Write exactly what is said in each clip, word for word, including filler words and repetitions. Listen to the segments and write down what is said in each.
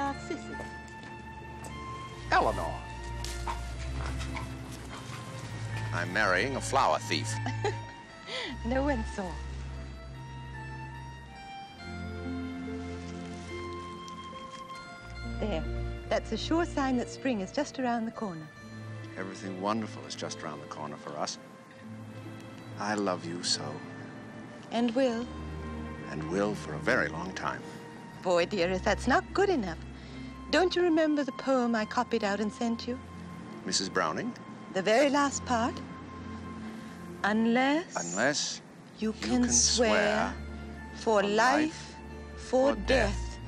narcissism. Eleanor. I'm marrying a flower thief. No one saw. There. That's a sure sign that spring is just around the corner. Everything wonderful is just around the corner for us. I love you so. And will. And will for a very long time. Boy, dearest, that's not good enough. Don't you remember the poem I copied out and sent you? Missus Browning? The very last part. Unless... Unless... You can, you can swear, swear for life, for death. death.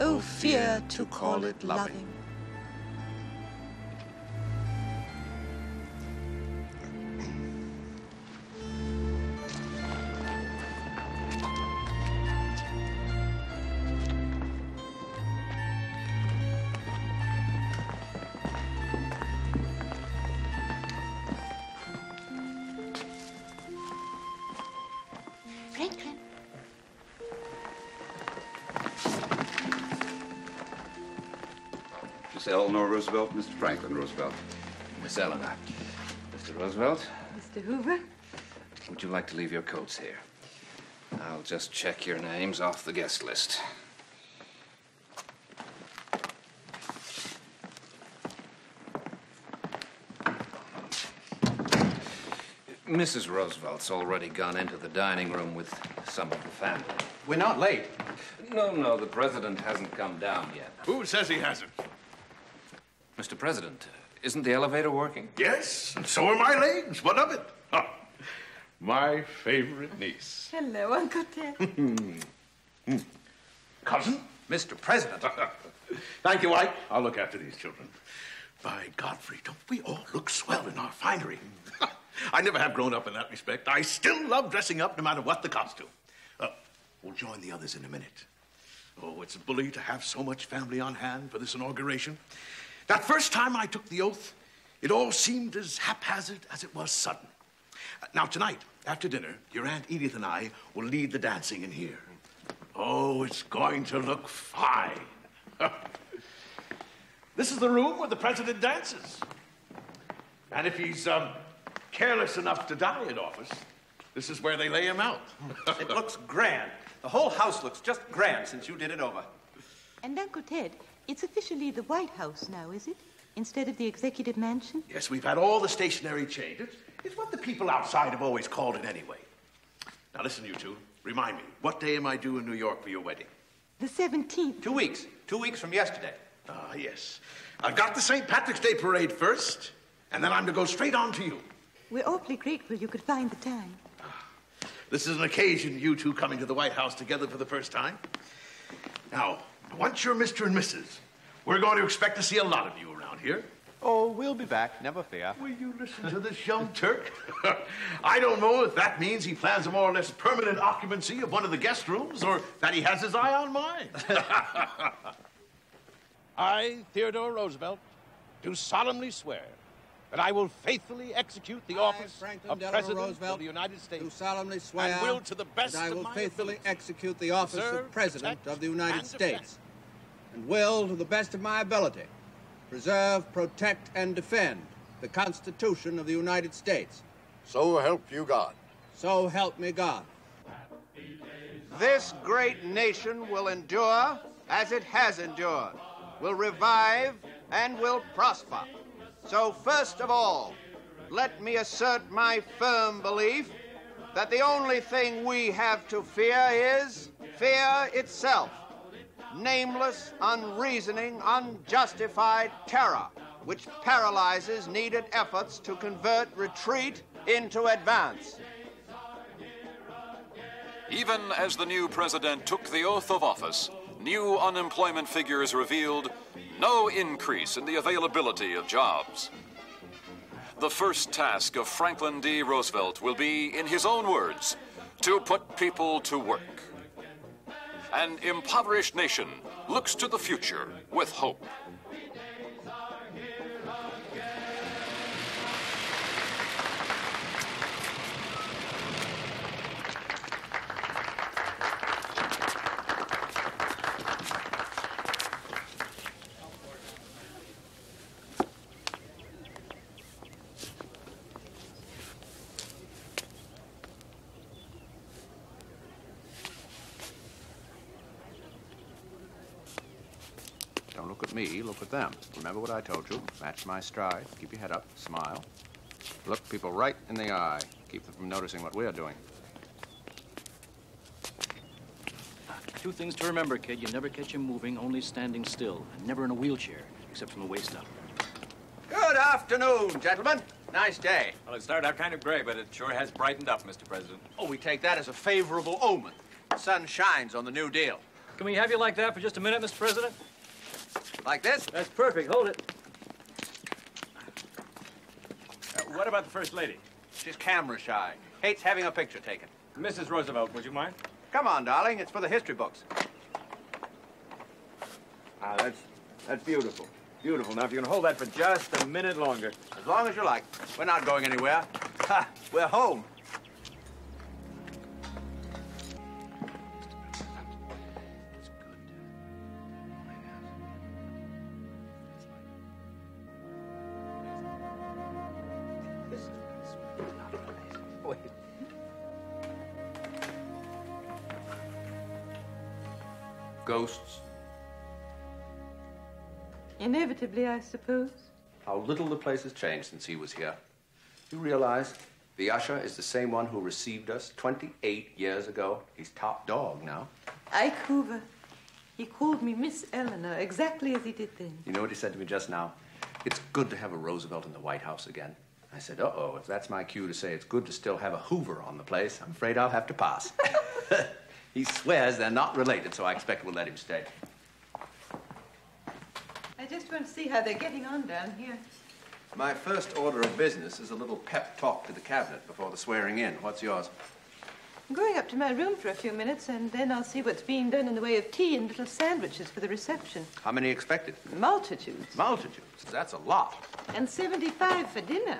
Oh, fear to call it loving. Franklin. Miss Eleanor Roosevelt, Mister Franklin Roosevelt. Miss Eleanor. Mister Roosevelt. Mister Hoover. Would you like to leave your coats here? I'll just check your names off the guest list. Missus Roosevelt's already gone into the dining room with some of the family. We're not late. No, no, the president hasn't come down yet. Who says he hasn't? Mister President, isn't the elevator working? Yes, and so are my legs. What of it? Oh, my favorite niece. Hello, Uncle Ted. Cousin? Mister President. Thank you, Ike. I'll look after these children. By Godfrey, don't we all look swell in our finery? I never have grown up in that respect. I still love dressing up no matter what the costume. Uh, we'll join the others in a minute. Oh, it's a bully to have so much family on hand for this inauguration. That first time I took the oath, it all seemed as haphazard as it was sudden. Now, tonight, after dinner, your Aunt Edith and I will lead the dancing in here. Oh, it's going to look fine. This is the room where the president dances. And if he's um, careless enough to die in office, this is where they lay him out. It looks grand. The whole house looks just grand since you did it over. And Uncle Ted, it's officially the White House now, is it? Instead of the Executive Mansion? Yes, we've had all the stationery change. It's, it's what the people outside have always called it anyway. Now, listen, you two. Remind me, what day am I due in New York for your wedding? The seventeenth. Two weeks. Two weeks from yesterday. Ah, yes. I've got the Saint Patrick's Day parade first, and then I'm to go straight on to you. We're awfully grateful you could find the time. Ah, this is an occasion, you two coming to the White House together for the first time. Now... Once you're Mister and Missus, we're going to expect to see a lot of you around here. Oh, we'll be back, never fear. Will you listen to this young Turk? I don't know if that means he plans a more or less permanent occupancy of one of the guest rooms or that he has his eye on mine. I, Theodore Roosevelt, do solemnly swear that I will faithfully execute the I, office Franklin of Delano President Roosevelt, of the United States. Do solemnly swear and will to the best that I will faithfully execute the office preserve, of President of the United States. And will, to the best of my ability, preserve, protect, and defend the Constitution of the United States. So help you God. So help me God. This great nation will endure as it has endured, will revive, and will prosper. So first of all, let me assert my firm belief that the only thing we have to fear is fear itself. Nameless, unreasoning, unjustified terror, which paralyzes needed efforts to convert retreat into advance. Even as the new president took the oath of office, new unemployment figures revealed no increase in the availability of jobs. The first task of Franklin D. Roosevelt will be, in his own words, to put people to work. An impoverished nation looks to the future with hope. me, look at them. Remember what I told you? Match my stride, keep your head up, smile. Look people right in the eye. Keep them from noticing what we're doing. Two things to remember, kid. You never catch him moving, only standing still. And never in a wheelchair, except from the waist up. Good afternoon, gentlemen. Nice day. Well, it started out kind of gray, but it sure has brightened up, Mister President. Oh, we take that as a favorable omen. The sun shines on the New Deal. Can we have you like that for just a minute, Mister President? Like this? That's perfect. Hold it. Uh, what about the First Lady? She's camera shy. Hates having a picture taken. Missus Roosevelt, would you mind? Come on, darling. It's for the history books. Ah, that's, that's beautiful. Beautiful. Now, if you can hold that for just a minute longer. As long as you like. We're not going anywhere. Ha! We're home. Ghosts? Inevitably, I suppose. How little the place has changed since he was here. You realize the usher is the same one who received us twenty-eight years ago. He's top dog now. Ike Hoover. He called me Miss Eleanor, exactly as he did then. You know what he said to me just now? It's good to have a Roosevelt in the White House again. I said, uh-oh, if that's my cue to say it's good to still have a Hoover on the place, I'm afraid I'll have to pass. He swears they're not related, so I expect we'll let him stay. I just want to see how they're getting on down here. My first order of business is a little pep talk to the cabinet before the swearing in. What's yours? I'm going up to my room for a few minutes, and then I'll see what's being done in the way of tea and little sandwiches for the reception. How many expected? Multitudes. Multitudes? That's a lot. And seventy-five for dinner.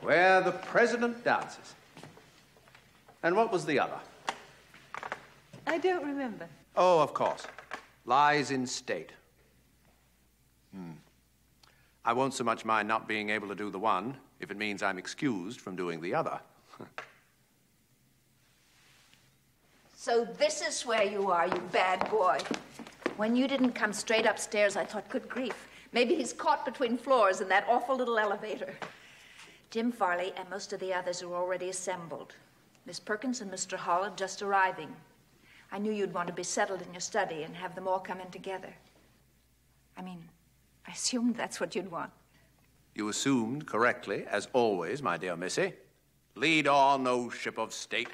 Where the president dances. And what was the other? I don't remember. Oh, of course. Lies in state. Hmm. I won't so much mind not being able to do the one if it means I'm excused from doing the other. So this is where you are, you bad boy. When you didn't come straight upstairs, I thought, good grief. Maybe he's caught between floors in that awful little elevator. Jim Farley and most of the others are already assembled. Miss Perkins and Mister Holland just arriving. I knew you'd want to be settled in your study and have them all come in together. I mean, I assumed that's what you'd want. You assumed correctly, as always, my dear Missy. Lead on, O ship of state.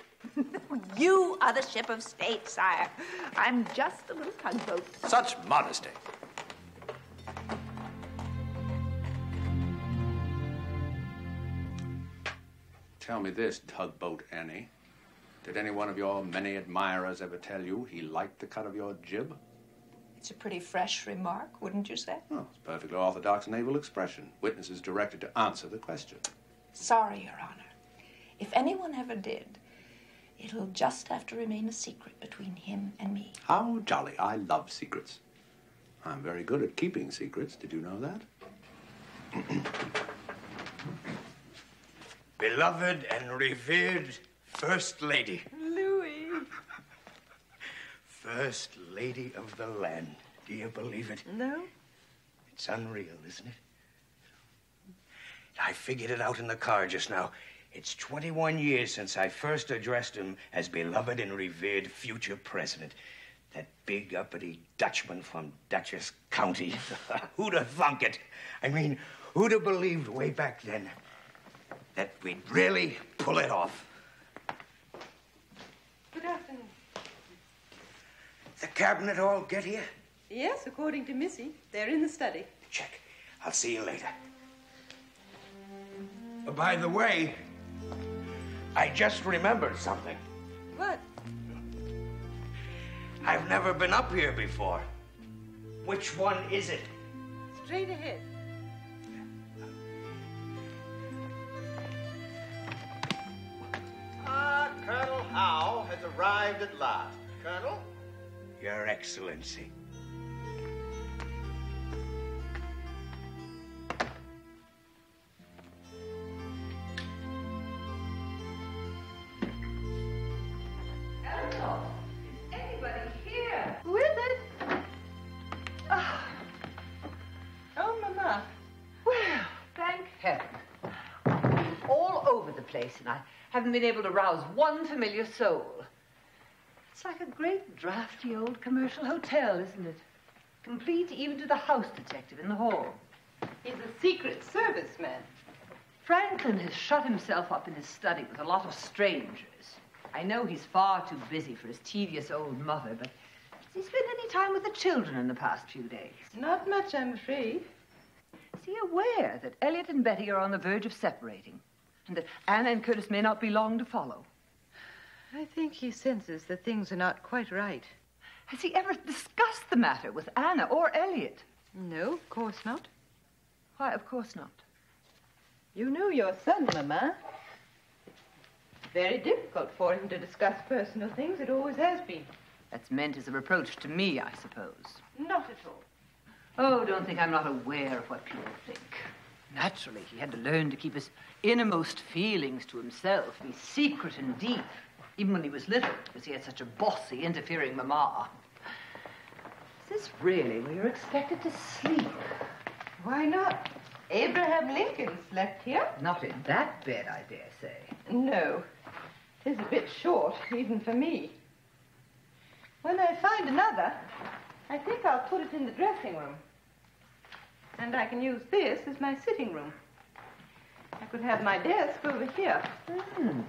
You are the ship of state, sire. I'm just a little tugboat. Such modesty. Tell me this, tugboat Annie. Did any one of your many admirers ever tell you he liked the cut of your jib? It's a pretty fresh remark, wouldn't you say? Oh, it's a perfectly orthodox naval expression. Witnesses directed to answer the question. Sorry, Your Honor. If anyone ever did, it'll just have to remain a secret between him and me. How jolly. I love secrets. I'm very good at keeping secrets. Did you know that? Beloved and revered First Lady. Louis. First Lady of the land. Do you believe it? No. It's unreal, isn't it? I figured it out in the car just now. It's twenty-one years since I first addressed him as beloved and revered future president. That big uppity Dutchman from Dutchess County. Who'd have thunk it? I mean, who'd have believed way back then that we'd really pull it off? Good afternoon. The cabinet all get here? Yes, according to Missy. They're in the study. Check. I'll see you later. Oh, by the way, I just remembered something. What? I've never been up here before. Which one is it? Straight ahead. Ah, Colonel Howe has arrived at last. Colonel? Your Excellency. Eleanor, is anybody here? Who is it? Ah, well, thank heaven. I've been all over the place and I haven't been able to rouse one familiar soul. It's like a great drafty old commercial hotel, isn't it? Complete even to the house detective in the hall. He's a Secret Service man. Franklin has shut himself up in his study with a lot of strangers. I know he's far too busy for his tedious old mother, but has he spent any time with the children in the past few days? Not much, I'm afraid. Is he aware that Elliot and Betty are on the verge of separating, and that Anna and Curtis may not be long to follow? I think he senses that things are not quite right. Has he ever discussed the matter with Anna or Elliot? No, of course not. Why, of course not? You know your son, Mama. It's very difficult for him to discuss personal things. It always has been. That's meant as a reproach to me, I suppose. Not at all. Oh, don't think I'm not aware of what people think. Naturally, he had to learn to keep his innermost feelings to himself, be secret and deep, even when he was little, because he had such a bossy, interfering Mama. Is this really where you're expected to sleep? Why not? Abraham Lincoln slept here. Not in that bed, I dare say. No. It is a bit short, even for me. When I find another, I think I'll put it in the dressing room. And I can use this as my sitting room. I could have my desk over here. Mm.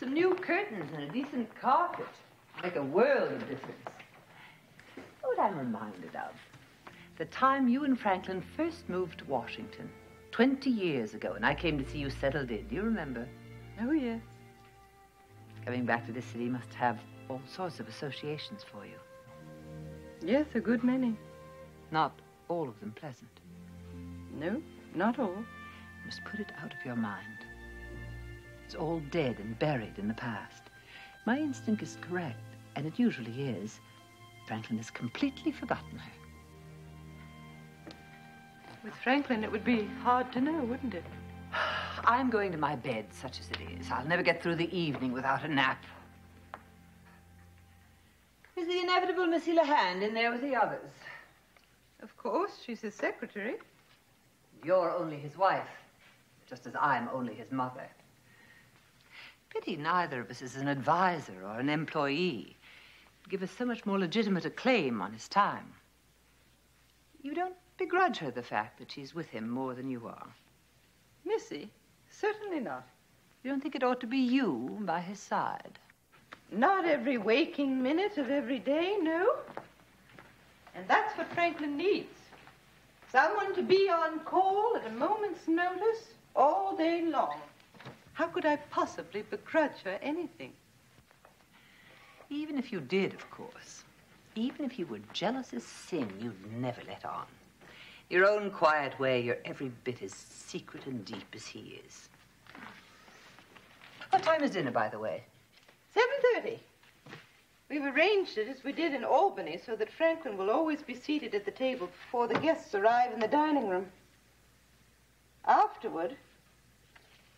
Some new curtains and a decent carpet. Make a world of difference. What I'm reminded of. The time you and Franklin first moved to Washington, twenty years ago, and I came to see you settled in. Do you remember? Oh, yes. Coming back to this city must have all sorts of associations for you. Yes, a good many. Not all of them pleasant. No, not all. You must put it out of your mind. It's all dead and buried in the past. My instinct is correct, and it usually is. Franklin has completely forgotten her. With Franklin, it would be hard to know, wouldn't it? I'm going to my bed, such as it is. I'll never get through the evening without a nap. Is the inevitable Miss Helahan in there with the others? Of course, she's his secretary. You're only his wife, just as I'm only his mother. Pity neither of us is an advisor or an employee. It'd give us so much more legitimate a claim on his time. You don't begrudge her the fact that she's with him more than you are. Missy, certainly not. You don't think it ought to be you by his side? Not every waking minute of every day, no. And that's what Franklin needs. Someone to be on call at a moment's notice all day long. How could I possibly begrudge her anything? Even if you did, of course. Even if you were jealous as sin, you'd never let on. Your own quiet way, you're every bit as secret and deep as he is. What time is dinner, by the way? seven thirty. We've arranged it as we did in Albany so that Franklin will always be seated at the table before the guests arrive in the dining room. Afterward,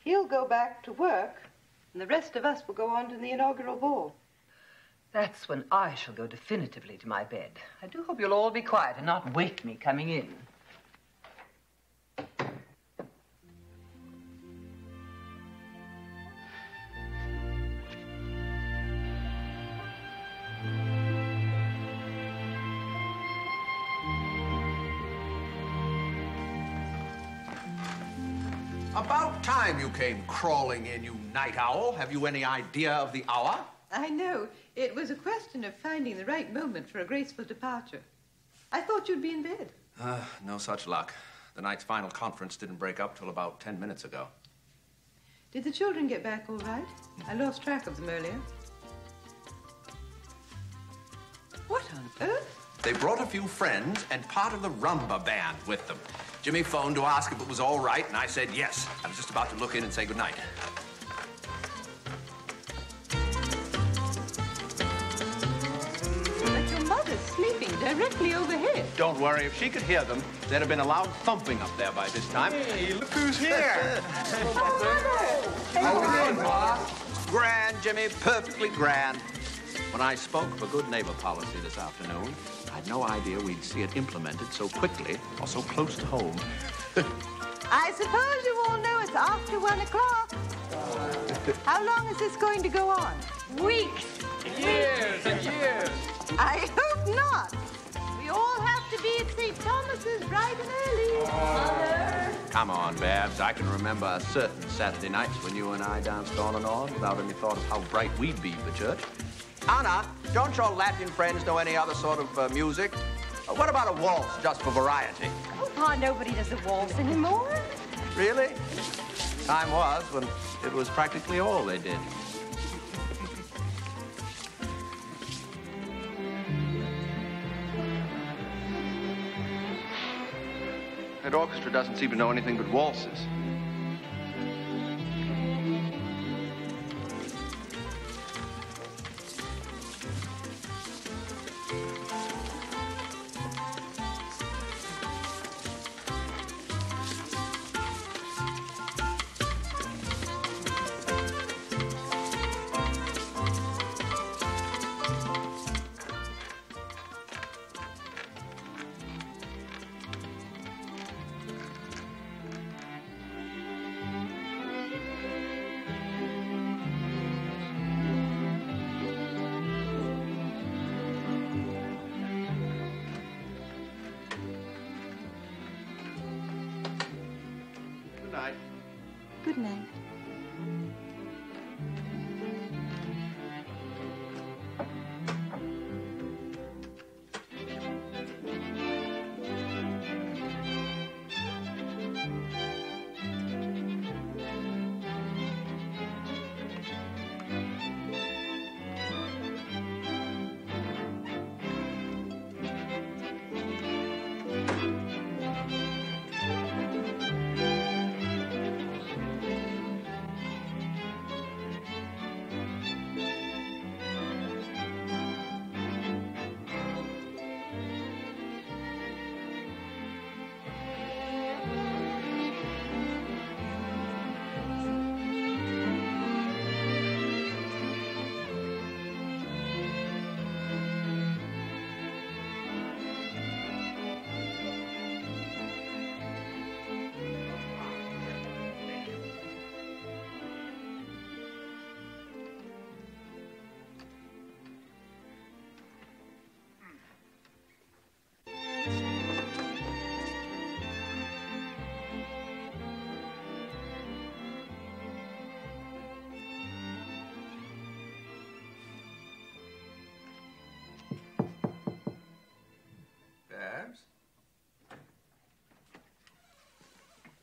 he'll go back to work, and the rest of us will go on to the inaugural ball. That's when I shall go definitively to my bed. I do hope you'll all be quiet and not wake me coming in. About time you came crawling in, you night owl. Have you any idea of the hour? I know. It was a question of finding the right moment for a graceful departure. I thought you'd be in bed. Uh, no such luck. The night's final conference didn't break up till about ten minutes ago. Did the children get back all right? I lost track of them earlier. What on earth? They brought a few friends and part of the rumba band with them. Jimmy phoned to ask if it was all right, and I said yes. I was just about to look in and say goodnight. Sleeping directly overhead. Don't worry. If she could hear them, there'd have been a loud thumping up there by this time. Hey, look who's here. Oh, Mother. How are you doing, Ma? Grand, Jimmy. Perfectly grand. When I spoke for good neighbor policy this afternoon, I'd no idea we'd see it implemented so quickly or so close to home. I suppose you all know it's after one o'clock. How long is this going to go on? Weeks. Years and years. I hope not. We all have to be at Saint Thomas's bright and early. Mother. Come on, Babs. I can remember a certain Saturday nights when you and I danced on and on without any thought of how bright we'd be for church. Anna, don't your Latin friends know any other sort of uh, music? Uh, what about a waltz just for variety? Oh, Pa, nobody does a waltz anymore. Really? Time was when it was practically all they did. That orchestra doesn't seem to know anything but waltzes.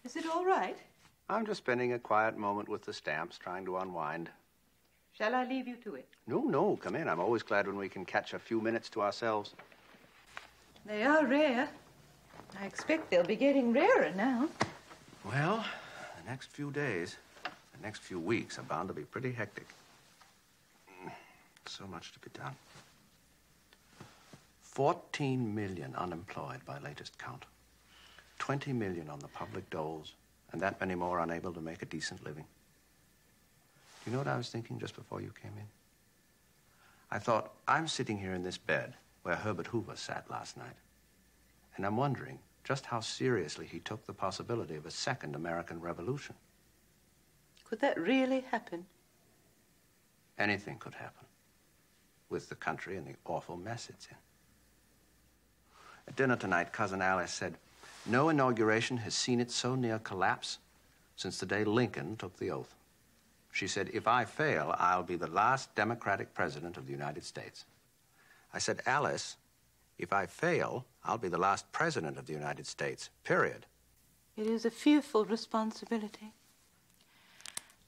Is it all right? I'm just spending a quiet moment with the stamps, trying to unwind. Shall I leave you to it? No, no, come in. I'm always glad when we can catch a few minutes to ourselves. They are rare. I expect they'll be getting rarer now. Well, the next few days, the next few weeks are bound to be pretty hectic. So much to be done. fourteen million unemployed by latest count. twenty million on the public doles, and that many more unable to make a decent living. You know what I was thinking just before you came in? I thought, I'm sitting here in this bed where Herbert Hoover sat last night, and I'm wondering just how seriously he took the possibility of a second American Revolution. Could that really happen? Anything could happen, with the country and the awful mess it's in. At dinner tonight, Cousin Alice said, no inauguration has seen it so near collapse since the day Lincoln took the oath. She said, if I fail, I'll be the last Democratic president of the United States. I said, Alice, if I fail, I'll be the last president of the United States, period. It is a fearful responsibility.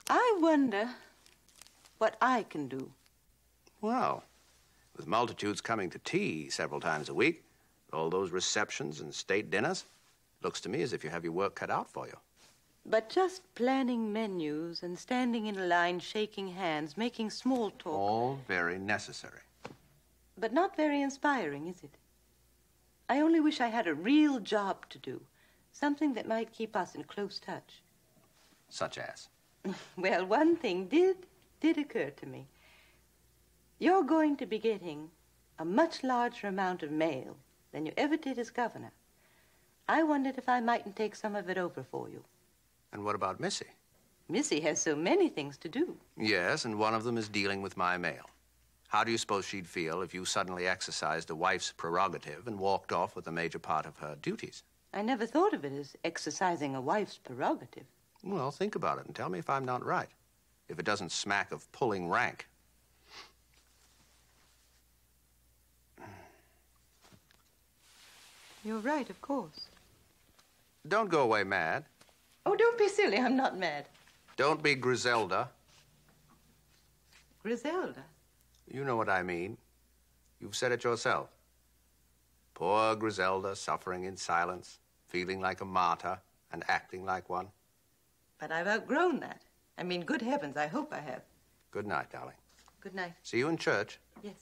I wonder what I can do. Well, with multitudes coming to tea several times a week, all those receptions and state dinners, looks to me as if you have your work cut out for you. But just planning menus and standing in a line, shaking hands, making small talk... All very necessary. But not very inspiring, is it? I only wish I had a real job to do. Something that might keep us in close touch. Such as? Well, one thing did, did occur to me. You're going to be getting a much larger amount of mail than you ever did as governor. I wondered if I mightn't take some of it over for you. And what about Missy? Missy has so many things to do. Yes, and one of them is dealing with my mail. How do you suppose she'd feel if you suddenly exercised a wife's prerogative and walked off with a major part of her duties? I never thought of it as exercising a wife's prerogative. Well, think about it and tell me if I'm not right. If it doesn't smack of pulling rank. You're right, of course. Don't go away mad. Oh, don't be silly. I'm not mad. Don't be Griselda. Griselda? You know what I mean. You've said it yourself. Poor Griselda, suffering in silence, feeling like a martyr and acting like one. But I've outgrown that. I mean, good heavens, I hope I have. Good night, darling. Good night. See you in church. Yes.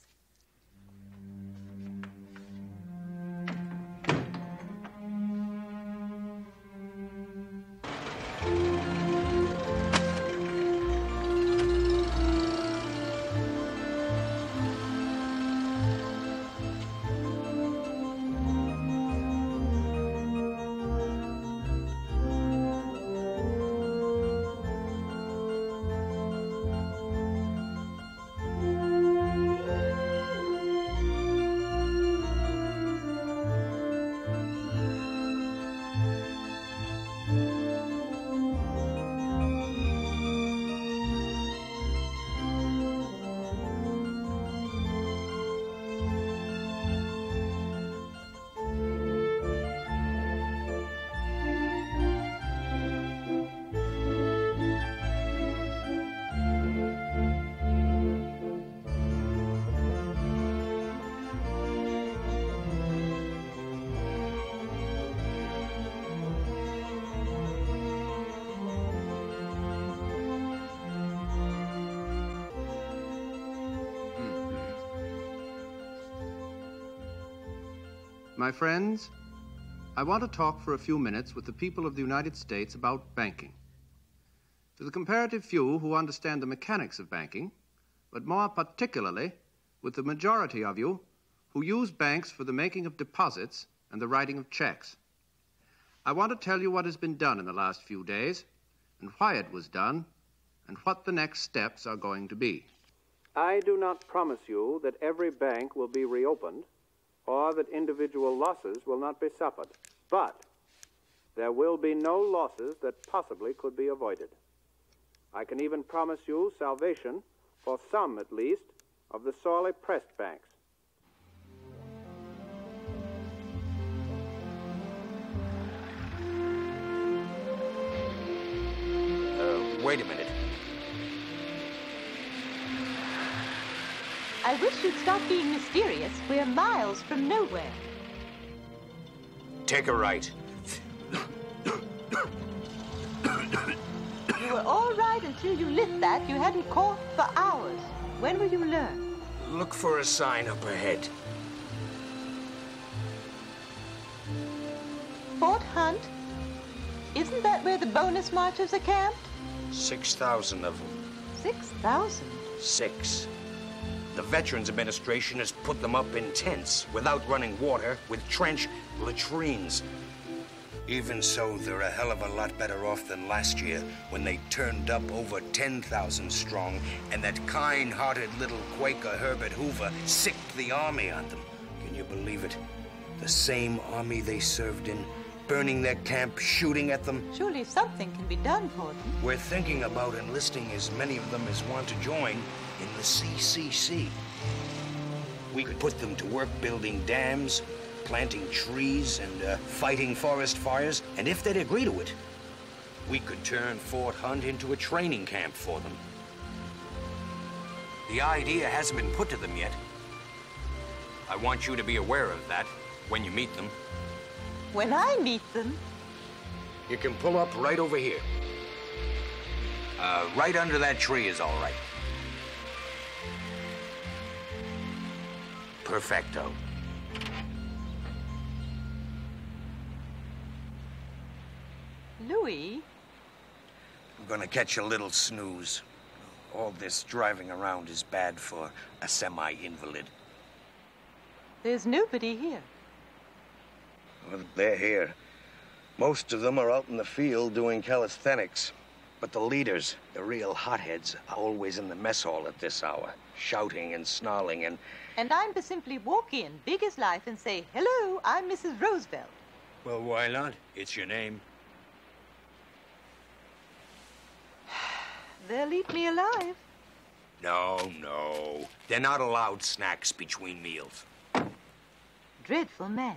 My friends, I want to talk for a few minutes with the people of the United States about banking. To the comparative few who understand the mechanics of banking, but more particularly with the majority of you who use banks for the making of deposits and the writing of checks. I want to tell you what has been done in the last few days and why it was done and what the next steps are going to be. I do not promise you that every bank will be reopened, or that individual losses will not be suffered. But there will be no losses that possibly could be avoided. I can even promise you salvation, for some at least, of the sorely pressed banks. Uh, wait a minute. I wish you'd stop being mysterious. We're miles from nowhere. Take a right. You were all right until you lit that. You hadn't coughed for hours. When will you learn? Look for a sign up ahead. Fort Hunt? Isn't that where the bonus marchers are camped? Six thousand of them. Six thousand? Six. The Veterans Administration has put them up in tents, without running water, with trench latrines. Even so, they're a hell of a lot better off than last year, when they turned up over ten thousand strong, and that kind-hearted little Quaker Herbert Hoover sicked the army on them. Can you believe it? The same army they served in, burning their camp, shooting at them. Surely something can be done for them. We're thinking about enlisting as many of them as want to join in the C C C. We could put them to work building dams, planting trees, and uh, fighting forest fires. And if they'd agree to it, we could turn Fort Hunt into a training camp for them. The idea hasn't been put to them yet. I want you to be aware of that when you meet them. When I meet them? You can pull up right over here. Uh, right under that tree is all right. Perfecto. Louis? I'm gonna catch a little snooze. All this driving around is bad for a semi-invalid. There's nobody here. Well, they're here. Most of them are out in the field doing calisthenics. But the leaders, the real hotheads, are always in the mess hall at this hour, shouting and snarling and... And I'm to simply walk in, big as life, and say, hello, I'm Missus Roosevelt. Well, why not? It's your name. They'll eat me alive. No, no. They're not allowed snacks between meals. Dreadful man.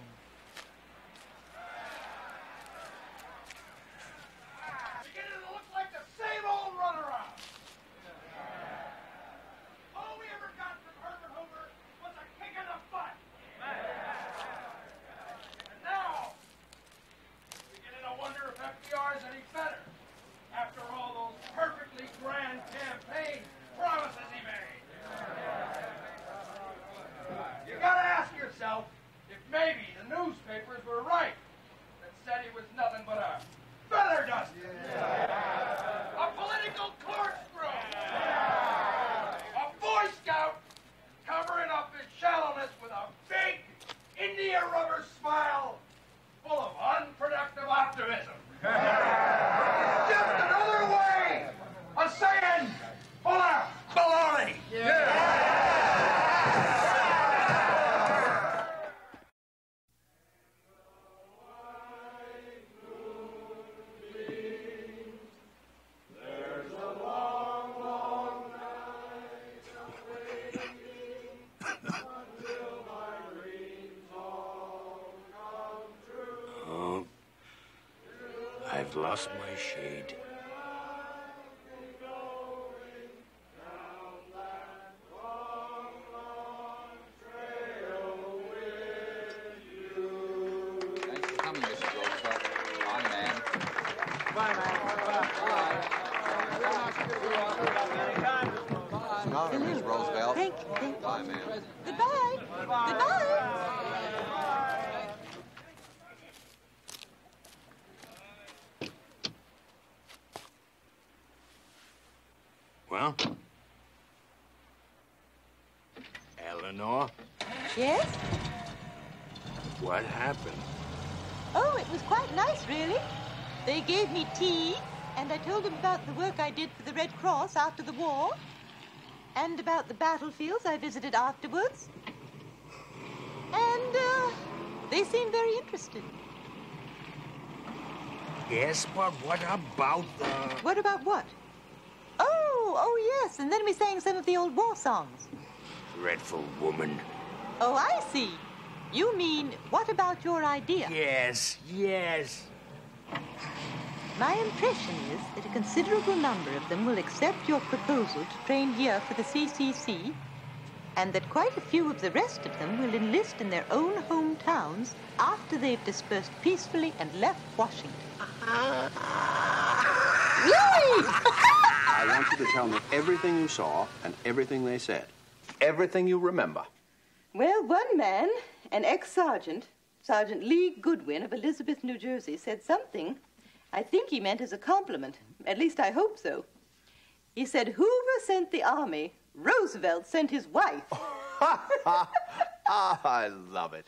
Lost my shade. Thanks for coming, Missus Roosevelt. Bye, man. Bye, man. Bye. Bye. It's an honor, Missus Roosevelt. Thank you. Thank you. Bye, man. Goodbye. Goodbye. Goodbye. Well? Eleanor? Yes? What happened? Oh, it was quite nice, really. They gave me tea, and I told them about the work I did for the Red Cross after the war, and about the battlefields I visited afterwards. And, uh, they seemed very interested. Yes, but what about the... What about what? Oh, yes, and then we sang some of the old war songs. Dreadful woman. Oh, I see. You mean, what about your idea? Yes, yes. My impression is that a considerable number of them will accept your proposal to train here for the C C C, and that quite a few of the rest of them will enlist in their own hometowns after they've dispersed peacefully and left Washington. Yay! I want you to tell me everything you saw and everything they said. Everything you remember. Well, one man, an ex-sergeant, Sergeant Lee Goodwin of Elizabeth, New Jersey, said something I think he meant as a compliment. At least I hope so. He said, Hoover sent the army, Roosevelt sent his wife. I love it.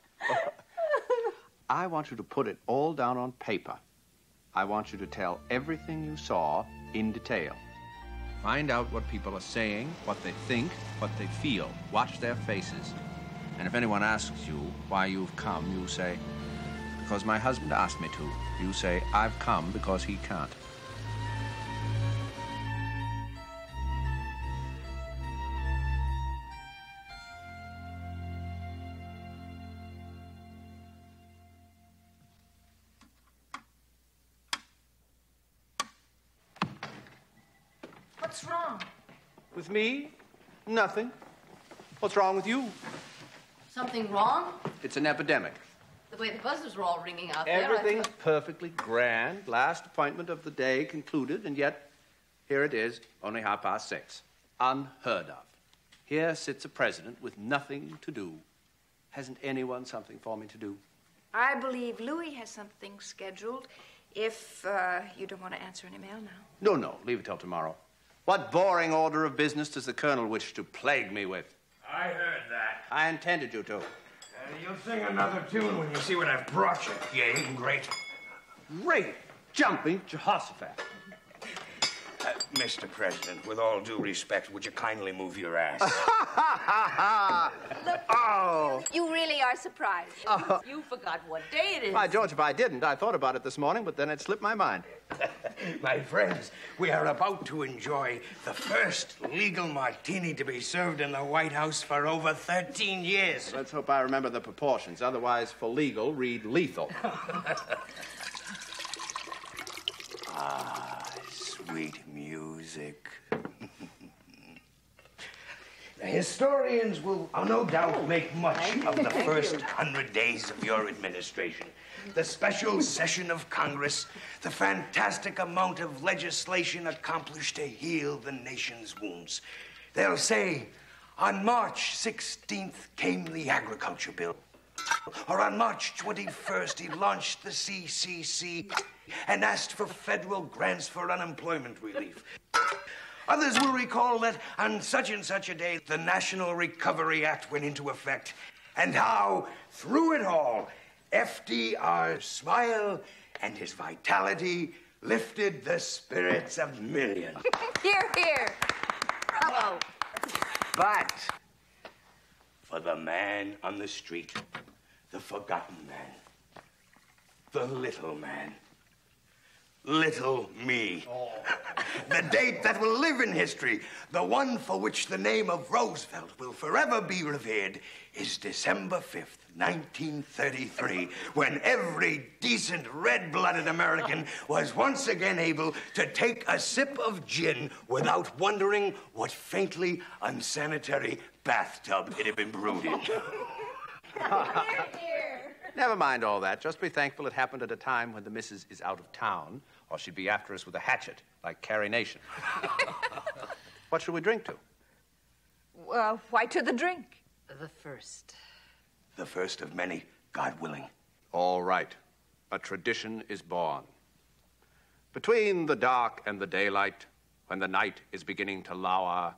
I want you to put it all down on paper. I want you to tell everything you saw in detail. Find out what people are saying, what they think, what they feel. Watch their faces. And if anyone asks you why you've come, you say, because my husband asked me to. You say, I've come because he can't. With me? Nothing. What's wrong with you? Something wrong? It's an epidemic. The way the buzzers were all ringing out there. Everything's perfectly grand. Last appointment of the day concluded, and yet here it is, only half past six. Unheard of. Here sits a president with nothing to do. Hasn't anyone something for me to do? I believe Louis has something scheduled, if uh, you don't want to answer an email now. No, no, leave it till tomorrow. What boring order of business does the colonel wish to plague me with? I heard that. I intended you to. Uh, you'll sing another tune when you see what I've brought you. You ain't great. great jumping Jehoshaphat. Uh, Mister President, with all due respect, would you kindly move your ass? Look, oh. You, you really are surprised. Uh, you forgot what day it is. Why, George, if I didn't, I thought about it this morning, but then it slipped my mind. My friends, we are about to enjoy the first legal martini to be served in the White House for over thirteen years. Let's hope I remember the proportions. Otherwise, for legal, read lethal. Ah, sweet music. The historians will oh, no doubt make much of the first hundred days of your administration. The special session of Congress, the fantastic amount of legislation accomplished to heal the nation's wounds. They'll say, on March sixteenth came the agriculture bill. Or on March twenty-first, he launched the C C C and asked for federal grants for unemployment relief. Others will recall that on such and such a day, the National Recovery Act went into effect, and how, through it all, F D R's smile and his vitality lifted the spirits of millions. Hear, hear. Bravo. But for the man on the street, the forgotten man, the little man, little me. Oh. The date that will live in history, the one for which the name of Roosevelt will forever be revered, is December fifth, nineteen thirty-three, when every decent red-blooded American was once again able to take a sip of gin without wondering what faintly unsanitary bathtub it had been brewed in. Never mind all that. Just be thankful it happened at a time when the missus is out of town, or she'd be after us with a hatchet, like Carrie Nation. What should we drink to? Well, uh, why to the drink? The first. The first of many, God willing. All right. A tradition is born. Between the dark and the daylight, when the night is beginning to lower,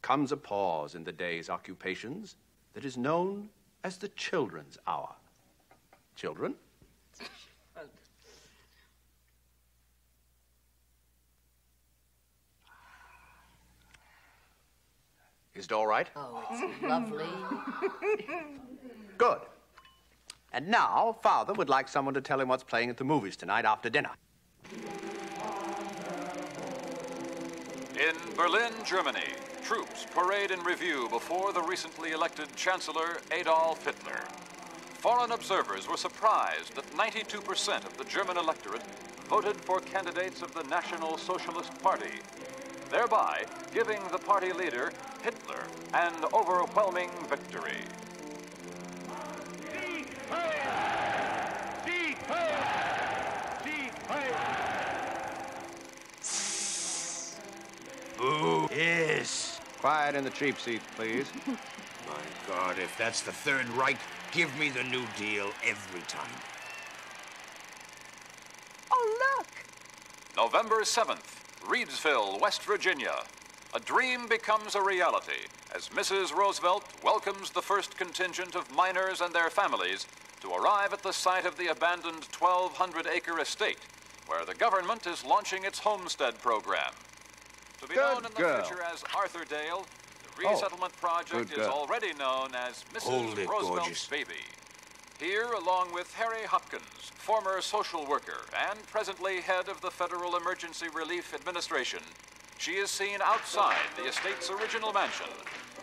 comes a pause in the day's occupations that is known as the children's hour. Children? Is it all right? Oh, it's lovely. Good. And now, Father would like someone to tell him what's playing at the movies tonight after dinner. In Berlin, Germany, troops parade and review before the recently elected Chancellor Adolf Hitler. Foreign observers were surprised that ninety-two percent of the German electorate voted for candidates of the National Socialist Party, thereby giving the party leader, Hitler, an overwhelming victory. Boo. Yes. Quiet in the cheap seat, please. My God, if that's the Third Reich, give me the New Deal every time. Oh, look! November seventh, Reedsville, West Virginia. A dream becomes a reality as Missus Roosevelt welcomes the first contingent of miners and their families to arrive at the site of the abandoned twelve hundred acre estate where the government is launching its homestead program. To be known in the future as Arthur Dale, resettlement project is already known as Missus Roosevelt's Baby. Here, along with Harry Hopkins, former social worker and presently head of the Federal Emergency Relief Administration, she is seen outside the estate's original mansion,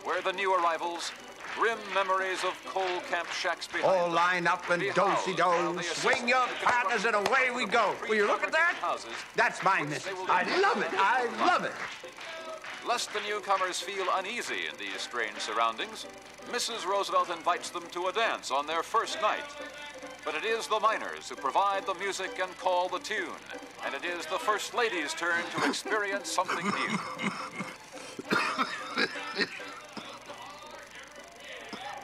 where the new arrivals, grim memories of coal camp shacks behind them. All line up and do-si-do, swing your partners and away we go. Will you look at that? That's mine, miss. I love it. I love it. Lest the newcomers feel uneasy in these strange surroundings, Missus Roosevelt invites them to a dance on their first night. But it is the miners who provide the music and call the tune, and it is the First Lady's turn to experience something new.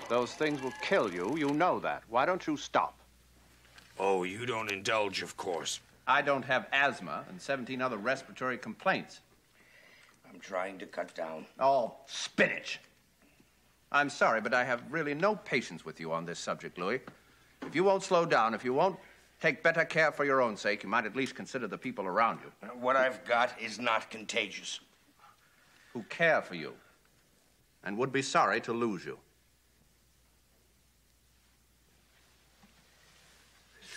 Those things will kill you, you know that. Why don't you stop? Oh, you don't indulge, of course. I don't have asthma and seventeen other respiratory complaints. I'm trying to cut down. Oh, spinach. I'm sorry, but I have really no patience with you on this subject, Louis. If you won't slow down, if you won't Take better care for your own sake. You might at least consider the people around you. What I've got is not contagious. Who care for you and would be sorry to lose you.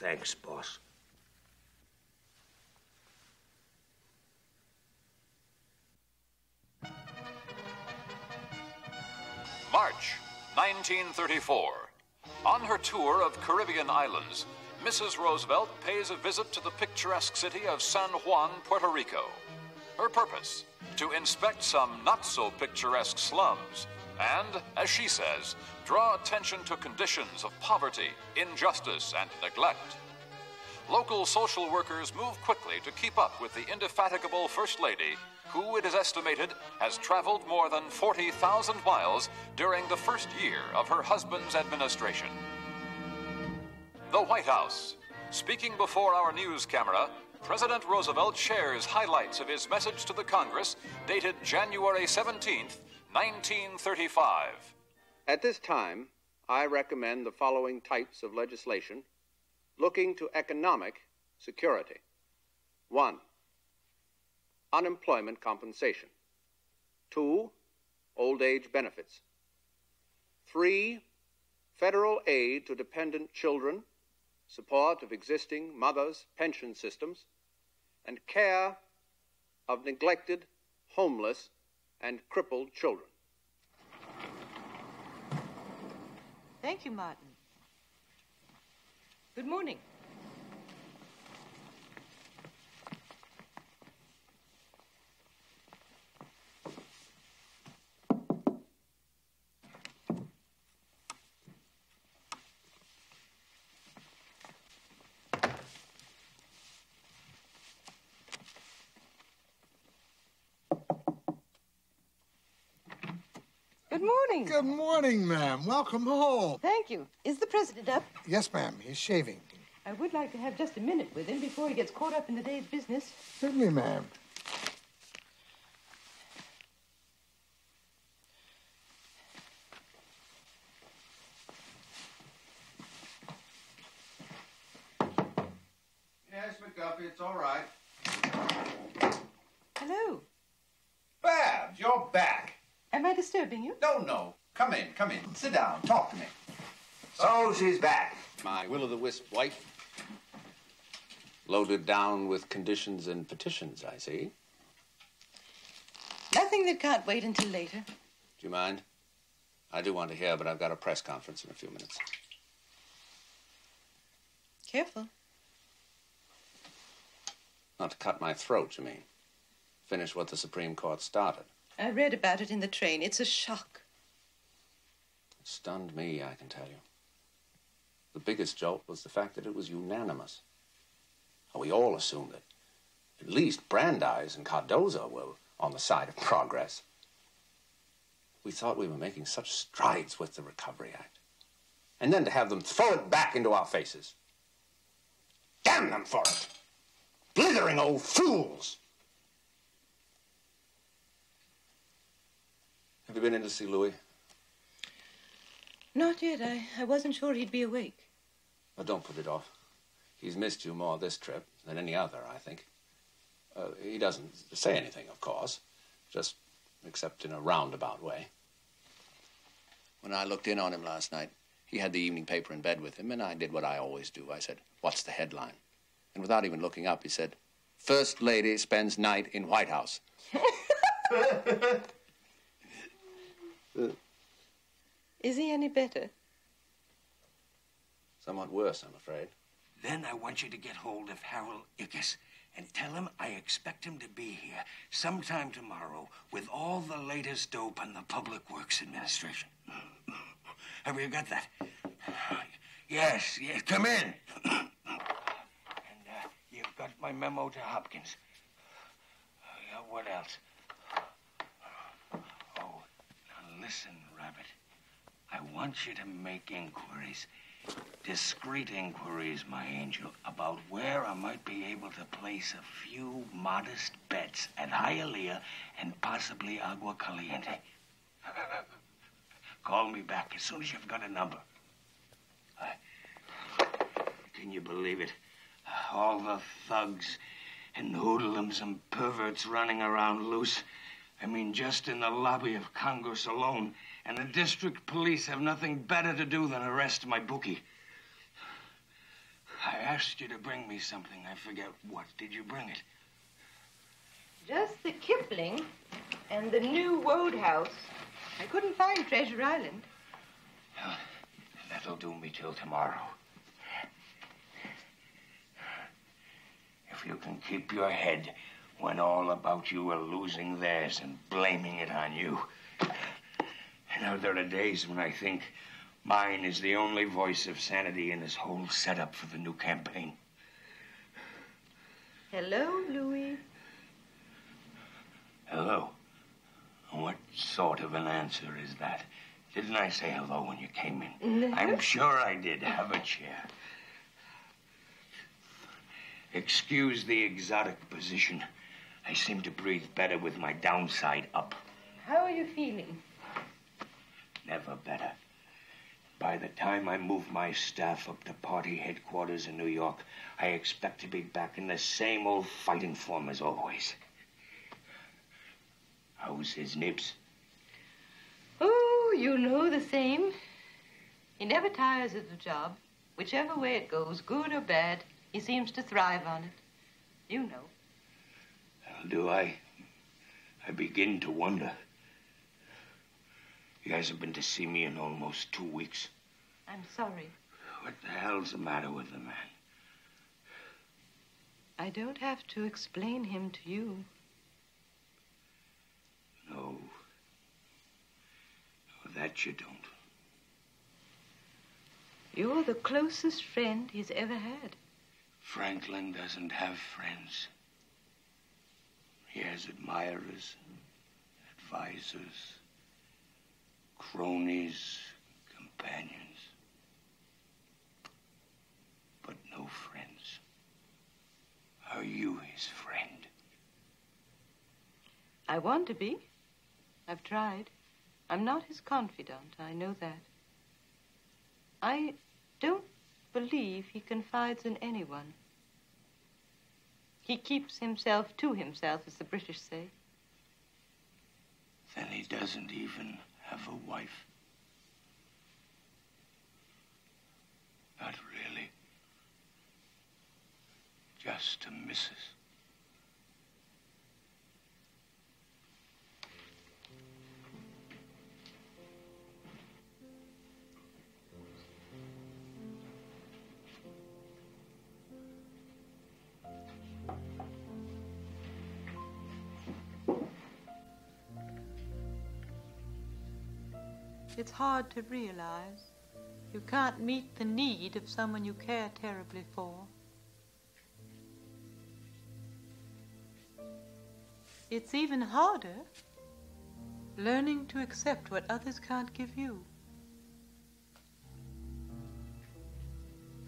Thanks, boss. March nineteen thirty-four. On her tour of Caribbean islands, Missus Roosevelt pays a visit to the picturesque city of San Juan, Puerto Rico. Her purpose, to inspect some not-so-picturesque slums and, as she says, draw attention to conditions of poverty, injustice, and neglect. Local social workers move quickly to keep up with the indefatigable First Lady, who, it is estimated, has traveled more than forty thousand miles during the first year of her husband's administration. The White House. Speaking before our news camera, President Roosevelt shares highlights of his message to the Congress dated January seventeenth, nineteen thirty-five. At this time, I recommend the following types of legislation looking to economic security. One, unemployment compensation. Two, old age benefits. Three, federal aid to dependent children, support of existing mothers' pension systems, and care of neglected, homeless, and crippled children. Thank you, Martin. Good morning. Good morning. Good morning, ma'am. Welcome home. Thank you. Is the president up? Yes, ma'am. He's shaving. I would like to have just a minute with him before he gets caught up in the day's business. Certainly, ma'am. Yes, McGuffey, it's all right. Hello. Babs, you're back. Am I disturbing you? No, no. Come in, come in. Sit down. Talk to me. So she's back. My will-o'-the-wisp wife. Loaded down with conditions and petitions, I see. Nothing that can't wait until later. Do you mind? I do want to hear, but I've got a press conference in a few minutes. Careful. Not to cut my throat, you mean. Finish what the Supreme Court started. I read about it in the train. It's a shock. It stunned me, I can tell you. The biggest jolt was the fact that it was unanimous. We all assumed that at least Brandeis and Cardozo were on the side of progress. We thought we were making such strides with the Recovery Act. And then to have them throw it back into our faces. Damn them for it! Blithering old fools! Have you been in to see Louis? Not yet. I, I wasn't sure he'd be awake. Oh, don't put it off. He's missed you more this trip than any other, I think. Uh, he doesn't say anything, of course, just except in a roundabout way. When I looked in on him last night, he had the evening paper in bed with him, and I did what I always do. I said, "What's the headline?" And without even looking up, he said, "First Lady spends night in White House." Is he any better? Somewhat worse, I'm afraid. Then I want you to get hold of Harold Ickes and tell him I expect him to be here sometime tomorrow with all the latest dope on the Public Works Administration. Have you got that? Yes, yes, come in. And uh, you've got my memo to Hopkins. Uh, what else? Listen, Rabbit, I want you to make inquiries, discreet inquiries, my angel, about where I might be able to place a few modest bets at Hialeah and possibly Agua Caliente. Call me back as soon as you've got a number. Uh, can you believe it? All the thugs and hoodlums and perverts running around loose. I mean, just in the lobby of Congress alone. And the district police have nothing better to do than arrest my bookie. I asked you to bring me something. I forget what. Did you bring it? Just the Kipling and the new Wodehouse. I couldn't find Treasure Island. Well, that'll do me till tomorrow. If you can keep your head when all about you are losing theirs and blaming it on you. You know, there are days when I think mine is the only voice of sanity in this whole setup for the new campaign. Hello, Louis. Hello? What sort of an answer is that? Didn't I say hello when you came in? No. I'm sure I did. Have a chair. Excuse the exotic position. I seem to breathe better with my downside up. How are you feeling? Never better. By the time I move my staff up to party headquarters in New York, I expect to be back in the same old fighting form as always. How's his nibs? Oh, you know, the same. He never tires of the job. Whichever way it goes, good or bad, he seems to thrive on it. You know. Well, do I? I begin to wonder. You guys have been to see me in almost two weeks. I'm sorry. What the hell's the matter with the man? I don't have to explain him to you. No. No, that you don't. You're the closest friend he's ever had. Franklin doesn't have friends. He has admirers, advisors, cronies, companions, but no friends. Are you his friend? I want to be. I've tried. I'm not his confidant, I know that. I don't believe he confides in anyone. He keeps himself to himself, as the British say. Then he doesn't even have a wife. Not really. Just a missus. It's hard to realize you can't meet the need of someone you care terribly for. It's even harder learning to accept what others can't give you.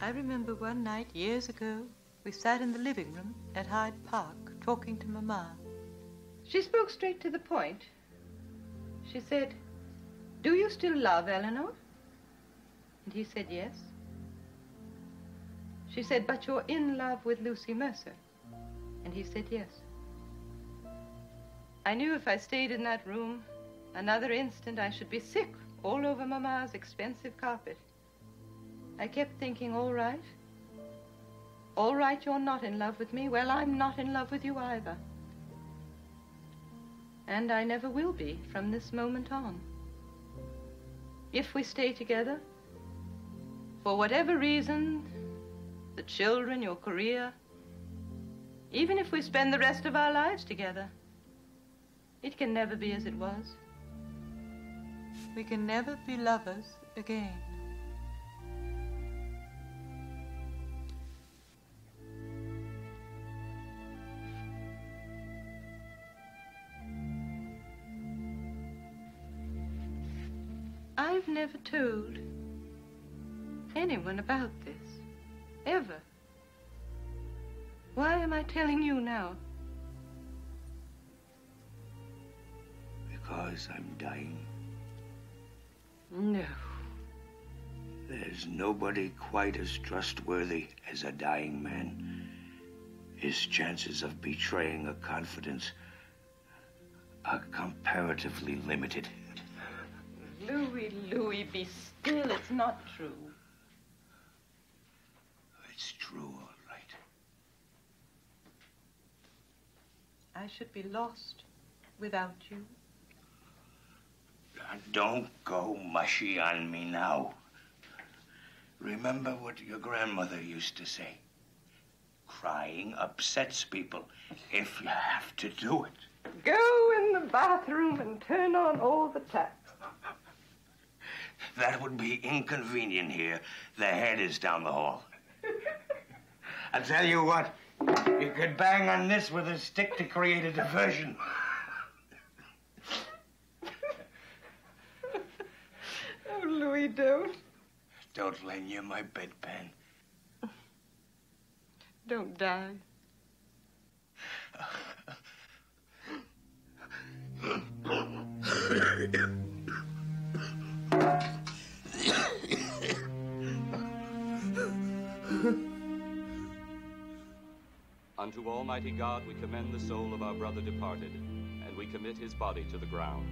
I remember one night years ago, we sat in the living room at Hyde Park talking to Mama. She spoke straight to the point. She said, "Do you still love Eleanor?" And he said, "Yes." She said, "But you're in love with Lucy Mercer." And he said, "Yes." I knew if I stayed in that room another instant, I should be sick all over Mama's expensive carpet. I kept thinking, all right. All right, you're not in love with me. Well, I'm not in love with you either. And I never will be from this moment on. If we stay together, for whatever reason, the children, your career, even if we spend the rest of our lives together, it can never be as it was. We can never be lovers again. I've never told anyone about this, ever. Why am I telling you now? Because I'm dying. No. There's nobody quite as trustworthy as a dying man. His chances of betraying a confidence are comparatively limited. Louis, Louis, be still. It's not true. It's true, all right. I should be lost without you. Don't go mushy on me now. Remember what your grandmother used to say. Crying upsets people if you have to do it. Go in the bathroom and turn on all the taps. That would be inconvenient here. The head is down the hall. I'll tell you what, you could bang on this with a stick to create a diversion. Oh, Louis, don't. Don't lay near my bedpan. Don't die. Unto Almighty God we commend the soul of our brother departed, and we commit his body to the ground.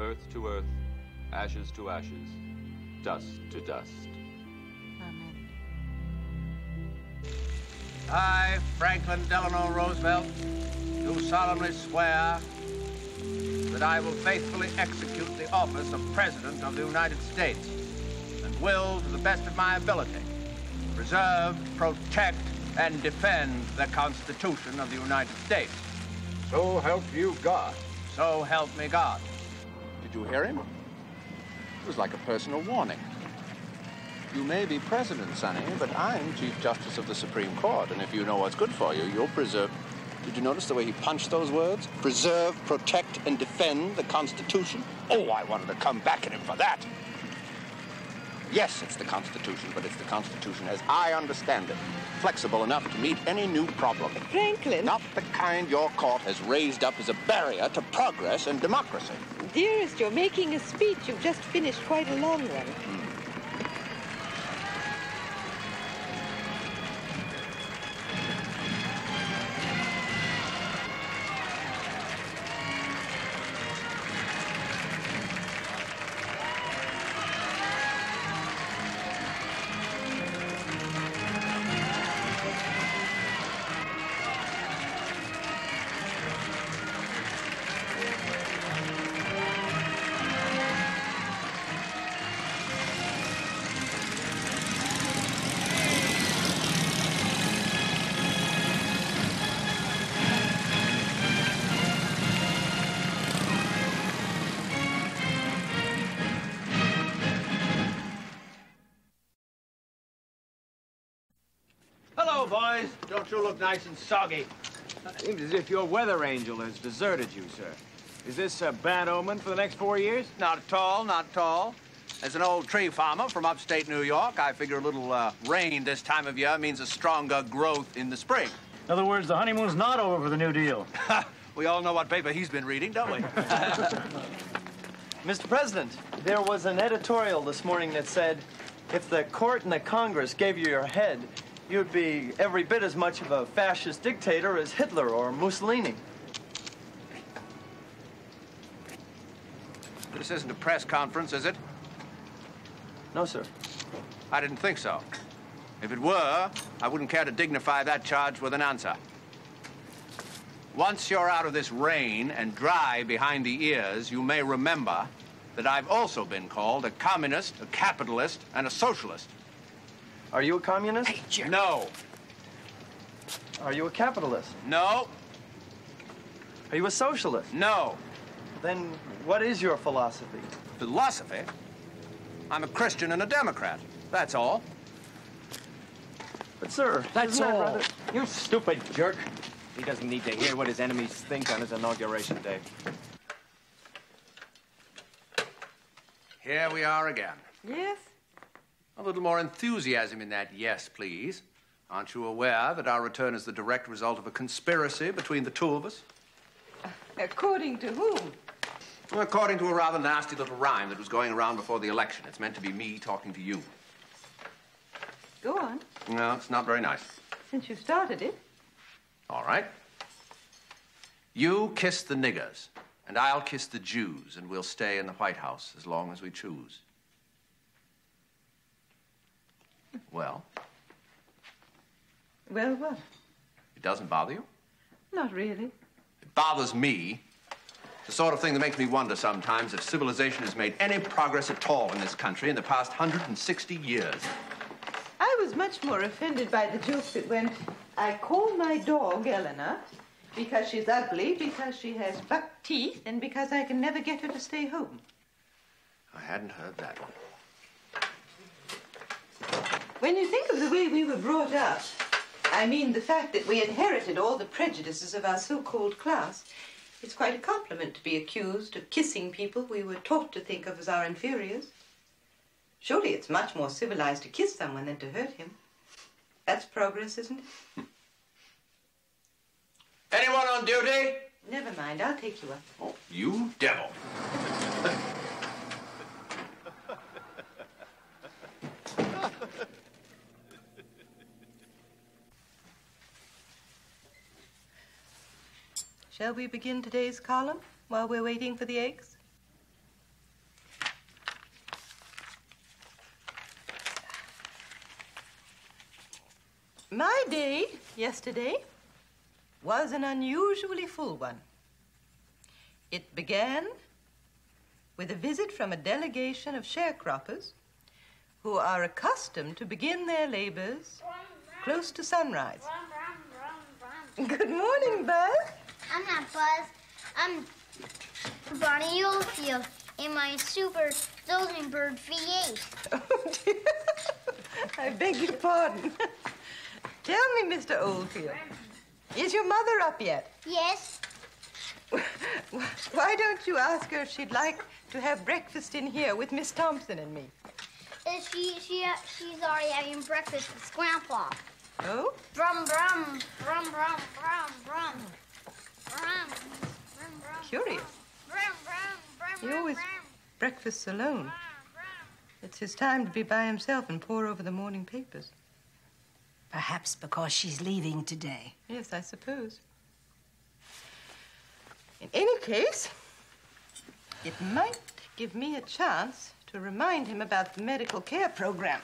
Earth to earth, ashes to ashes, dust to dust. Amen. I, Franklin Delano Roosevelt, do solemnly swear that I will faithfully execute the office of President of the United States and will, to the best of my ability, preserve, protect, and defend the Constitution of the United States. So help you God. So help me God. Did you hear him? It was like a personal warning. You may be president, Sonny, but I'm Chief Justice of the Supreme Court, and if you know what's good for you, you'll preserve... Did you notice the way he punched those words? Preserve, protect, and defend the Constitution? Oh, I wanted to come back at him for that. Yes, it's the Constitution, but it's the Constitution as I understand it. Flexible enough to meet any new problem. Franklin. Not the kind your court has raised up as a barrier to progress and democracy. Dearest, you're making a speech. You've just finished quite a long one. Boys, don't you look nice and soggy? It seems as if your weather angel has deserted you, sir. Is this a bad omen for the next four years? Not at all, not at all. As an old tree farmer from upstate New York, I figure a little uh, rain this time of year means a stronger growth in the spring. In other words, the honeymoon's not over for the New Deal. We all know what paper he's been reading, don't we? Mister President, there was an editorial this morning that said, if the court and the Congress gave you your head, you'd be every bit as much of a fascist dictator as Hitler or Mussolini. This isn't a press conference, is it? No, sir. I didn't think so. If it were, I wouldn't care to dignify that charge with an answer. Once you're out of this rain and dry behind the ears, you may remember that I've also been called a communist, a capitalist, and a socialist. Are you a communist? Hey, Jerry. No. Are you a capitalist? No. Are you a socialist? No. Then what is your philosophy? Philosophy? I'm a Christian and a Democrat. That's all. But, sir, that's all. Rather... You stupid jerk. He doesn't need to hear what his enemies think on his inauguration day. Here we are again. Yes. A little more enthusiasm in that yes, please. Aren't you aware that our return is the direct result of a conspiracy between the two of us? According to whom? According to a rather nasty little rhyme that was going around before the election. It's meant to be me talking to you. Go on. No, it's not very nice. Since you started it. All right. You kiss the niggers, and I'll kiss the Jews, and we'll stay in the White House as long as we choose. Well? Well, what? It doesn't bother you? Not really. It bothers me. The sort of thing that makes me wonder sometimes if civilization has made any progress at all in this country in the past one hundred sixty years. I was much more offended by the joke that went, I call my dog Eleanor because she's ugly, because she has buck teeth, and because I can never get her to stay home. I hadn't heard that one. When you think of the way we were brought up, I mean the fact that we inherited all the prejudices of our so-called class, it's quite a compliment to be accused of kissing people we were taught to think of as our inferiors. Surely it's much more civilized to kiss someone than to hurt him. That's progress, isn't it? Anyone on duty? Never mind, I'll take you up. Oh, you devil. Shall we begin today's column while we're waiting for the eggs? My day yesterday was an unusually full one. It began with a visit from a delegation of sharecroppers who are accustomed to begin their labors close to sunrise. Good morning, Buzz. I'm not Buzz. I'm Bonnie Oldfield in my Super Zosenberg V eight. Oh, dear. I beg your pardon. Tell me, Mister Oldfield, is your mother up yet? Yes. Why don't you ask her if she'd like to have breakfast in here with Miss Thompson and me? Uh, she, she, uh, she's already having breakfast with Grandpa. Oh? Brum, brum, brum, brum, brum, brum. Curious. He always breakfasts alone. It's his time to be by himself and pore over the morning papers. Perhaps because she's leaving today. Yes, I suppose. In any case, it might give me a chance to remind him about the medical care program.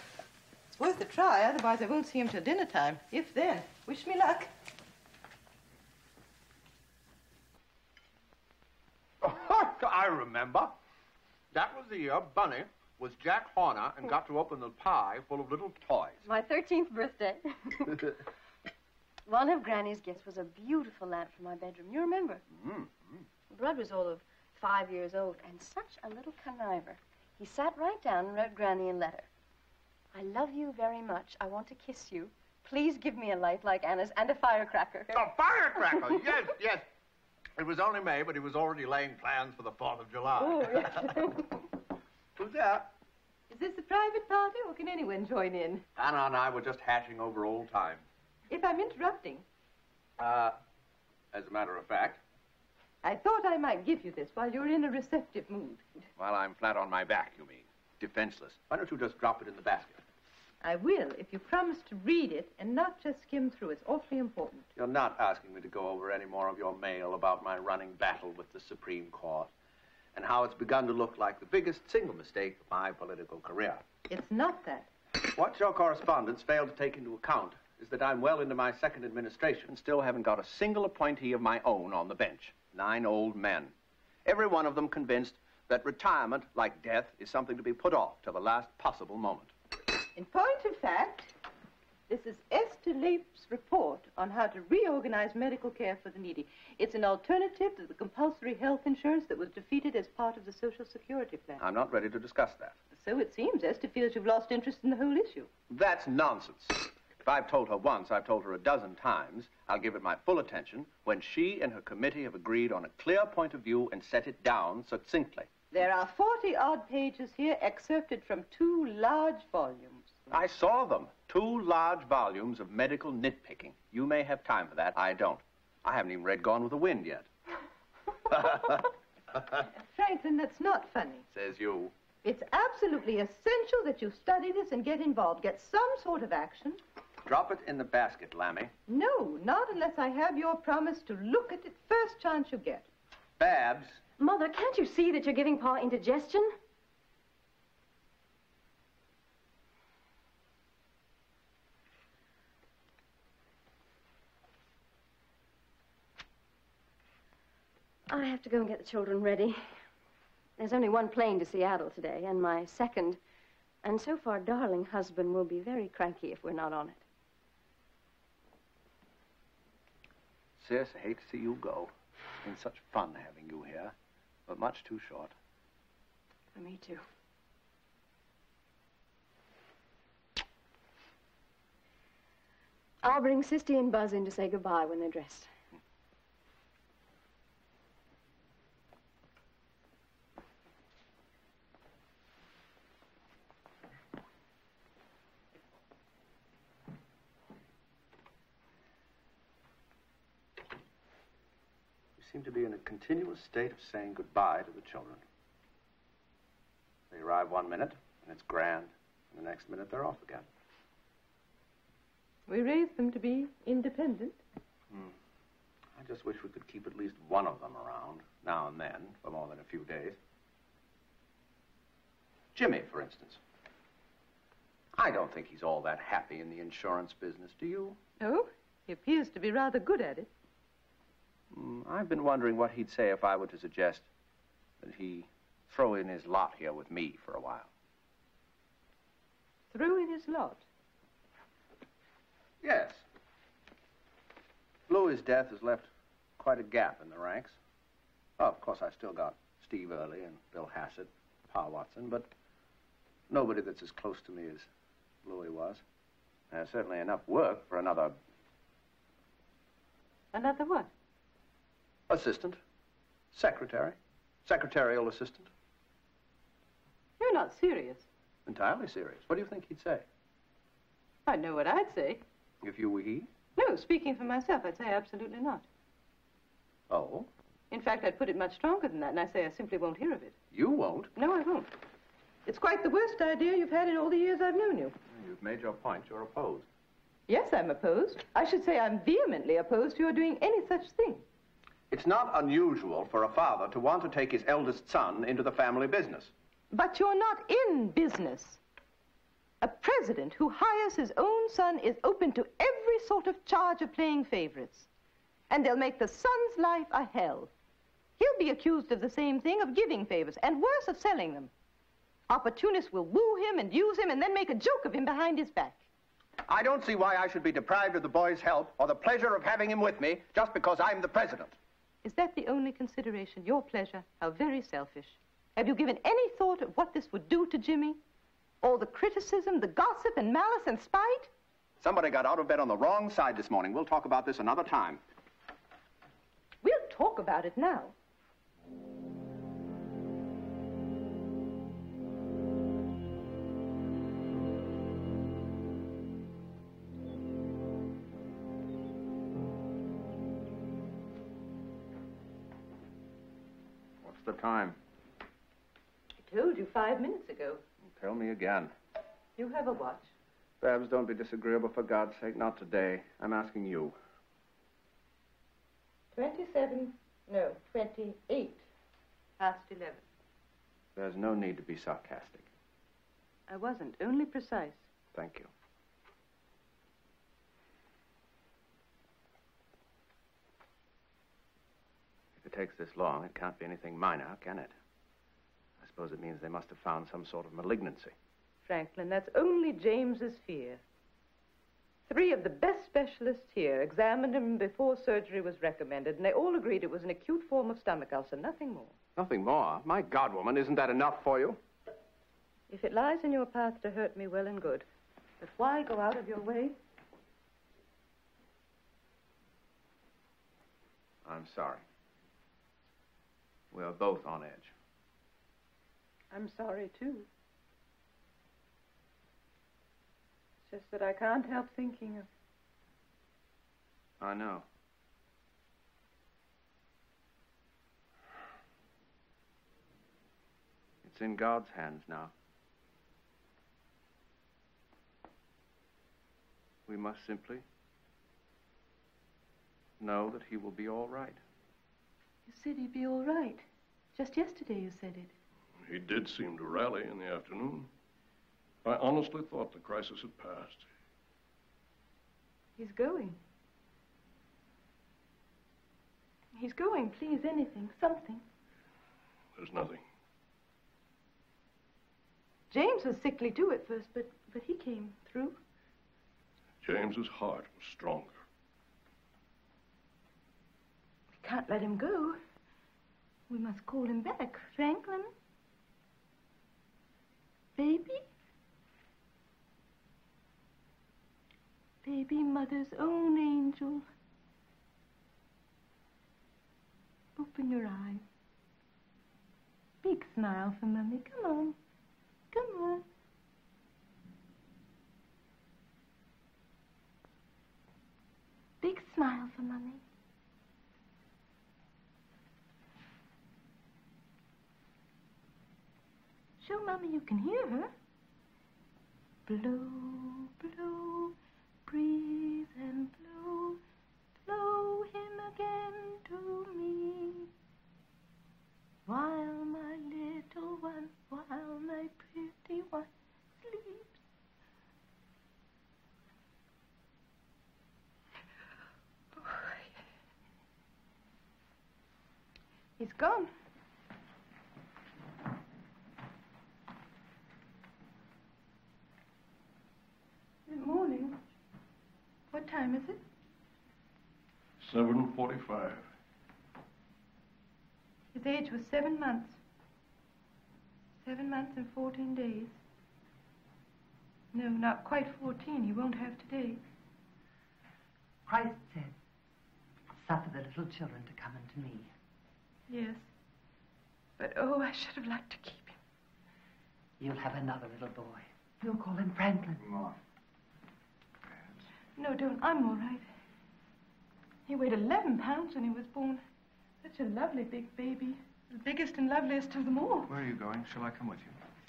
It's worth a try, otherwise I won't see him till dinner time. If then, wish me luck. I remember. That was the year Bunny was Jack Horner and got to open the pie full of little toys. My thirteenth birthday. One of Granny's gifts was a beautiful lamp from my bedroom. You remember? Mm-hmm. Bud was all of five years old and such a little conniver. He sat right down and wrote Granny a letter. I love you very much. I want to kiss you. Please give me a light like Anna's and a firecracker. A firecracker? Yes, yes. It was only May, but he was already laying plans for the fourth of July. Oh, yes. Who's that? Is this a private party, or can anyone join in? Anna and I were just hatching over old times. If I'm interrupting. Uh, as a matter of fact. I thought I might give you this while you're in a receptive mood. While I'm flat on my back, you mean. Defenseless. Why don't you just drop it in the basket? I will, if you promise to read it and not just skim through. It's awfully important. You're not asking me to go over any more of your mail about my running battle with the Supreme Court and how it's begun to look like the biggest single mistake of my political career. It's not that. What your correspondence failed to take into account is that I'm well into my second administration and still haven't got a single appointee of my own on the bench. Nine old men. Every one of them convinced that retirement, like death, is something to be put off till the last possible moment. In point of fact, this is Esther Lape's report on how to reorganize medical care for the needy. It's an alternative to the compulsory health insurance that was defeated as part of the Social Security plan. I'm not ready to discuss that. So it seems. Esther feels you've lost interest in the whole issue. That's nonsense. If I've told her once, I've told her a dozen times. I'll give it my full attention when she and her committee have agreed on a clear point of view and set it down succinctly. There are forty-odd pages here excerpted from two large volumes. I saw them. Two large volumes of medical nitpicking. You may have time for that. I don't. I haven't even read Gone with the Wind yet. Franklin, that's not funny. Says you. It's absolutely essential that you study this and get involved, get some sort of action. Drop it in the basket, Lammy. No, not unless I have your promise to look at it first chance you get. Babs. Mother, can't you see that you're giving Pa indigestion? I have to go and get the children ready. There's only one plane to Seattle today, and my second, and so far darling husband will be very cranky if we're not on it. Sis, I hate to see you go. It's been such fun having you here, but much too short. For me too. I'll bring Sisty and Buzz in to say goodbye when they're dressed. Seem to be in a continuous state of saying goodbye to the children. They arrive one minute, and it's grand, and the next minute they're off again. We raised them to be independent. Hmm. I just wish we could keep at least one of them around, now and then, for more than a few days. Jimmy, for instance. I don't think he's all that happy in the insurance business, do you? No, he appears to be rather good at it. Mm, I've been wondering what he'd say if I were to suggest that he throw in his lot here with me for a while. Throw in his lot? Yes. Louis's death has left quite a gap in the ranks. Oh, of course, I still got Steve Early and Bill Hassett, Pa Watson, but nobody that's as close to me as Louis was. There's certainly enough work for another... Another what? Assistant. Secretary. Secretarial assistant. You're not serious. Entirely serious. What do you think he'd say? I know what I'd say. If you were he? No, speaking for myself, I'd say absolutely not. Oh? In fact, I'd put it much stronger than that, and I say I simply won't hear of it. You won't? No, I won't. It's quite the worst idea you've had in all the years I've known you. You've made your point. You're opposed. Yes, I'm opposed. I should say I'm vehemently opposed to your doing any such thing. It's not unusual for a father to want to take his eldest son into the family business. But you're not in business. A president who hires his own son is open to every sort of charge of playing favorites. And they'll make the son's life a hell. He'll be accused of the same thing, of giving favors, and worse, of selling them. Opportunists will woo him and use him and then make a joke of him behind his back. I don't see why I should be deprived of the boy's help or the pleasure of having him with me just because I'm the president. Is that the only consideration, your pleasure? How very selfish. Have you given any thought of what this would do to Jimmy? All the criticism, the gossip and malice and spite? Somebody got out of bed on the wrong side this morning. We'll talk about this another time. We'll talk about it now. The time? I told you five minutes ago. Tell me again. You have a watch. Babs, don't be disagreeable, for God's sake. Not today. I'm asking you. Twenty-seven, no, twenty-eight past eleven. There's no need to be sarcastic. I wasn't, only precise. Thank you. It takes this long, it can't be anything minor, can it? I suppose it means they must have found some sort of malignancy. Franklin, that's only James's fear. Three of the best specialists here examined him before surgery was recommended, and they all agreed it was an acute form of stomach ulcer, nothing more. Nothing more? My God, woman, isn't that enough for you? If it lies in your path to hurt me, well and good. But why go out of your way? I'm sorry. We are both on edge. I'm sorry, too. It's just that I can't help thinking of... I know. It's in God's hands now. We must simply know that he will be all right. You said he'd be all right. Just yesterday you said it. He did seem to rally in the afternoon. I honestly thought the crisis had passed. He's going. He's going. Please, anything, something. There's nothing. James was sickly too at first, but, but he came through. James's heart was stronger. We can't let him go. We must call him back. Franklin? Baby? Baby, mother's own angel. Open your eyes. Big smile for Mummy. Come on. Come on. Big smile for Mummy. Show Mummy you can hear her. Blow, blow, breathe and blow, blow him again to me. While my little one, while my pretty one sleeps. Boy. He's gone. Good morning. What time is it? seven forty-five. His age was seven months. Seven months and fourteen days. No, not quite fourteen. He won't have today. Christ said, suffer the little children to come unto me. Yes. But, oh, I should have liked to keep him. You'll have another little boy. You'll call him Franklin. More. No, don't. I'm all right. He weighed eleven pounds when he was born. Such a lovely big baby. The biggest and loveliest of them all. Where are you going? Shall I come with you?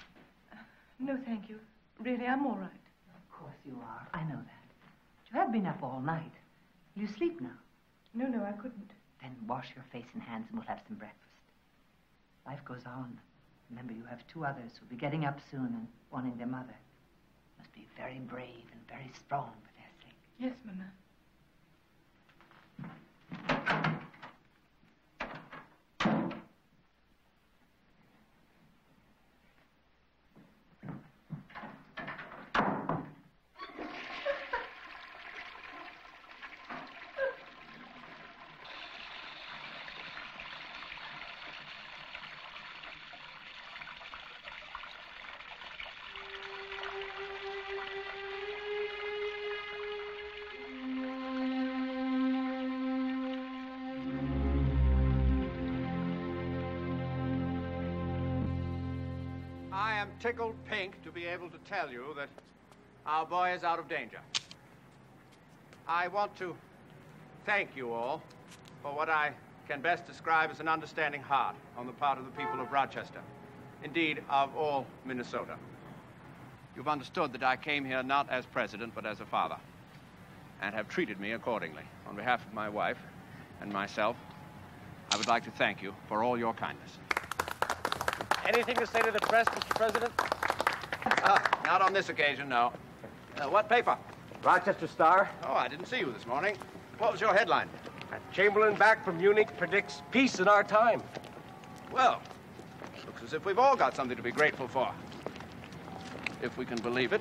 Uh, no, thank you. Really, I'm all right. Of course you are. I know that. But you have been up all night. Will you sleep now? No, no, I couldn't. Then wash your face and hands and we'll have some breakfast. Life goes on. Remember, you have two others who'll be getting up soon and wanting their mother. You must be very brave and very strong. Yes, Mama. Tickled pink to be able to tell you that our boy is out of danger. I want to thank you all for what I can best describe as an understanding heart on the part of the people of Rochester, indeed of all Minnesota. You've understood that I came here not as president but as a father, and have treated me accordingly. On behalf of my wife and myself, I would like to thank you for all your kindness. Anything to say to the press, Mister President? Uh, not on this occasion, no. Uh, what paper? Rochester Star. Oh, I didn't see you this morning. What was your headline? Chamberlain back from Munich predicts peace in our time. Well, looks as if we've all got something to be grateful for. If we can believe it.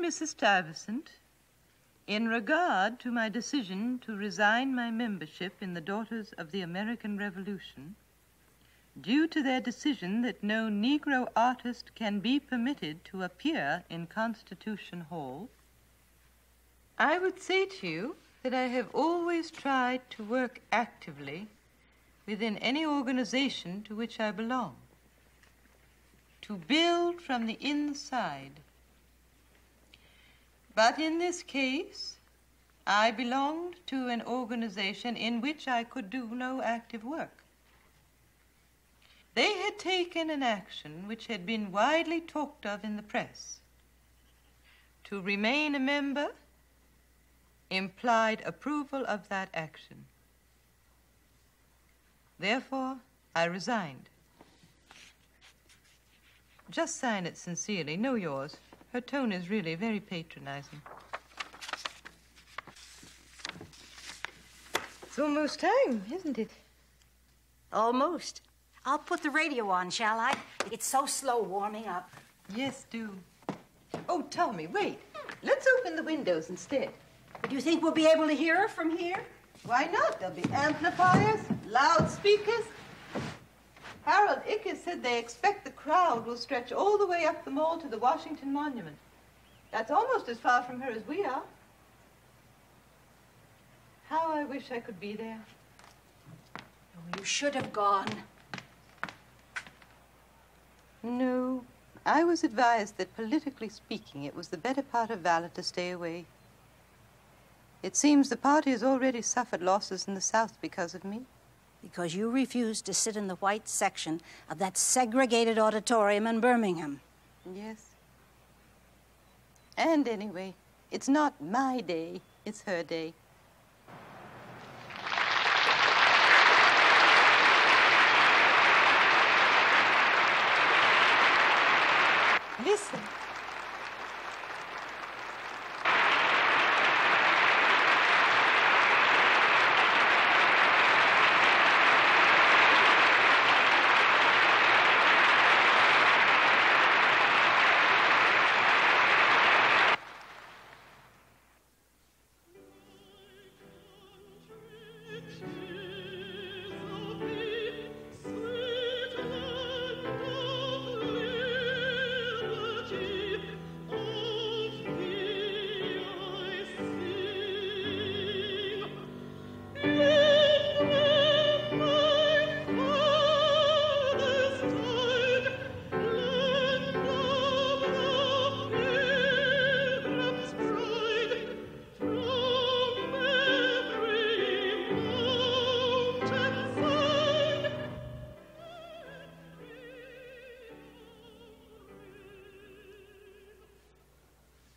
Missus Stuyvesant, in regard to my decision to resign my membership in the Daughters of the American Revolution, due to their decision that no Negro artist can be permitted to appear in Constitution Hall, I would say to you that I have always tried to work actively within any organization to which I belong, to build from the inside. But in this case, I belonged to an organization in which I could do no active work. They had taken an action which had been widely talked of in the press. To remain a member implied approval of that action. Therefore, I resigned. Just sign it sincerely. No, yours. Her tone is really very patronizing. It's almost time, isn't it? Almost. I'll put the radio on, shall I? It's so slow warming up. Yes, do. Oh, Tommy, wait. Let's open the windows instead. Do you think we'll be able to hear her from here? Why not? There'll be amplifiers, loudspeakers. Harold Ickes said they expect the crowd will stretch all the way up the mall to the Washington Monument. That's almost as far from her as we are. How I wish I could be there. Oh, you should have gone. No, I was advised that politically speaking, it was the better part of valor to stay away. It seems the party has already suffered losses in the South because of me. Because you refused to sit in the white section of that segregated auditorium in Birmingham. Yes. And anyway, it's not my day, it's her day. Listen.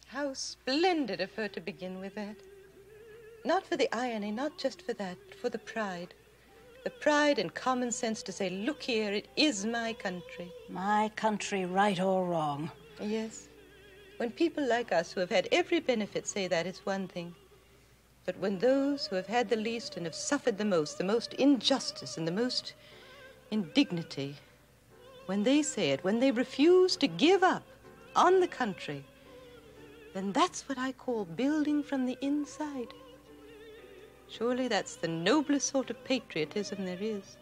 How splendid of her to begin with that. Not for the irony, not just for that, for the pride. The pride and common sense to say, look here, it is my country. My country, right or wrong. Yes. When people like us who have had every benefit say that, it's one thing. But when those who have had the least and have suffered the most, the most injustice and the most indignity, when they say it, when they refuse to give up on the country, then that's what I call building from the inside. Surely that's the noblest sort of patriotism there is.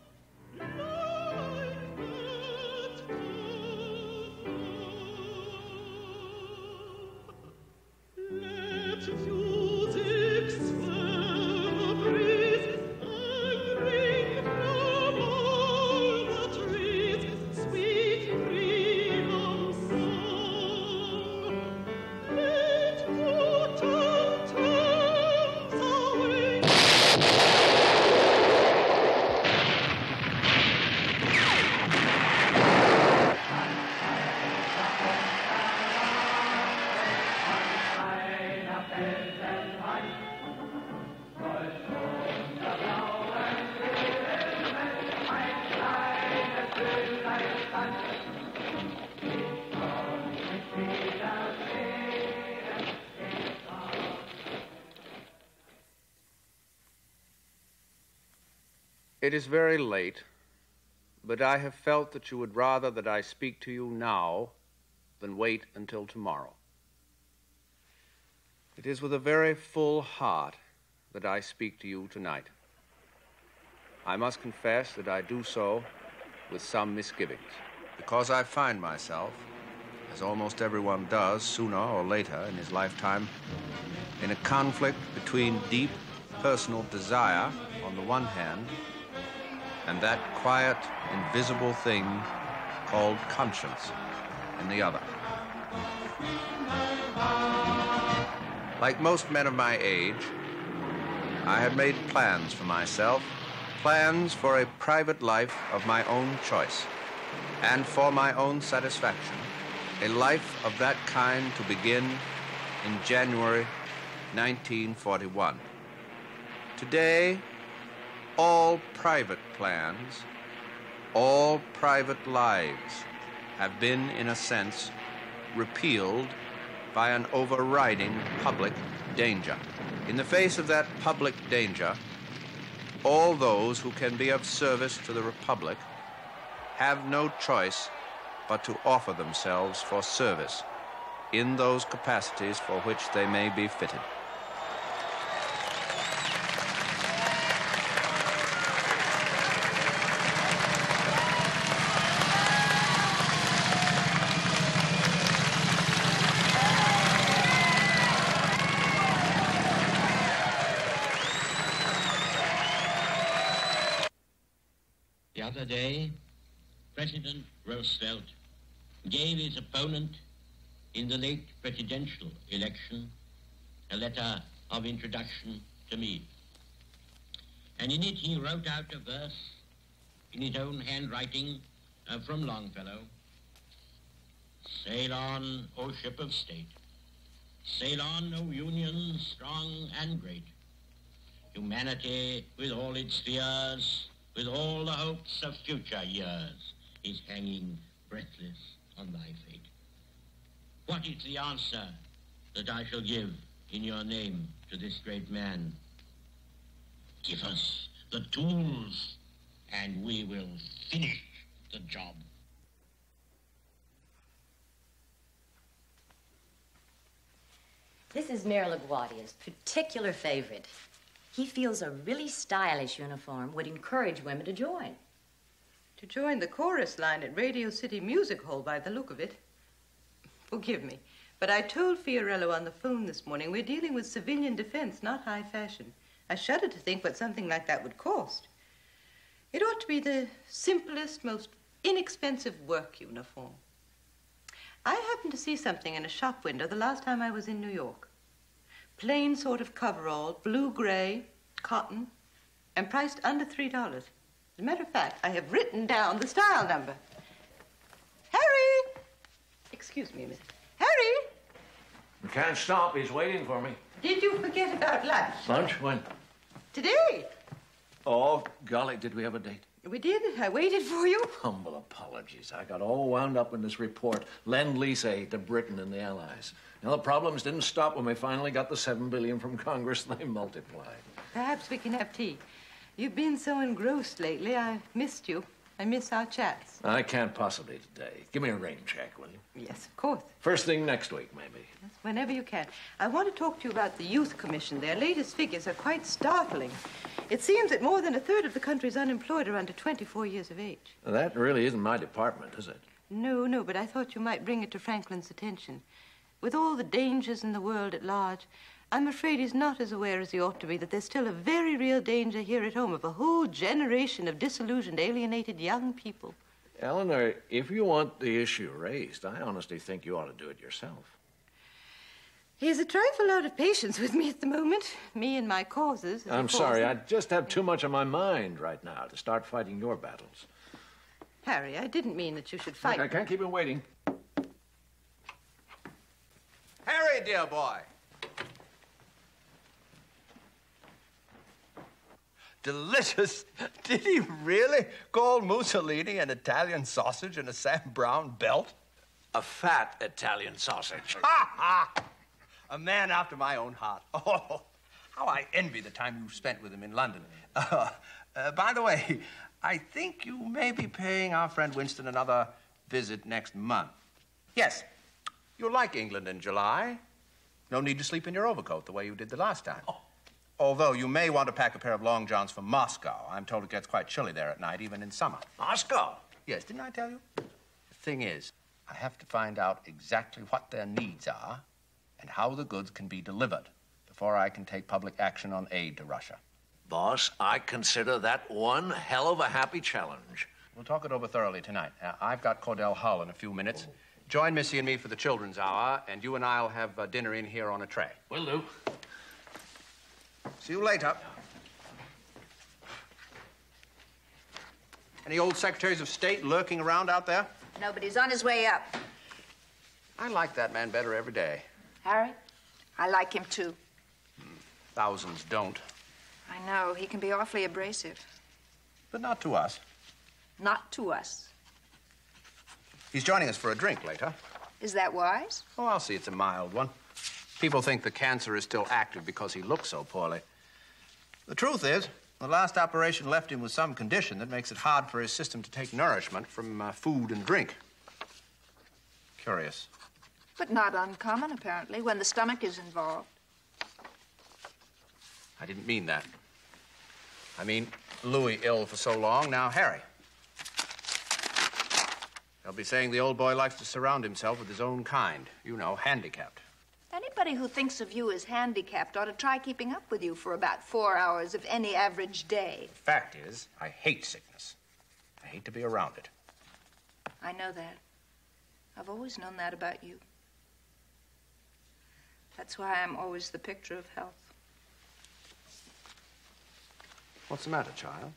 It is very late, but I have felt that you would rather that I speak to you now than wait until tomorrow. It is with a very full heart that I speak to you tonight. I must confess that I do so with some misgivings, because I find myself, as almost everyone does sooner or later in his lifetime, in a conflict between deep personal desire on the one hand and that quiet, invisible thing called conscience in the other. Like most men of my age, I had made plans for myself, plans for a private life of my own choice and for my own satisfaction, a life of that kind to begin in January nineteen forty-one. Today, all private plans, all private lives have been, in a sense, repealed by an overriding public danger. In the face of that public danger, all those who can be of service to the Republic have no choice but to offer themselves for service in those capacities for which they may be fitted. The other day, President Roosevelt gave his opponent in the late presidential election a letter of introduction to me. And in it he wrote out a verse in his own handwriting uh, from Longfellow. Sail on, O ship of state. Sail on, O union strong and great. Humanity with all its fears, with all the hopes of future years, is hanging breathless on thy fate. What is the answer that I shall give in your name to this great man? Give us the tools, and we will finish the job. This is Mayor LaGuardia's particular favorite. He feels a really stylish uniform would encourage women to join. To join the chorus line at Radio City Music Hall, by the look of it. Forgive me, but I told Fiorello on the phone this morning we're dealing with civilian defense, not high fashion. I shudder to think what something like that would cost. It ought to be the simplest, most inexpensive work uniform. I happened to see something in a shop window the last time I was in New York. Plain sort of coverall, blue-gray, cotton, and priced under three dollars. As a matter of fact, I have written down the style number. Harry! Excuse me, miss. Harry! You can't stop. He's waiting for me. Did you forget about lunch? Lunch? When? Today. Oh, golly, did we have a date? We did. I waited for you. Humble apologies. I got all wound up in this report. Lend-lease aid to Britain and the Allies. Now, the problems didn't stop when we finally got the seven billion from Congress. They multiplied. Perhaps we can have tea. You've been so engrossed lately. I missed you. I miss our chats. I can't possibly today. Give me a rain check, will you? Yes, of course. First thing next week, maybe. Yes, whenever you can. I want to talk to you about the Youth Commission. Their latest figures are quite startling. It seems that more than a third of the country's unemployed are under twenty-four years of age. Well, that really isn't my department, is it? No, no, but I thought you might bring it to Franklin's attention. With all the dangers in the world at large, I'm afraid he's not as aware as he ought to be that there's still a very real danger here at home of a whole generation of disillusioned, alienated young people. Eleanor, if you want the issue raised, I honestly think you ought to do it yourself. He's a trifle out of patience with me at the moment, me and my causes. I'm sorry, I just have too much on my mind right now to start fighting your battles. Harry, I didn't mean that you should fight. Look, I can't keep him waiting. Harry, dear boy. Delicious. Did he really call Mussolini an Italian sausage in a Sam Brown belt? A fat Italian sausage. Ha ha! A man after my own heart. Oh, how I envy the time you spent with him in London. Uh, uh, by the way, I think you may be paying our friend Winston another visit next month. Yes, you'll like England in July. No need to sleep in your overcoat the way you did the last time. Oh. Although you may want to pack a pair of long johns for Moscow. I'm told it gets quite chilly there at night, even in summer. Moscow? Yes, didn't I tell you? The thing is, I have to find out exactly what their needs are and how the goods can be delivered before I can take public action on aid to Russia. Boss, I consider that one hell of a happy challenge. We'll talk it over thoroughly tonight. Uh, I've got Cordell Hull in a few minutes. Oh. Join Missy and me for the children's hour, and you and I'll have uh, dinner in here on a tray. Will do. See you later. Any old secretaries of state lurking around out there? No, but he's on his way up. I like that man better every day. Harry, I like him too. Hmm. Thousands don't. I know. He can be awfully abrasive. But not to us. Not to us. He's joining us for a drink later. Is that wise? Oh, I'll see. It's a mild one. People think the cancer is still active because he looks so poorly. The truth is, the last operation left him with some condition that makes it hard for his system to take nourishment from uh, food and drink. Curious. But not uncommon, apparently, when the stomach is involved. I didn't mean that. I mean, Louis ill for so long, now Harry. They'll be saying the old boy likes to surround himself with his own kind. You know, handicapped. Anybody who thinks of you as handicapped ought to try keeping up with you for about four hours of any average day. The fact is, I hate sickness. I hate to be around it. I know that. I've always known that about you. That's why I'm always the picture of health. What's the matter, child?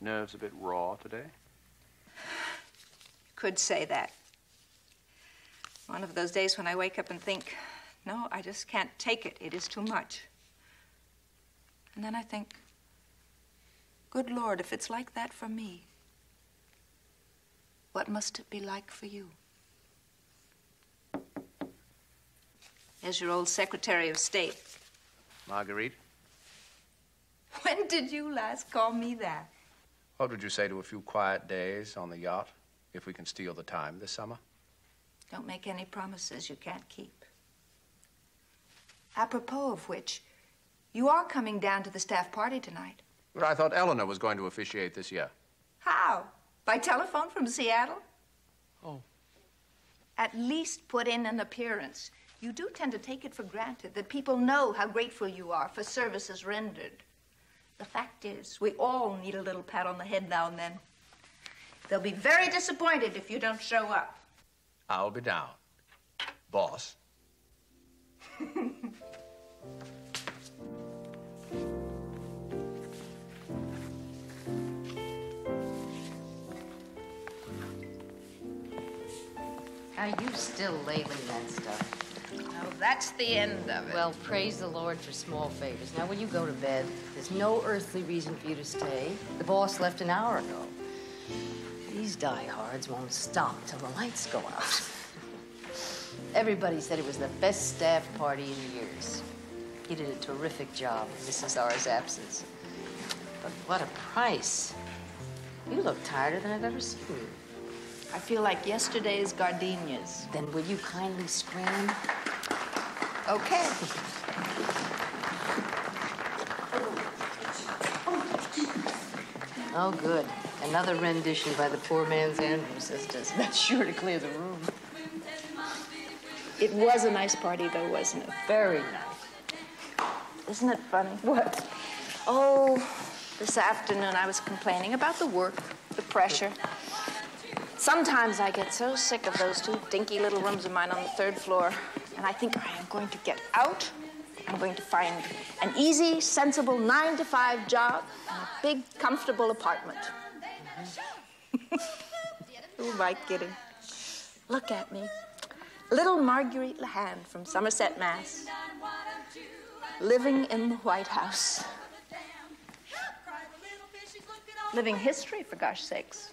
Nerves a bit raw today? Could say that. One of those days when I wake up and think, no, I just can't take it. It is too much. And then I think, good Lord, if it's like that for me, what must it be like for you? There's your old Secretary of State. Marguerite? When did you last call me that? What would you say to a few quiet days on the yacht? If we can steal the time this summer. Don't make any promises you can't keep. Apropos of which, you are coming down to the staff party tonight. But I thought Eleanor was going to officiate this year. How? By telephone from Seattle? Oh. At least put in an appearance. You do tend to take it for granted that people know how grateful you are for services rendered. The fact is, we all need a little pat on the head now and then. They'll be very disappointed if you don't show up. I'll be down, boss. Are you still labeling that stuff? No, that's the end of it. Well, praise the Lord for small favors. Now, when you go to bed, there's no earthly reason for you to stay. The boss left an hour ago. These diehards won't stop till the lights go out. Everybody said it was the best staff party in years. He did a terrific job in Missus R's absence. But what a price. You look tireder than I've ever seen you. I feel like yesterday's gardenias. Then will you kindly scram? Okay. Oh, good. Another rendition by the poor man's Andrew sisters. That's sure to clear the room. It was a nice party, though, wasn't it? Very nice. Isn't it funny? What? Oh, this afternoon I was complaining about the work, the pressure. Sometimes I get so sick of those two dinky little rooms of mine on the third floor, and I think I am going to get out. I'm going to find an easy, sensible nine to five job and a big, comfortable apartment. Who am I kidding? Look at me. Little Marguerite Lahan from Somerset, Mass. Living in the White House. Living history, for gosh sakes.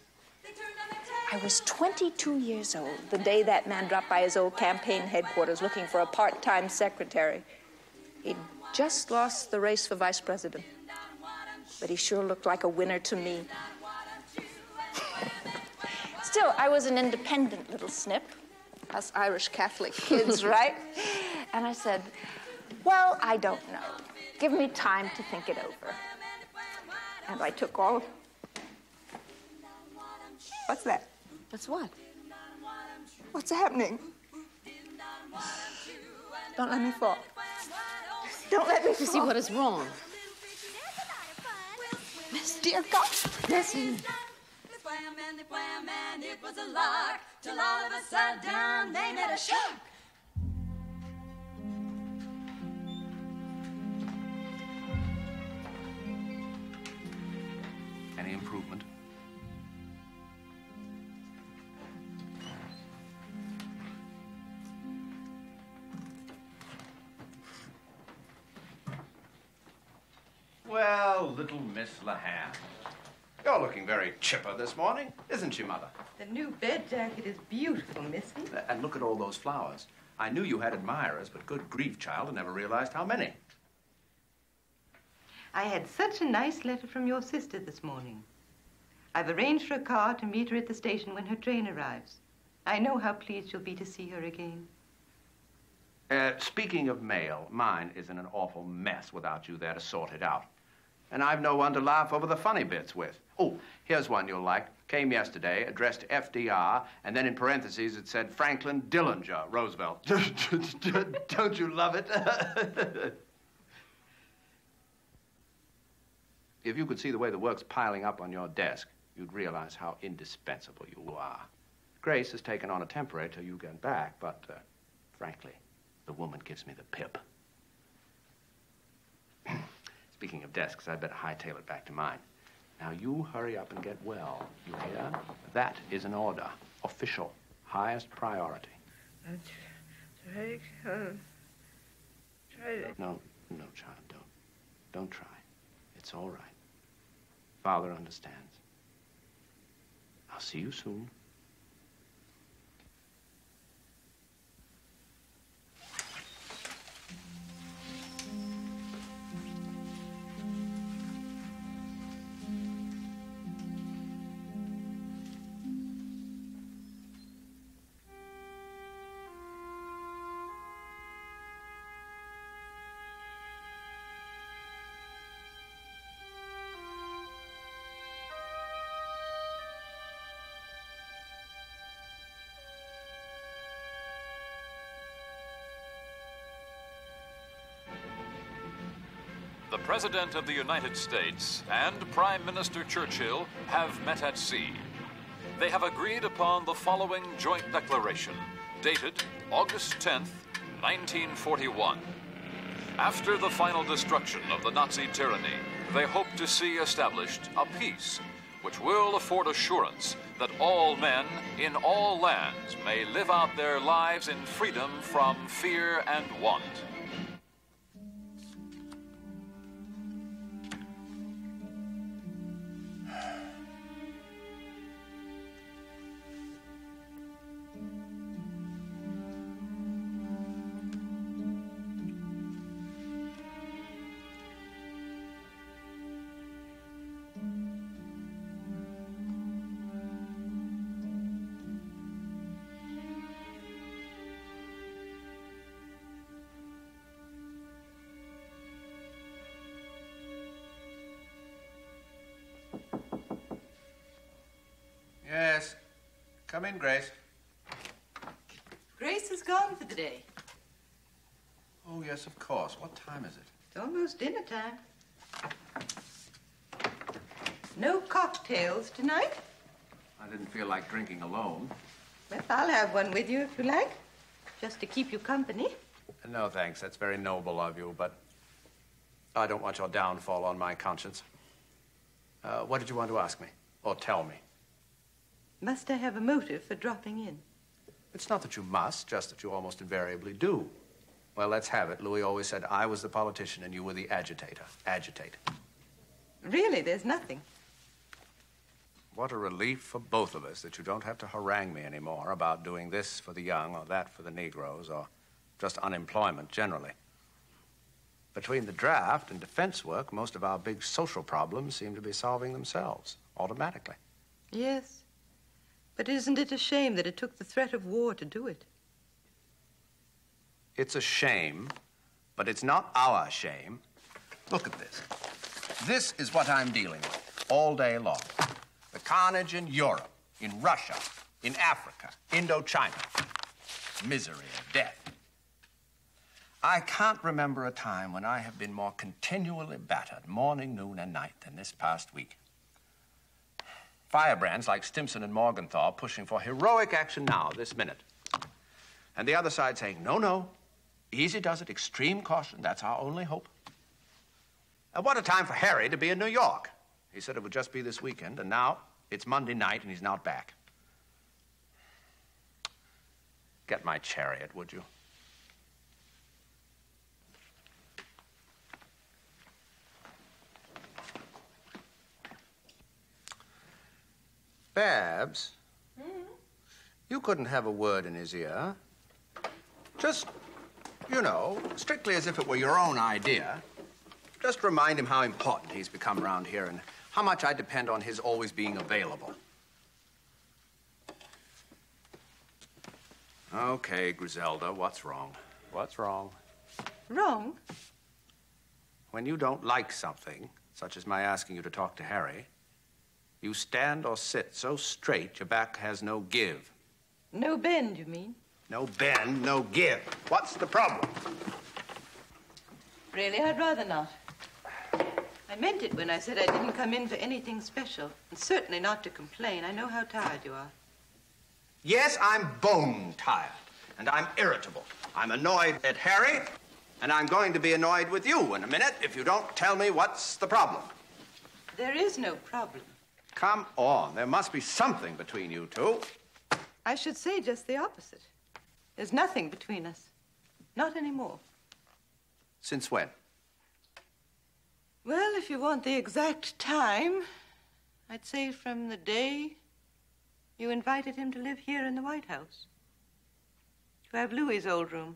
I was twenty-two years old the day that man dropped by his old campaign headquarters looking for a part-time secretary. He'd just lost the race for vice president. But he sure looked like a winner to me. Still, I was an independent little snip. Us Irish Catholic kids, right? And I said, well, I don't know. Give me time to think it over. And I took all of... What's that? That's what? What's happening? Don't let me fall. Don't let me fall. See what is wrong. Miss, dear God, listen. Wham, wham, and it was a lark, till all of us sat down, they made a shock. Any improvement? Well, little Miss Lahan. You're looking very chipper this morning, isn't she, Mother? The new bed jacket is beautiful, Missy. And look at all those flowers. I knew you had admirers, but good grief, child, I never realized how many. I had such a nice letter from your sister this morning. I've arranged for a car to meet her at the station when her train arrives. I know how pleased you'll be to see her again. Uh, speaking of mail, mine is in an awful mess without you there to sort it out. And I've no one to laugh over the funny bits with. Oh, here's one you'll like. Came yesterday, addressed to F D R, and then in parentheses it said Franklin Delano Roosevelt. Don't you love it? If you could see the way the work's piling up on your desk, you'd realize how indispensable you are. Grace has taken on a temporary till you get back, but uh, frankly, the woman gives me the pip. Speaking of desks, I'd better hightail it back to mine. Now, you hurry up and get well, you hear? That is an order. Official. Highest priority. Uh, try, uh, try it. No, no, child, don't. Don't try. It's all right. Father understands. I'll see you soon. The President of the United States and Prime Minister Churchill have met at sea. They have agreed upon the following joint declaration, dated August tenth, nineteen forty-one. After the final destruction of the Nazi tyranny, they hope to see established a peace, which will afford assurance that all men in all lands may live out their lives in freedom from fear and want. Come in, Grace. Grace is gone for the day. Oh, yes, of course. What time is it? It's almost dinner time. No cocktails tonight? I didn't feel like drinking alone. Well, I'll have one with you if you like, just to keep you company. No, thanks. That's very noble of you, but I don't want your downfall on my conscience. Uh, what did you want to ask me or tell me? Must I have a motive for dropping in? It's not that you must, just that you almost invariably do. Well, let's have it. Louis always said I was the politician and you were the agitator. Agitate. Really, there's nothing. What a relief for both of us that you don't have to harangue me anymore about doing this for the young or that for the Negroes or just unemployment generally. Between the draft and defense work, most of our big social problems seem to be solving themselves automatically. Yes. But isn't it a shame that it took the threat of war to do it? It's a shame, but it's not our shame. Look at this. This is what I'm dealing with all day long. The carnage in Europe, in Russia, in Africa, Indochina. Misery and death. I can't remember a time when I have been more continually battered, morning, noon, and night, than this past week. Firebrands like Stimson and Morgenthau pushing for heroic action now, this minute. And the other side saying, no, no, easy does it, extreme caution, that's our only hope. And what a time for Harry to be in New York. He said it would just be this weekend, and now it's Monday night and he's not back. Get my chariot, would you? Babs, mm-hmm. You couldn't have a word in his ear. Just, you know, strictly as if it were your own idea. Just remind him how important he's become around here and how much I depend on his always being available. Okay, Griselda, what's wrong? What's wrong? Wrong? When you don't like something, such as my asking you to talk to Harry, you stand or sit so straight your back has no give. No bend, you mean? No bend, no give. What's the problem? Really, I'd rather not. I meant it when I said I didn't come in for anything special, and certainly not to complain. I know how tired you are. Yes, I'm bone tired, and I'm irritable. I'm annoyed at Harry, and I'm going to be annoyed with you in a minute if you don't tell me what's the problem. There is no problem. Come on, there must be something between you two. I should say just the opposite. There's nothing between us. Not anymore. Since when? Well, if you want the exact time, I'd say from the day you invited him to live here in the White House, to have Louis's old room.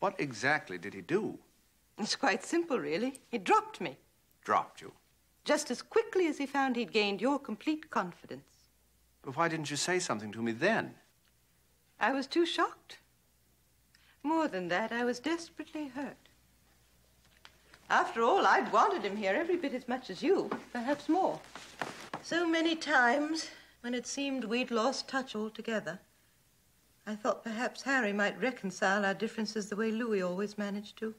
What exactly did he do? It's quite simple, really. He dropped me. Dropped you? Just as quickly as he found he'd gained your complete confidence. But why didn't you say something to me then? I was too shocked. More than that, I was desperately hurt. After all, I'd wanted him here every bit as much as you, perhaps more. So many times, when it seemed we'd lost touch altogether, I thought perhaps Harry might reconcile our differences the way Louis always managed to.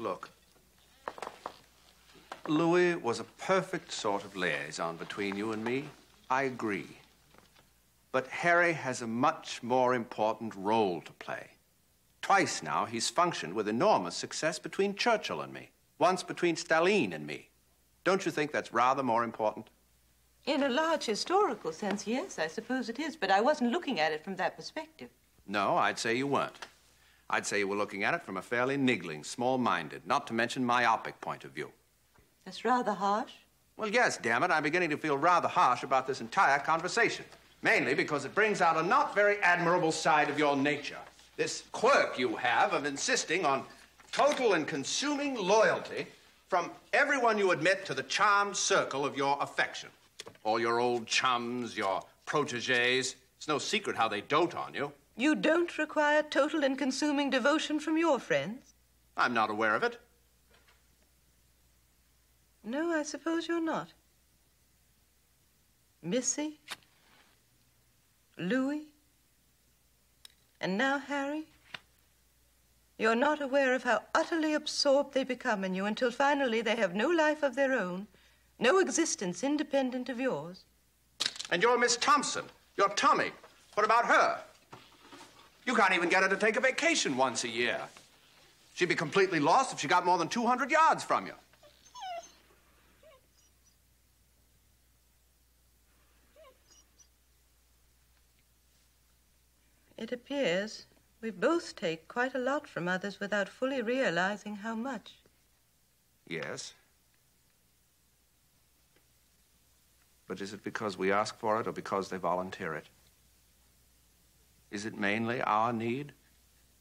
Look, Louis was a perfect sort of liaison between you and me. I agree. But Harry has a much more important role to play. Twice now, he's functioned with enormous success between Churchill and me, once between Stalin and me. Don't you think that's rather more important? In a large historical sense, yes, I suppose it is, but I wasn't looking at it from that perspective. No, I'd say you weren't. I'd say you were looking at it from a fairly niggling, small-minded, not to mention myopic point of view. That's rather harsh. Well, yes, damn it, I'm beginning to feel rather harsh about this entire conversation, mainly because it brings out a not very admirable side of your nature, this quirk you have of insisting on total and consuming loyalty from everyone you admit to the charmed circle of your affection. All your old chums, your proteges. It's no secret how they dote on you. You don't require total and consuming devotion from your friends? I'm not aware of it. No, I suppose you're not. Missy, Louis, and now Harry. You're not aware of how utterly absorbed they become in you until finally they have no life of their own. No existence independent of yours. And you're Miss Thompson. You're Tommy. What about her? You can't even get her to take a vacation once a year. She'd be completely lost if she got more than two hundred yards from you. It appears we both take quite a lot from others without fully realizing how much. Yes. But is it because we ask for it or because they volunteer it? Is it mainly our need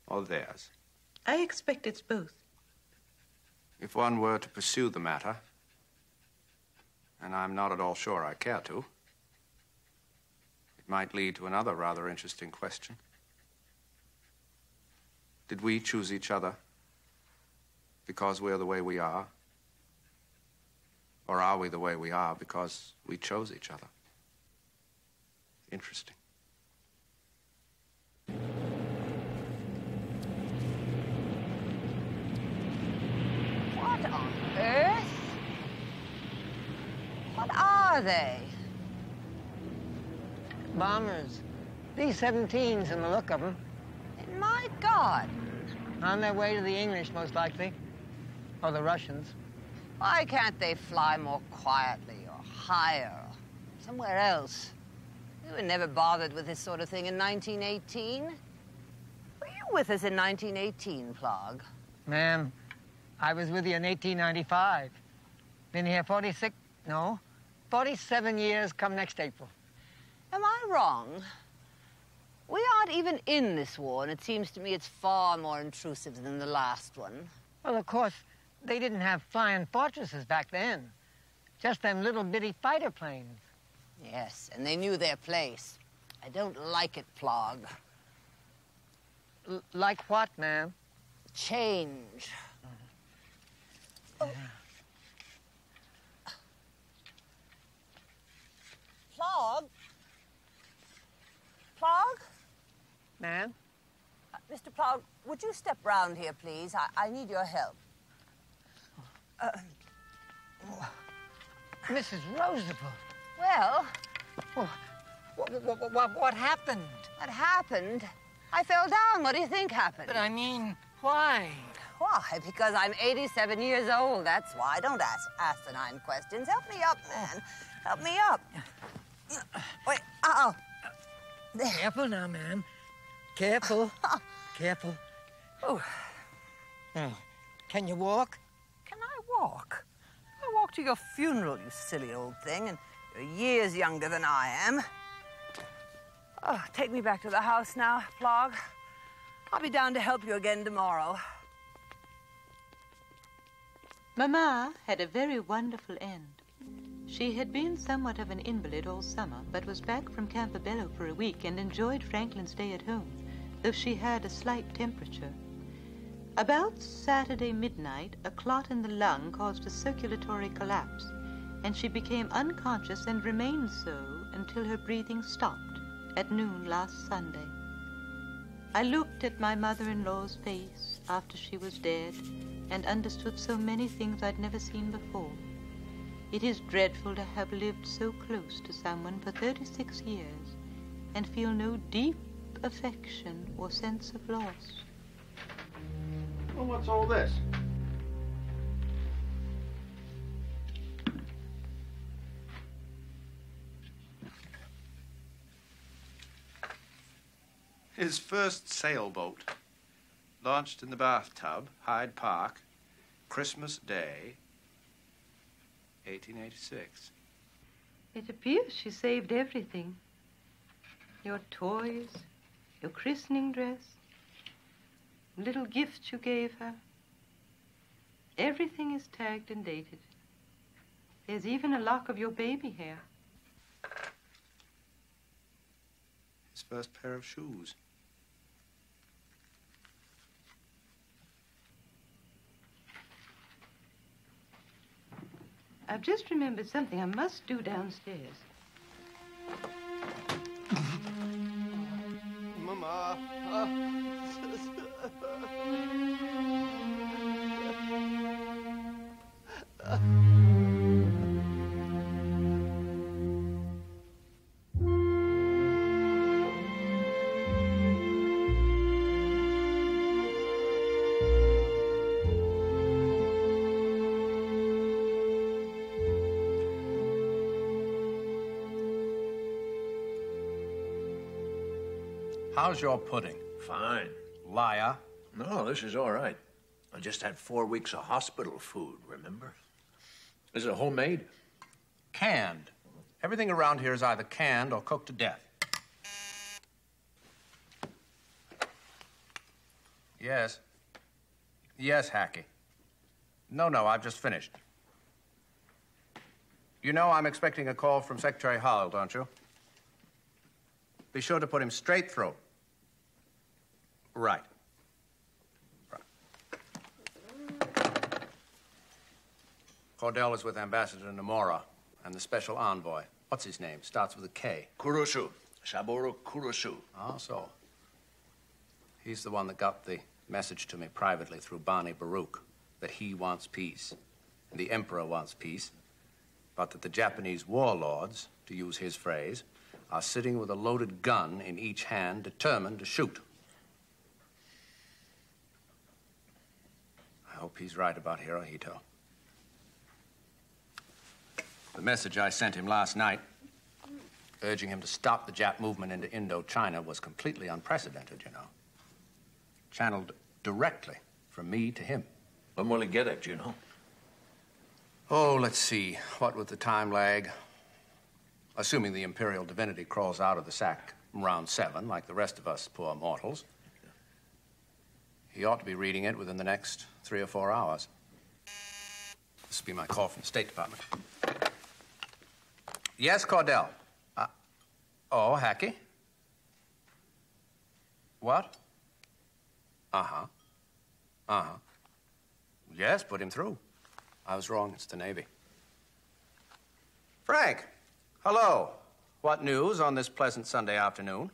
or theirs? I expect it's both. If one were to pursue the matter, and I'm not at all sure I care to, it might lead to another rather interesting question. Did we choose each other because we're the way we are? Or are we the way we are because we chose each other? Interesting. What on earth? What are they? Bombers. B seventeens in the look of them. And my God. On their way to the English, most likely. Or the Russians. Why can't they fly more quietly or higher or somewhere else? We were never bothered with this sort of thing in nineteen eighteen. Were you with us in nineteen eighteen, Plog? Ma'am, I was with you in eighteen ninety-five. Been here forty-six, no, forty-seven years come next April. Am I wrong? We aren't even in this war, and it seems to me it's far more intrusive than the last one. Well, of course, they didn't have flying fortresses back then. Just them little bitty fighter planes. Yes, and they knew their place. I don't like it, Plog. L like what, ma'am? Change. Mm-hmm. Oh. Plog? Plog? Ma'am? Uh, Mister Plog, would you step round here, please? I, I need your help. Uh, oh. Missus Roosevelt. Well, oh, what, what, what, what happened? What happened? I fell down. What do you think happened? But I mean, why? Why? Because I'm eighty-seven years old. That's why. Don't ask asinine questions. Help me up, man. Help me up. Wait. Uh-oh. Careful now, ma'am. Careful. Careful. Oh. Now, can you walk? Can I walk? I walked to your funeral, you silly old thing, and you're years younger than I am. Oh, take me back to the house now, Plog. I'll be down to help you again tomorrow. Mama had a very wonderful end. She had been somewhat of an invalid all summer, but was back from Campobello for a week and enjoyed Franklin's day at home, though she had a slight temperature. About Saturday midnight, a clot in the lung caused a circulatory collapse, and she became unconscious and remained so until her breathing stopped at noon last Sunday. I looked at my mother-in-law's face after she was dead and understood so many things I'd never seen before. It is dreadful to have lived so close to someone for thirty-six years and feel no deep affection or sense of loss. Well, what's all this? His first sailboat, launched in the bathtub, Hyde Park, Christmas Day, eighteen eighty-six. It appears she saved everything. Your toys, your christening dress, little gifts you gave her. Everything is tagged and dated. There's even a lock of your baby hair. His first pair of shoes. I've just remembered something I must do downstairs. Mama. Uh... How's your pudding? Fine. Liar. No, this is all right. I just had four weeks of hospital food, remember? Is it homemade? Canned. Everything around here is either canned or cooked to death. Yes. Yes, Hacky. No, no, I've just finished. You know I'm expecting a call from Secretary Howell, don't you? Be sure to put him straight through. Right. Cordell is with Ambassador Nomura and the special envoy. What's his name? Starts with a K. Kurosu. Saburo Kurosu. Ah, so. He's the one that got the message to me privately through Bonnie Baruch that he wants peace, and the emperor wants peace, but that the Japanese warlords, to use his phrase, are sitting with a loaded gun in each hand, determined to shoot. I hope he's right about Hirohito. The message I sent him last night, urging him to stop the Jap movement into Indochina, was completely unprecedented, you know. Channeled directly from me to him. When will it get at, you know? Oh, let's see. What with the time lag? Assuming the imperial divinity crawls out of the sack round seven, like the rest of us poor mortals. He ought to be reading it within the next three or four hours. This will be my call from the State Department. Yes, Cordell. Uh, oh, Hackey? What? Uh-huh. Uh-huh. Yes, put him through. I was wrong. It's the Navy. Frank, hello. What news on this pleasant Sunday afternoon?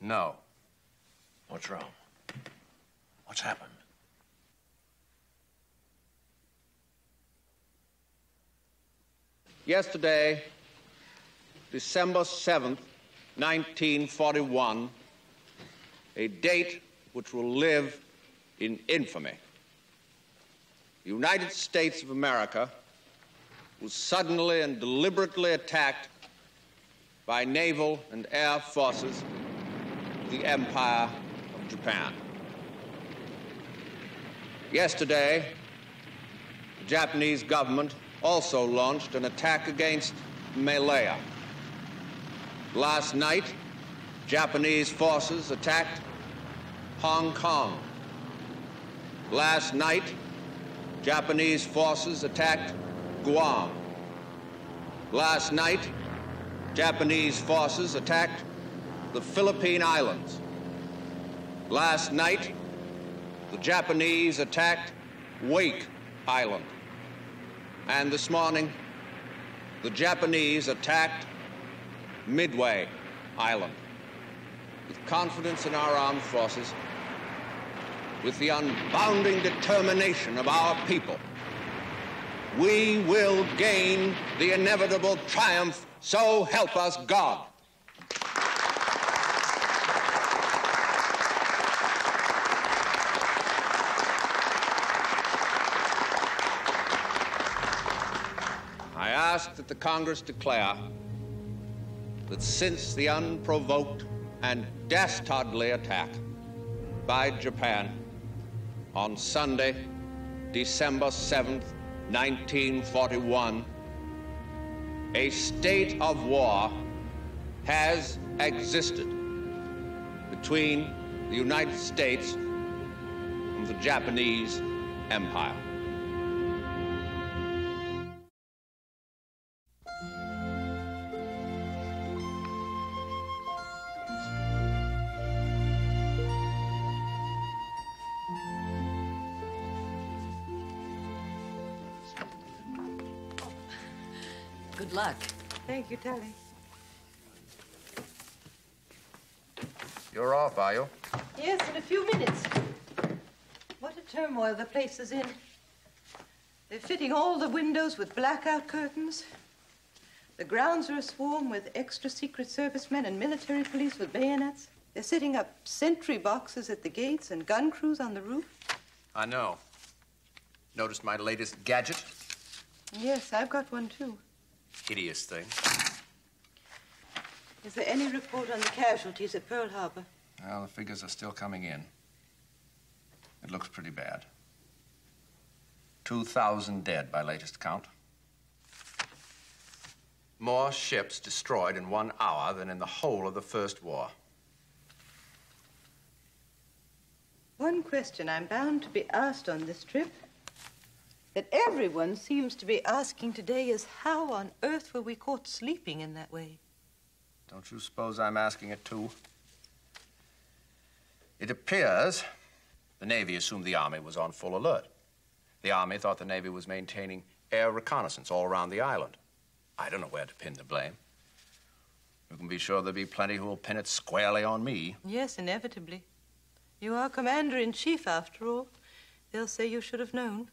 No. What's wrong? What's happened? Yesterday, December seventh, nineteen forty-one, a date which will live in infamy. The United States of America was suddenly and deliberately attacked by naval and air forces of the Empire of Japan. Yesterday, the Japanese government also launched an attack against Malaya. Last night, Japanese forces attacked Hong Kong. Last night, Japanese forces attacked Guam. Last night, Japanese forces attacked the Philippine Islands. Last night, the Japanese attacked Wake Island. And this morning, the Japanese attacked Midway Island. With confidence in our armed forces, with the unbounding determination of our people, we will gain the inevitable triumph, so help us God. I ask that the Congress declare that since the unprovoked and dastardly attack by Japan on Sunday, December seventh, nineteen forty-one, a state of war has existed between the United States and the Japanese Empire. Good luck. Thank you, Teddy. You're off, are you? Yes, in a few minutes. What a turmoil the place is in. They're fitting all the windows with blackout curtains. The grounds are swarm with extra secret service men and military police with bayonets. They're setting up sentry boxes at the gates and gun crews on the roof. I know. Noticed my latest gadget? Yes, I've got one, too. Hideous thing. Is there any report on the casualties at Pearl Harbor? Well, the figures are still coming in. It looks pretty bad. two thousand dead by latest count. More ships destroyed in one hour than in the whole of the First War. One question I'm bound to be asked on this trip, that everyone seems to be asking today, is how on earth were we caught sleeping in that way? Don't you suppose I'm asking it too? It appears the Navy assumed the Army was on full alert. The Army thought the Navy was maintaining air reconnaissance all around the island. I don't know where to pin the blame. You can be sure there'll be plenty who will pin it squarely on me. Yes, inevitably. You are commander-in-chief, after all. They'll say you should have known.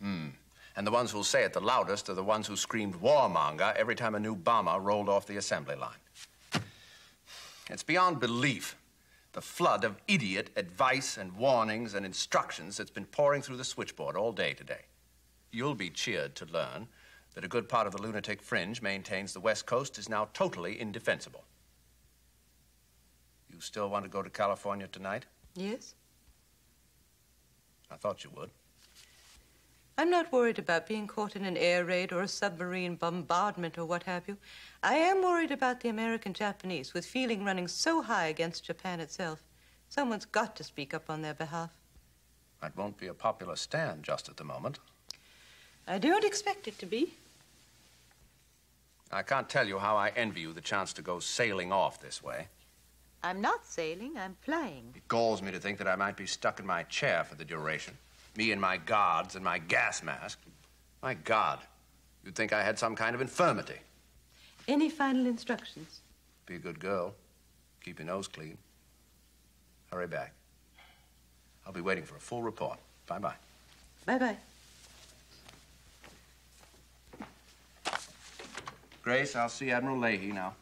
Hmm. And the ones who'll say it the loudest are the ones who screamed warmonger every time a new bomber rolled off the assembly line. It's beyond belief, the flood of idiot advice and warnings and instructions that's been pouring through the switchboard all day today. You'll be cheered to learn that a good part of the lunatic fringe maintains the West Coast is now totally indefensible. You still want to go to California tonight? Yes. I thought you would. I'm not worried about being caught in an air raid or a submarine bombardment or what have you. I am worried about the American-Japanese, with feeling running so high against Japan itself. Someone's got to speak up on their behalf. That won't be a popular stand just at the moment. I don't expect it to be. I can't tell you how I envy you the chance to go sailing off this way. I'm not sailing, I'm flying. It galls me to think that I might be stuck in my chair for the duration. Me and my guards and my gas mask. My God, you'd think I had some kind of infirmity. Any final instructions? Be a good girl. Keep your nose clean. Hurry back. I'll be waiting for a full report. Bye-bye. Bye-bye. Grace, I'll see Admiral Leahy now.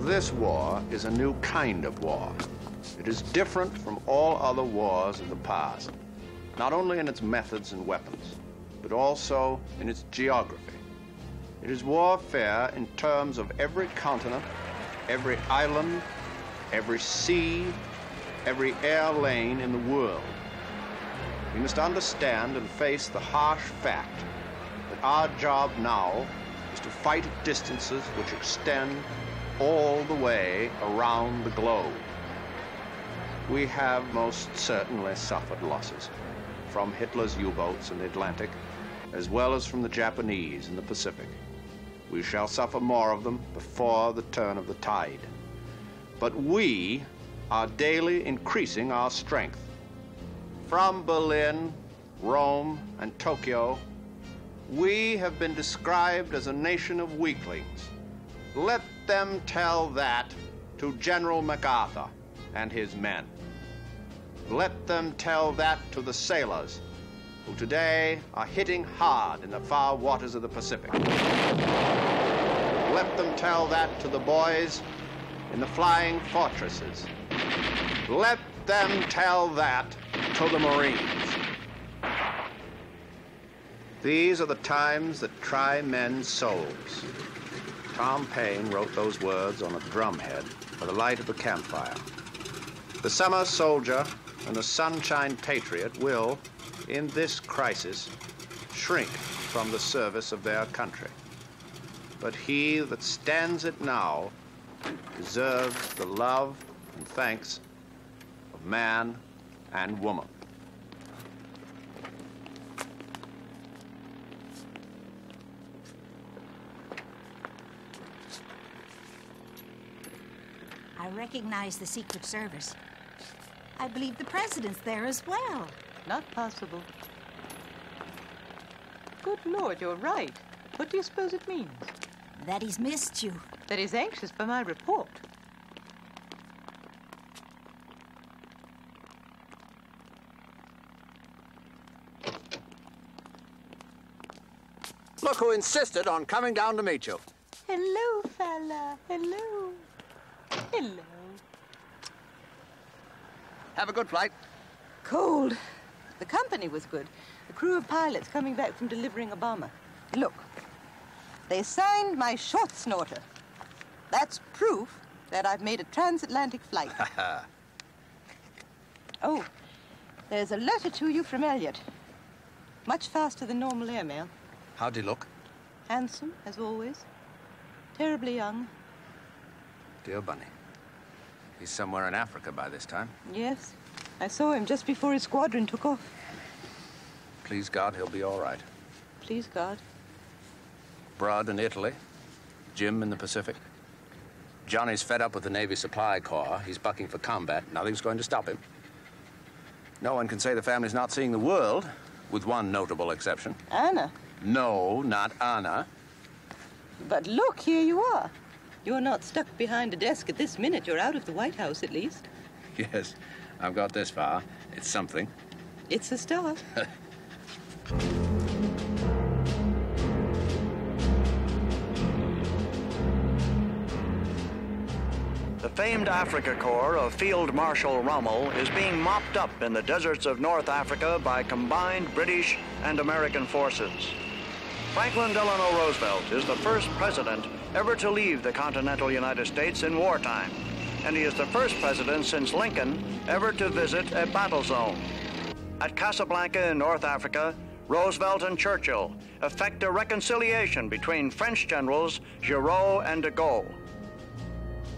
This war is a new kind of war. It is different from all other wars of the past, not only in its methods and weapons, but also in its geography. It is warfare in terms of every continent, every island, every sea, every air lane in the world. We must understand and face the harsh fact that our job now is to fight at distances which extend all the way around the globe. We have most certainly suffered losses from Hitler's U-boats in the Atlantic, as well as from the Japanese in the Pacific. We shall suffer more of them before the turn of the tide. But we are daily increasing our strength. From Berlin, Rome, and Tokyo, we have been described as a nation of weaklings. Let them tell that to General MacArthur and his men. Let them tell that to the sailors who today are hitting hard in the far waters of the Pacific. Let them tell that to the boys in the flying fortresses. Let them tell that to the Marines. These are the times that try men's souls. Tom Paine wrote those words on a drumhead by the light of a campfire. The summer soldier and the sunshine patriot will, in this crisis, shrink from the service of their country. But he that stands it now deserves the love and thanks of man and woman. I recognize the Secret Service. I believe the president's there as well. Not possible. Good Lord, you're right. What do you suppose it means? That he's missed you. That he's anxious for my report. Look who insisted on coming down to meet you. Hello, fella. Hello. Hello. Have a good flight. Cold. The company was good. The crew of pilots coming back from delivering a bomber. Look, they signed my short snorter. That's proof that I've made a transatlantic flight. Oh, there's a letter to you from Elliot. Much faster than normal airmail. How'd he look? Handsome, as always. Terribly young. Dear Bunny. He's somewhere in Africa by this time. Yes. I saw him just before his squadron took off. Please God, he'll be all right. Please God. Brad in Italy. Jim in the Pacific. Johnny's fed up with the Navy supply corps. He's bucking for combat. Nothing's going to stop him. No one can say the family's not seeing the world, with one notable exception. Anna? No, not Anna. But look, here you are. You're not stuck behind a desk at this minute. You're out of the White House, at least. Yes, I've got this far. It's something. It's a start. The famed Africa Corps of Field Marshal Rommel is being mopped up in the deserts of North Africa by combined British and American forces. Franklin Delano Roosevelt is the first president ever to leave the continental United States in wartime, and he is the first president since Lincoln ever to visit a battle zone. At Casablanca in North Africa, Roosevelt and Churchill effect a reconciliation between French generals Giraud and de Gaulle.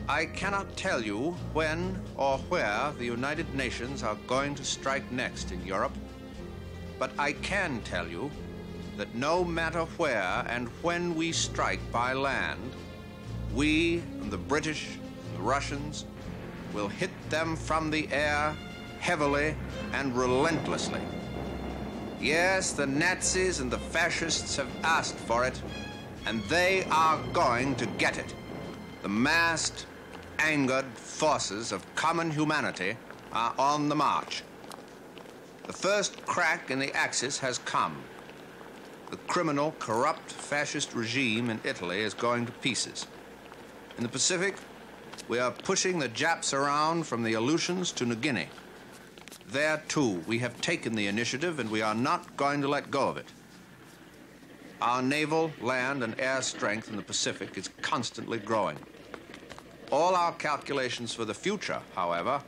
I cannot tell you when or where the United Nations are going to strike next in Europe, but I can tell you that no matter where and when we strike by land, we and the British and the Russians will hit them from the air heavily and relentlessly. Yes, the Nazis and the fascists have asked for it, and they are going to get it. The massed, angered forces of common humanity are on the march. The first crack in the Axis has come. The criminal, corrupt, fascist regime in Italy is going to pieces. In the Pacific, we are pushing the Japs around from the Aleutians to New Guinea. There, too, we have taken the initiative, and we are not going to let go of it. Our naval, land, and air strength in the Pacific is constantly growing. All our calculations for the future, however,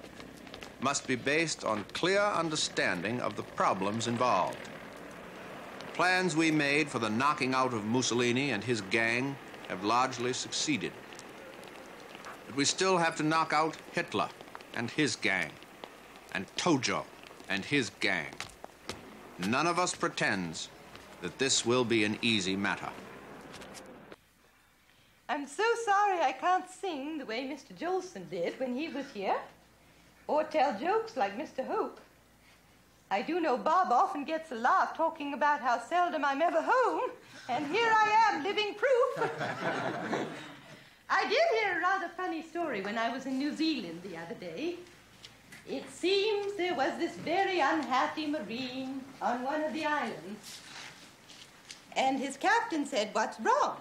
must be based on clear understanding of the problems involved. The plans we made for the knocking out of Mussolini and his gang have largely succeeded. But we still have to knock out Hitler and his gang, and Tojo and his gang. None of us pretends that this will be an easy matter. I'm so sorry I can't sing the way Mister Jolson did when he was here, or tell jokes like Mister Hope. I do know Bob often gets a laugh talking about how seldom I'm ever home, and here I am, living proof. I did hear a rather funny story when I was in New Zealand the other day. It seems there was this very unhappy marine on one of the islands. And his captain said, "What's wrong?"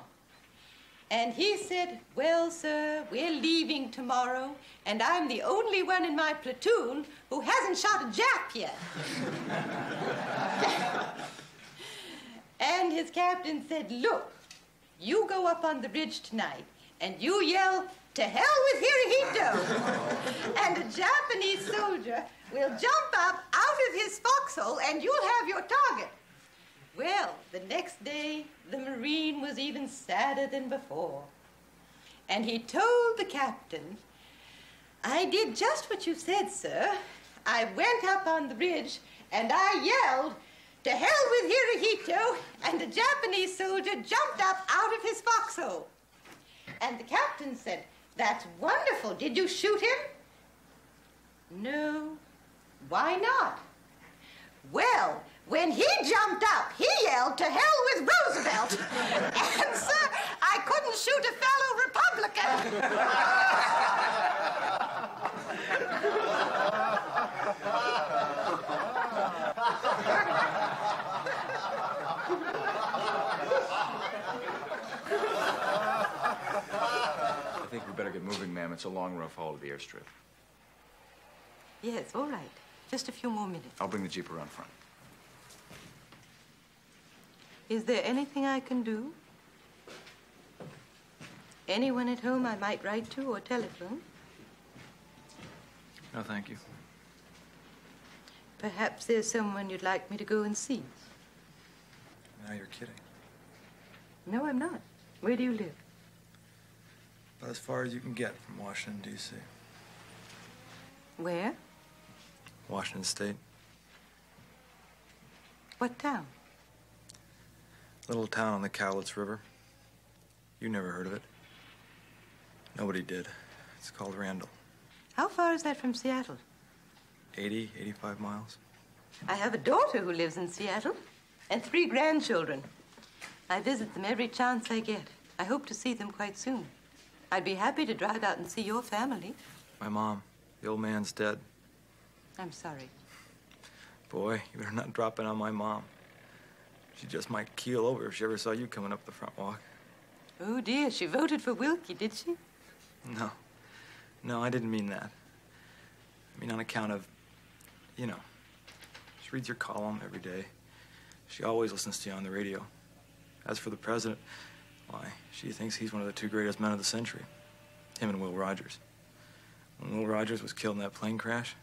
And he said, "Well, sir, we're leaving tomorrow, and I'm the only one in my platoon who hasn't shot a Jap yet." And his captain said, "Look, you go up on the ridge tonight, and you yell, 'To hell with Hirohito!' And a Japanese soldier will jump up out of his foxhole, and you'll have your target." Well, the next day, the Marine was even sadder than before. And he told the captain, "I did just what you said, sir. I went up on the ridge, and I yelled, 'To hell with Hirohito!' and a Japanese soldier jumped up out of his foxhole." And the captain said, "That's wonderful. Did you shoot him?" "No." "Why not?" "Well, when he jumped up, he yelled, 'To hell with Roosevelt!' And, sir, I couldn't shoot a fellow Republican." I think we better get moving, ma'am. It's a long, rough haul to the airstrip. Yes, all right. Just a few more minutes. I'll bring the Jeep around front. Is there anything I can do? Anyone at home I might write to or telephone? No, thank you. Perhaps there's someone you'd like me to go and see. Now you're kidding. No, I'm not. Where do you live? About as far as you can get from Washington, D C Where? Washington State. What town? Little town on the Cowlitz River. You never heard of it. Nobody did. It's called Randall. How far is that from Seattle? eighty, eighty-five miles. I have a daughter who lives in Seattle and three grandchildren. I visit them every chance I get. I hope to see them quite soon. I'd be happy to drive out and see your family. My mom, the old man's dead. I'm sorry. Boy, you better not drop in on my mom. She just might keel over if she ever saw you coming up the front walk. Oh, dear, she voted for Wilkie, did she? No. No, I didn't mean that. I mean on account of, you know, she reads your column every day. She always listens to you on the radio. As for the president, why, she thinks he's one of the two greatest men of the century. Him and Will Rogers. When Will Rogers was killed in that plane crash,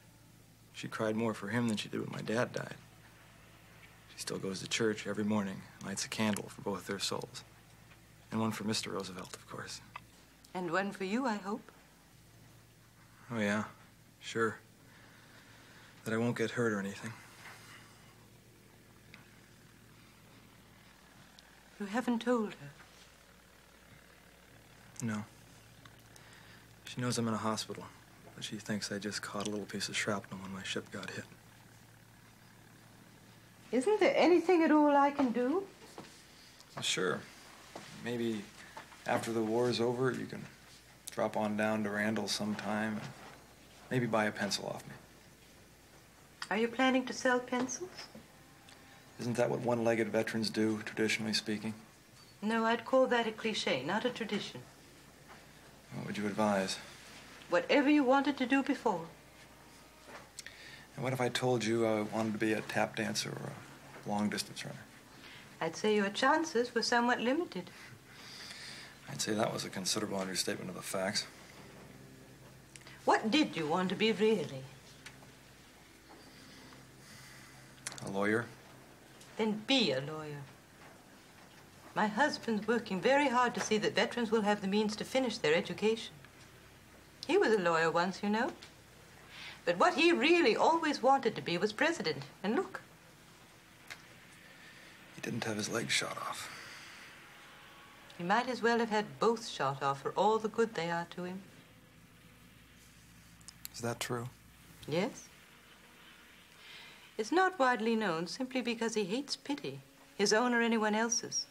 she cried more for him than she did when my dad died. She still goes to church every morning and lights a candle for both their souls. And one for Mister Roosevelt, of course. And one for you, I hope. Oh, yeah, sure. That I won't get hurt or anything. You haven't told her? No. She knows I'm in a hospital, but she thinks I just caught a little piece of shrapnel when my ship got hit. Isn't there anything at all I can do? Well, sure. Maybe after the war is over, you can drop on down to Randall sometime and maybe buy a pencil off me. Are you planning to sell pencils? Isn't that what one-legged veterans do, traditionally speaking? No, I'd call that a cliché, not a tradition. What would you advise? Whatever you wanted to do before. And what if I told you I wanted to be a tap dancer or a long-distance runner? I'd say your chances were somewhat limited. I'd say that was a considerable understatement of the facts. What did you want to be, really? A lawyer. Then be a lawyer. My husband's working very hard to see that veterans will have the means to finish their education. He was a lawyer once, you know. But what he really always wanted to be was president. And look. He didn't have his leg shot off. He might as well have had both shot off for all the good they are to him. Is that true? Yes. It's not widely known simply because he hates pity, his own or anyone else's.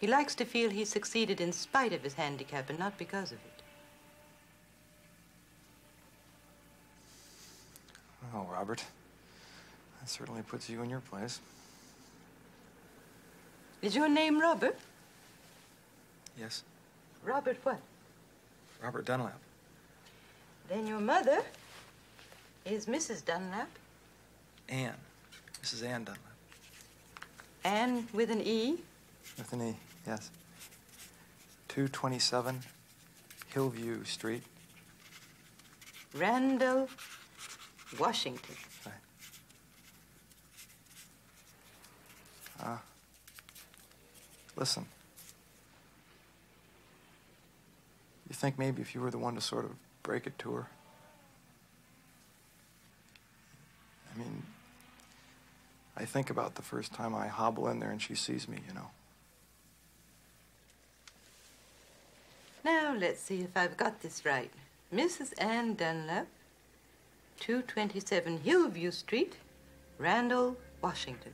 He likes to feel he succeeded in spite of his handicap and not because of it. Well, Robert, that certainly puts you in your place. Is your name Robert? Yes. Robert what? Robert Dunlap. Then your mother is Missus Dunlap. Anne. Missus Anne Dunlap. Anne with an E? With an E, yes. two twenty-seven Hillview Street. Randall, Washington. Right. Uh, listen. You think maybe if you were the one to sort of break it to her? I mean... I think about the first time I hobble in there and she sees me, you know. Now, let's see if I've got this right. Missus Anne Dunlap, two twenty-seven Hillview Street, Randall, Washington.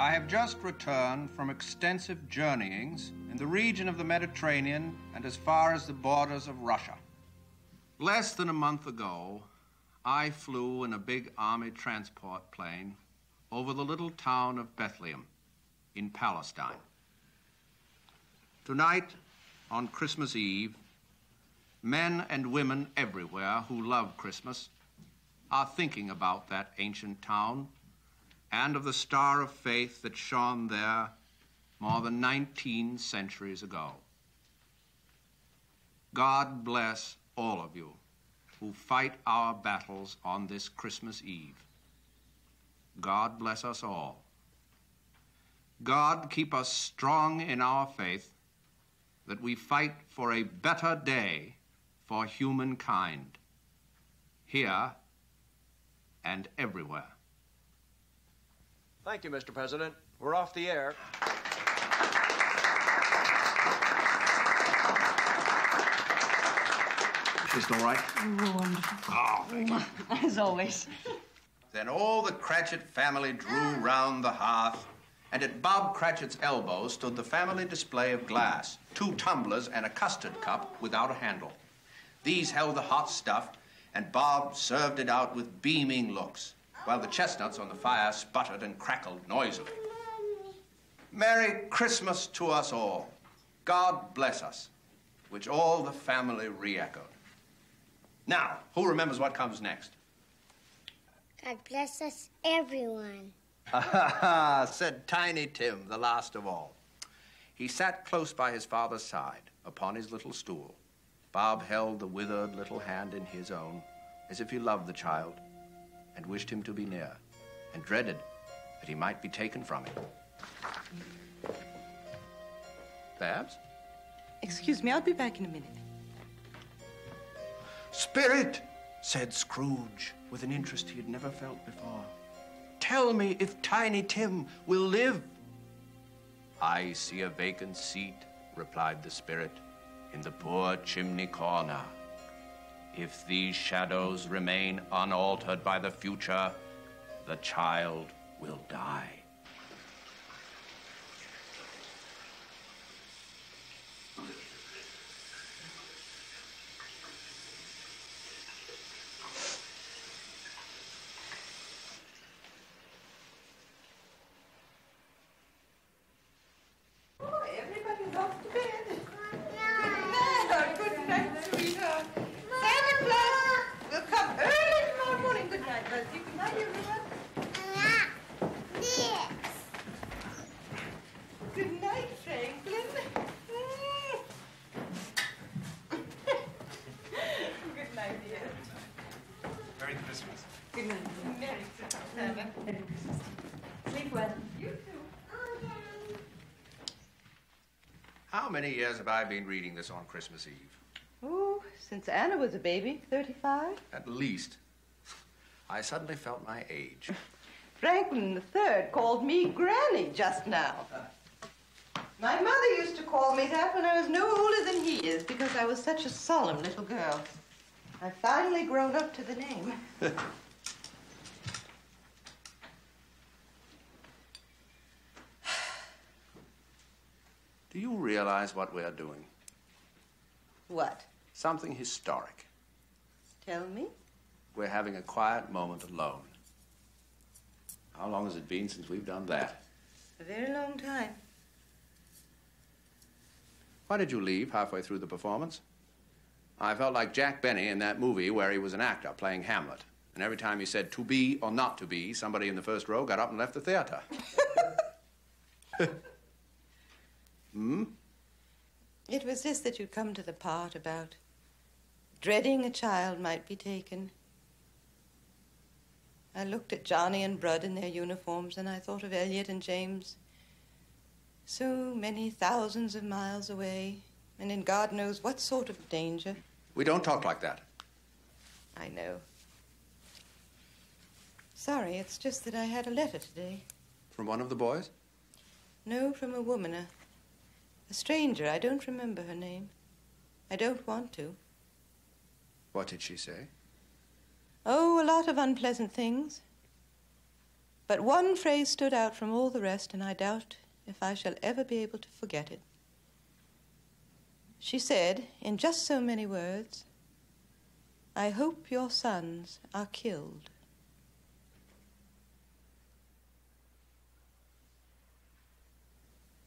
I have just returned from extensive journeyings in the region of the Mediterranean and as far as the borders of Russia. Less than a month ago, I flew in a big army transport plane over the little town of Bethlehem in Palestine. Tonight, on Christmas Eve, men and women everywhere who love Christmas are thinking about that ancient town and of the star of faith that shone there more than nineteen centuries ago. God bless all of you who fight our battles on this Christmas Eve. God bless us all. God keep us strong in our faith that we fight for a better day for humankind, here and everywhere. Thank you, Mister President. We're off the air. Just all right? Oh, wonderful. Oh, thank you. As always. Then all the Cratchit family drew round the hearth, and at Bob Cratchit's elbow stood the family display of glass, two tumblers and a custard cup without a handle. These held the hot stuff, and Bob served it out with beaming looks, while the chestnuts on the fire sputtered and crackled noisily. Merry Christmas to us all. God bless us, which all the family re-echoed. Now, who remembers what comes next? God bless us, everyone. said Tiny Tim, the last of all. He sat close by his father's side, upon his little stool. Bob held the withered little hand in his own, as if he loved the child, and wished him to be near, and dreaded that he might be taken from him. Babs? Excuse me, I'll be back in a minute. Spirit, said Scrooge, with an interest he had never felt before. Tell me if Tiny Tim will live. I see a vacant seat, replied the spirit, in the poor chimney corner. If these shadows remain unaltered by the future, the child will die. How many years have I been reading this on Christmas Eve? Oh, since Anna was a baby, thirty-five. At least. I suddenly felt my age. Franklin the third called me Granny just now. My mother used to call me that when I was no older than he is, because I was such a solemn little girl. I've finally grown up to the name. Do you realize what we're doing? What? Something historic. Tell me. We're having a quiet moment alone. How long has it been since we've done that? A very long time. Why did you leave halfway through the performance? I felt like Jack Benny in that movie where he was an actor playing Hamlet. And every time he said to be or not to be, somebody in the first row got up and left the theater. Hmm? It was this that you'd come to the part about dreading a child might be taken. I looked at Johnny and Brud in their uniforms, and I thought of Elliot and James. So many thousands of miles away, and in God knows what sort of danger. We don't talk like that. I know. Sorry, it's just that I had a letter today. From one of the boys? No, from a woman, a... A stranger. I don't remember her name. I don't want to. What did she say? Oh, a lot of unpleasant things. But one phrase stood out from all the rest, and I doubt if I shall ever be able to forget it. She said, in just so many words, I hope your sons are killed.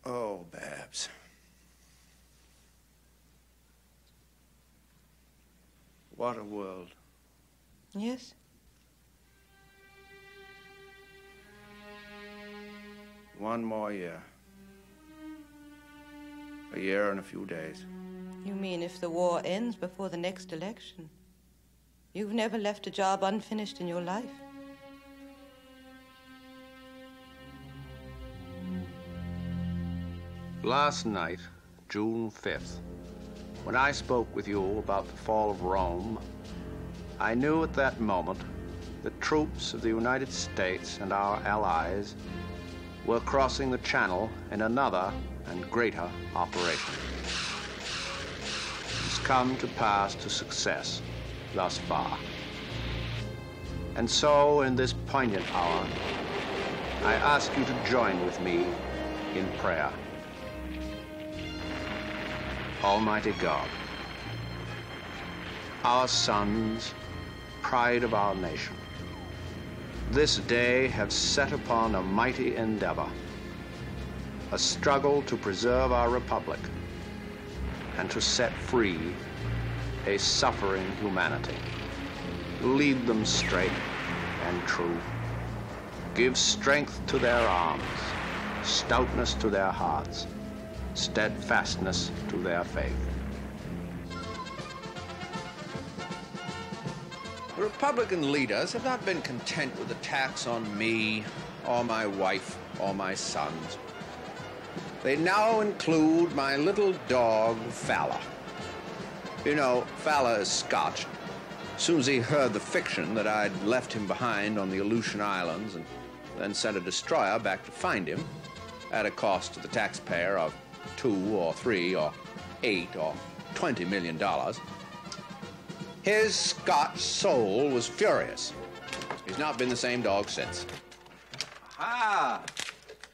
Oh, Babs. What a world. Yes. One more year. A year and a few days. You mean if the war ends before the next election? You've never left a job unfinished in your life. Last night, June fifth, when I spoke with you about the fall of Rome, I knew at that moment the troops of the United States and our allies were crossing the Channel in another and greater operation. It's come to pass to success thus far. And so, in this poignant hour, I ask you to join with me in prayer. Almighty God, our sons, pride of our nation, this day have set upon a mighty endeavor, a struggle to preserve our republic and to set free a suffering humanity. Lead them straight and true. Give strength to their arms, stoutness to their hearts, steadfastness to their faith. The Republican leaders have not been content with attacks on me, or my wife, or my sons. They now include my little dog, Fowler. You know, Fowler is Scotch. As soon as he heard the fiction that I'd left him behind on the Aleutian Islands and then sent a destroyer back to find him at a cost to the taxpayer of two or three or eight or twenty million dollars, his Scotch soul was furious. He's not been the same dog since. Ah,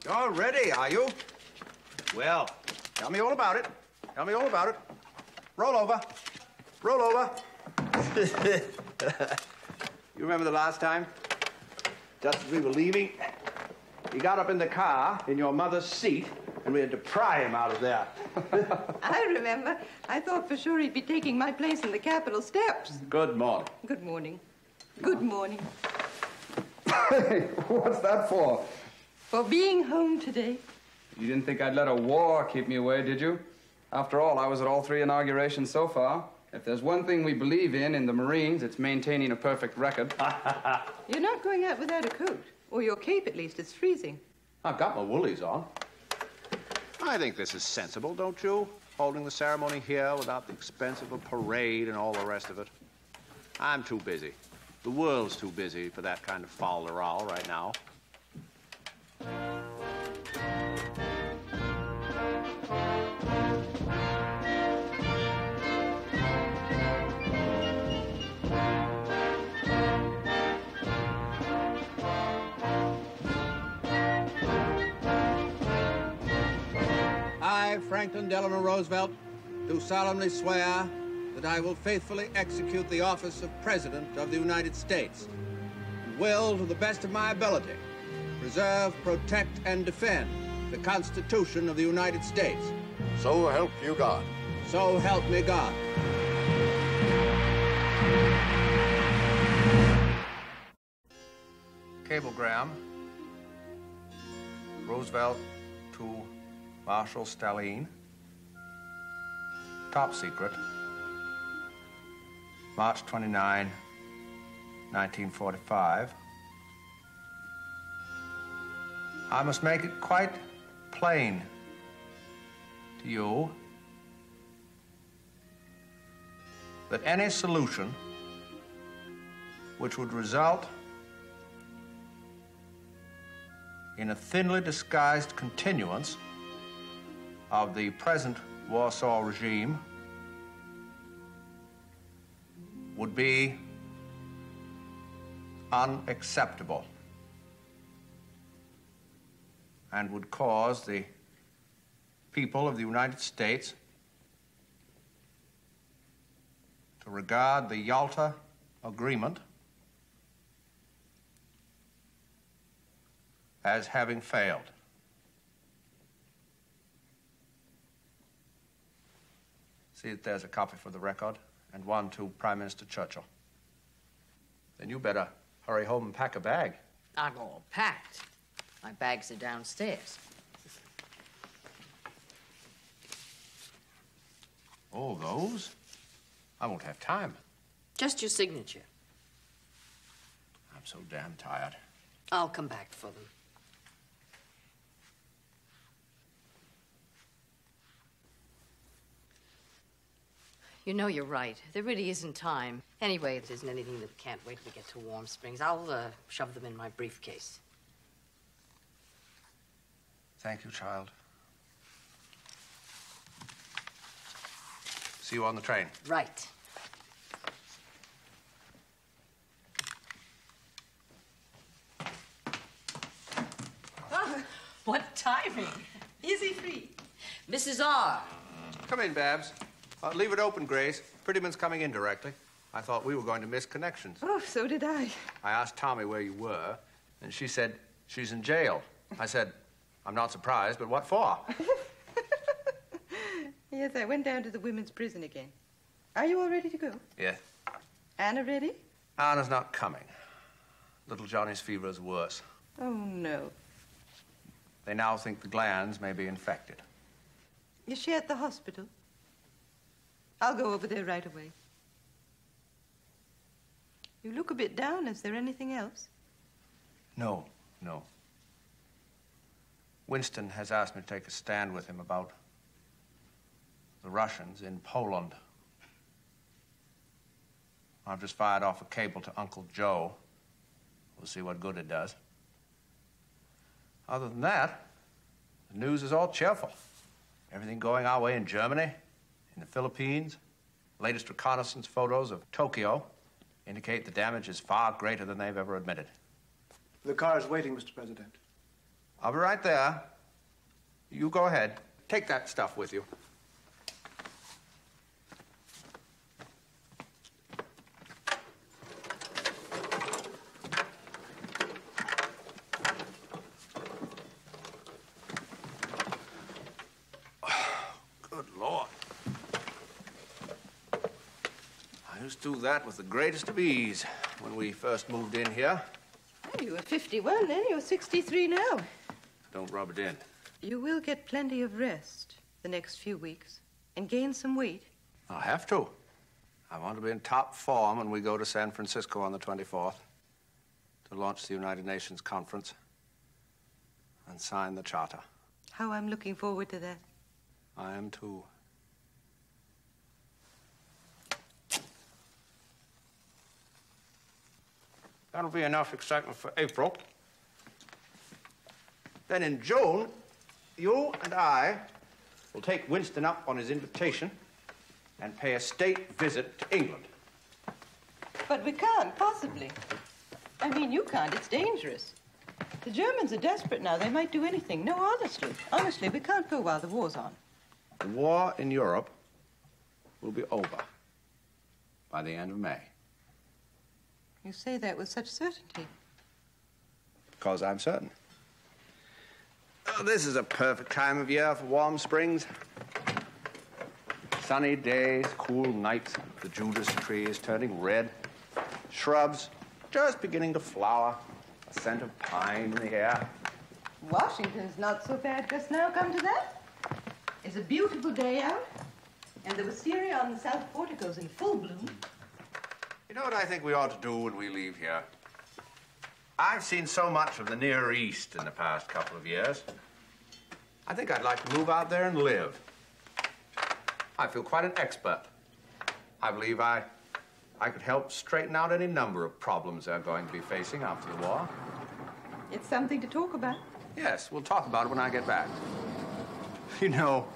you're ready, are you? Well, tell me all about it. Tell me all about it. Roll over. Roll over. You remember the last time? Just as we were leaving, he got up in the car in your mother's seat, and we had to pry him out of there. I remember. I thought for sure he'd be taking my place in the Capitol steps. Good morning. Good morning. Good morning. Hey, what's that for? For being home today. You didn't think I'd let a war keep me away, did you? After all, I was at all three inaugurations so far. If there's one thing we believe in in the Marines, it's maintaining a perfect record. You're not going out without a coat. Or your cape, at least. It's freezing. I've got my woolies on. I think this is sensible, don't you? Holding the ceremony here without the expense of a parade and all the rest of it. I'm too busy. The world's too busy for that kind of fol de rol right now. I, Franklin Delano Roosevelt, do solemnly swear that I will faithfully execute the office of President of the United States, and will, to the best of my ability, preserve, protect, and defend the Constitution of the United States. So help you God. So help me God. Cablegram. Roosevelt to Marshal Stalin. Top secret. March twenty-ninth, nineteen forty-five. I must make it quite plain to you that any solution which would result in a thinly disguised continuance of the present Warsaw regime would be unacceptable and would cause the people of the United States to regard the Yalta Agreement as having failed. See that there's a copy for the record and one to Prime Minister Churchill. Then you better hurry home and pack a bag. I'm all packed. My bags are downstairs. All those? I won't have time. Just your signature. I'm so damn tired. I'll come back for them. You know you're right. There really isn't time. Anyway, if there's anything that can't wait, we get to Warm Springs. I'll uh, shove them in my briefcase. Thank you, child. See you on the train. Right. Oh, what timing. Is he free? Missus R. Come in, Babs. Uh, leave it open, Grace. Prettyman's coming in directly. I thought we were going to miss connections. Oh, so did I. I asked Tommy where you were, and she said, she's in jail. I said, I'm not surprised, but what for? Yes, I went down to the women's prison again. Are you all ready to go? Yes. Anna ready? Anna's not coming. Little Johnny's fever is worse. Oh, no. They now think the glands may be infected. Is she at the hospital? I'll go over there right away. You look a bit down. Is there anything else? No, no. Winston has asked me to take a stand with him about the Russians in Poland. I've just fired off a cable to Uncle Joe. We'll see what good it does. Other than that, the news is all cheerful. Everything going our way in Germany. In the Philippines, latest reconnaissance photos of Tokyo indicate the damage is far greater than they've ever admitted. The car is waiting, Mister President. I'll be right there. You go ahead. Take that stuff with you. Do that with the greatest of ease when we first moved in here. Well, you were fifty-one then, you're sixty-three now. Don't rub it in. You will get plenty of rest the next few weeks and gain some weight. I have to. I want to be in top form when we go to San Francisco on the twenty-fourth to launch the United Nations conference and sign the charter. How I'm looking forward to that. I am too. That'll be enough excitement for April. Then in June, you and I will take Winston up on his invitation and pay a state visit to England. But we can't, possibly. I mean, you can't. It's dangerous. The Germans are desperate now. They might do anything. No, honestly. Honestly, we can't go while the war's on. The war in Europe will be over by the end of May. You say that with such certainty. Because I'm certain. Oh, this is a perfect time of year for Warm Springs. Sunny days, cool nights, the Judas tree is turning red. Shrubs just beginning to flower. A scent of pine in the air. Washington's not so bad just now, come to that. It's a beautiful day out, and the wisteria on the south portico's in full bloom. You know what I think we ought to do when we leave here? I've seen so much of the Near East in the past couple of years. I think I'd like to move out there and live. I feel quite an expert. I believe I, I could help straighten out any number of problems they're going to be facing after the war. It's something to talk about. Yes, we'll talk about it when I get back. You know,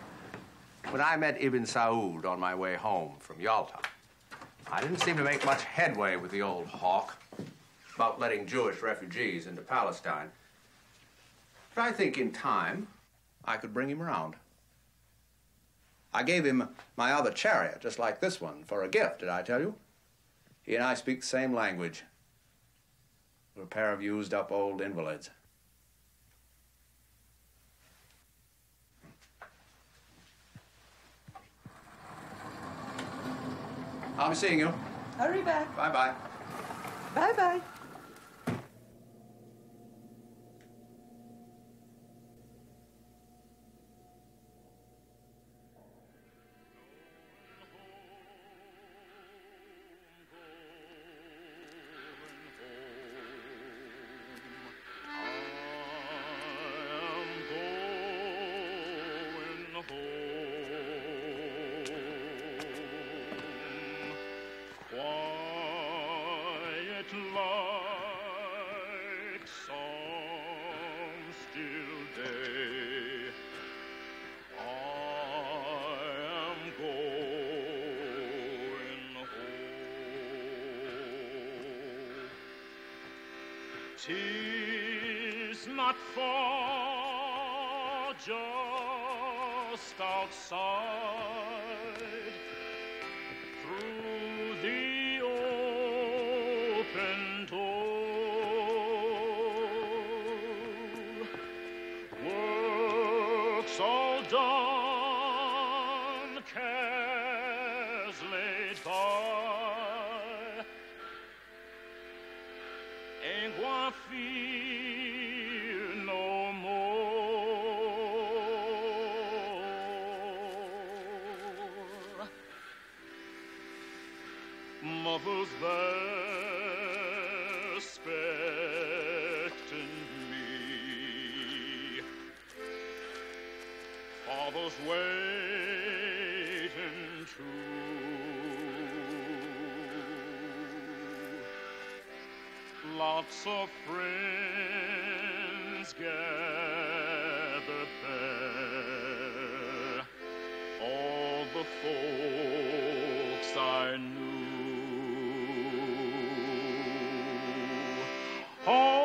when I met Ibn Saud on my way home from Yalta, I didn't seem to make much headway with the old hawk about letting Jewish refugees into Palestine. But I think in time, I could bring him around. I gave him my other chariot, just like this one, for a gift, did I tell you? He and I speak the same language. We're a pair of used-up old invalids. I'll be seeing you. Hurry back. Bye-bye. Bye-bye. Tis not far, just outside, through the open door, work's all done, cares laid by. Ain't one fear no more. Mother's there expecting me. Father's waiting too. Lots of friends gathered there, all the folks I knew. Oh,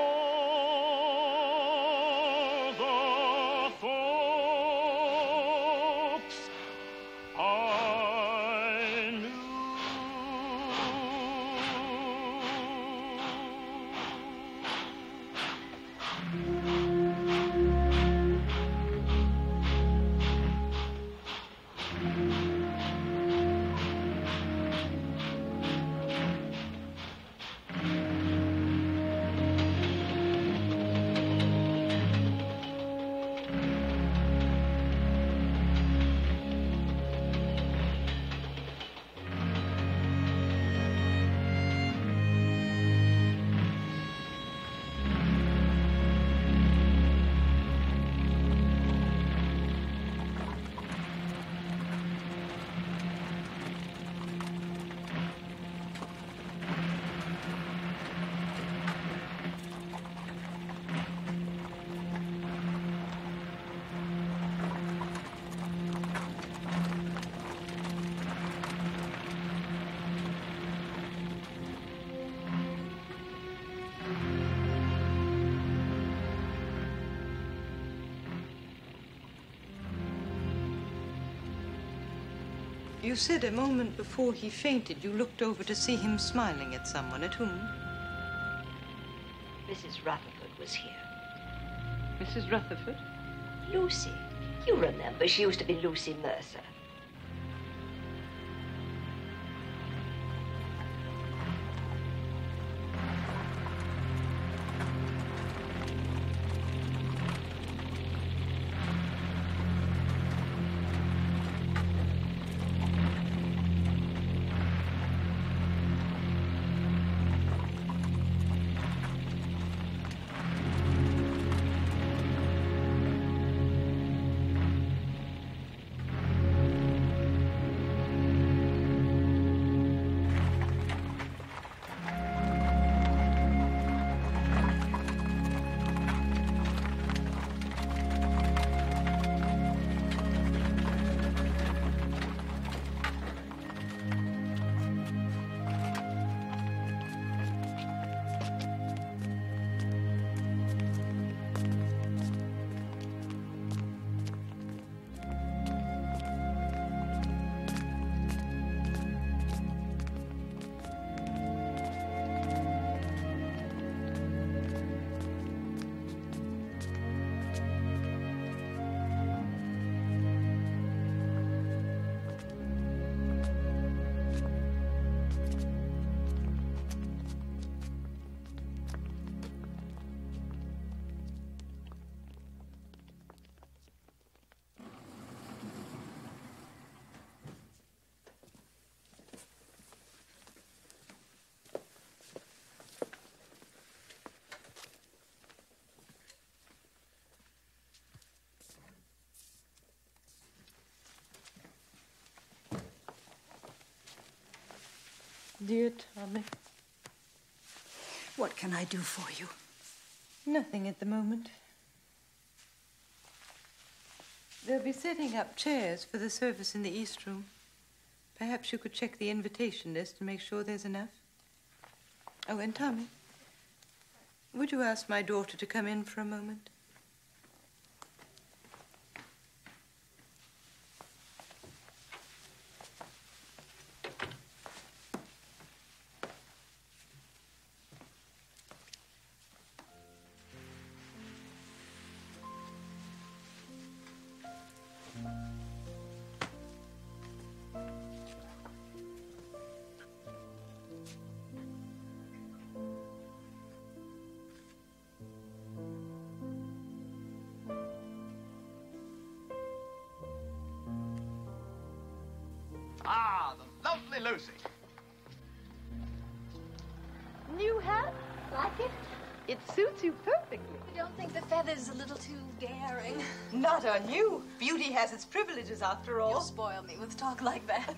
you said a moment before he fainted, you looked over to see him smiling at someone. At whom? Missus Rutherford was here. Missus Rutherford? Lucy. You remember, she used to be Lucy Mercer. Dear Tommy. What can I do for you? Nothing at the moment. They'll be setting up chairs for the service in the East Room. Perhaps you could check the invitation list and make sure there's enough. Oh, and Tommy, would you ask my daughter to come in for a moment? Lucy. New hat? Like it? It suits you perfectly. You don't think the feather's a little too daring? Not on you. Beauty has its privileges, after all. You'll spoil me with talk like that.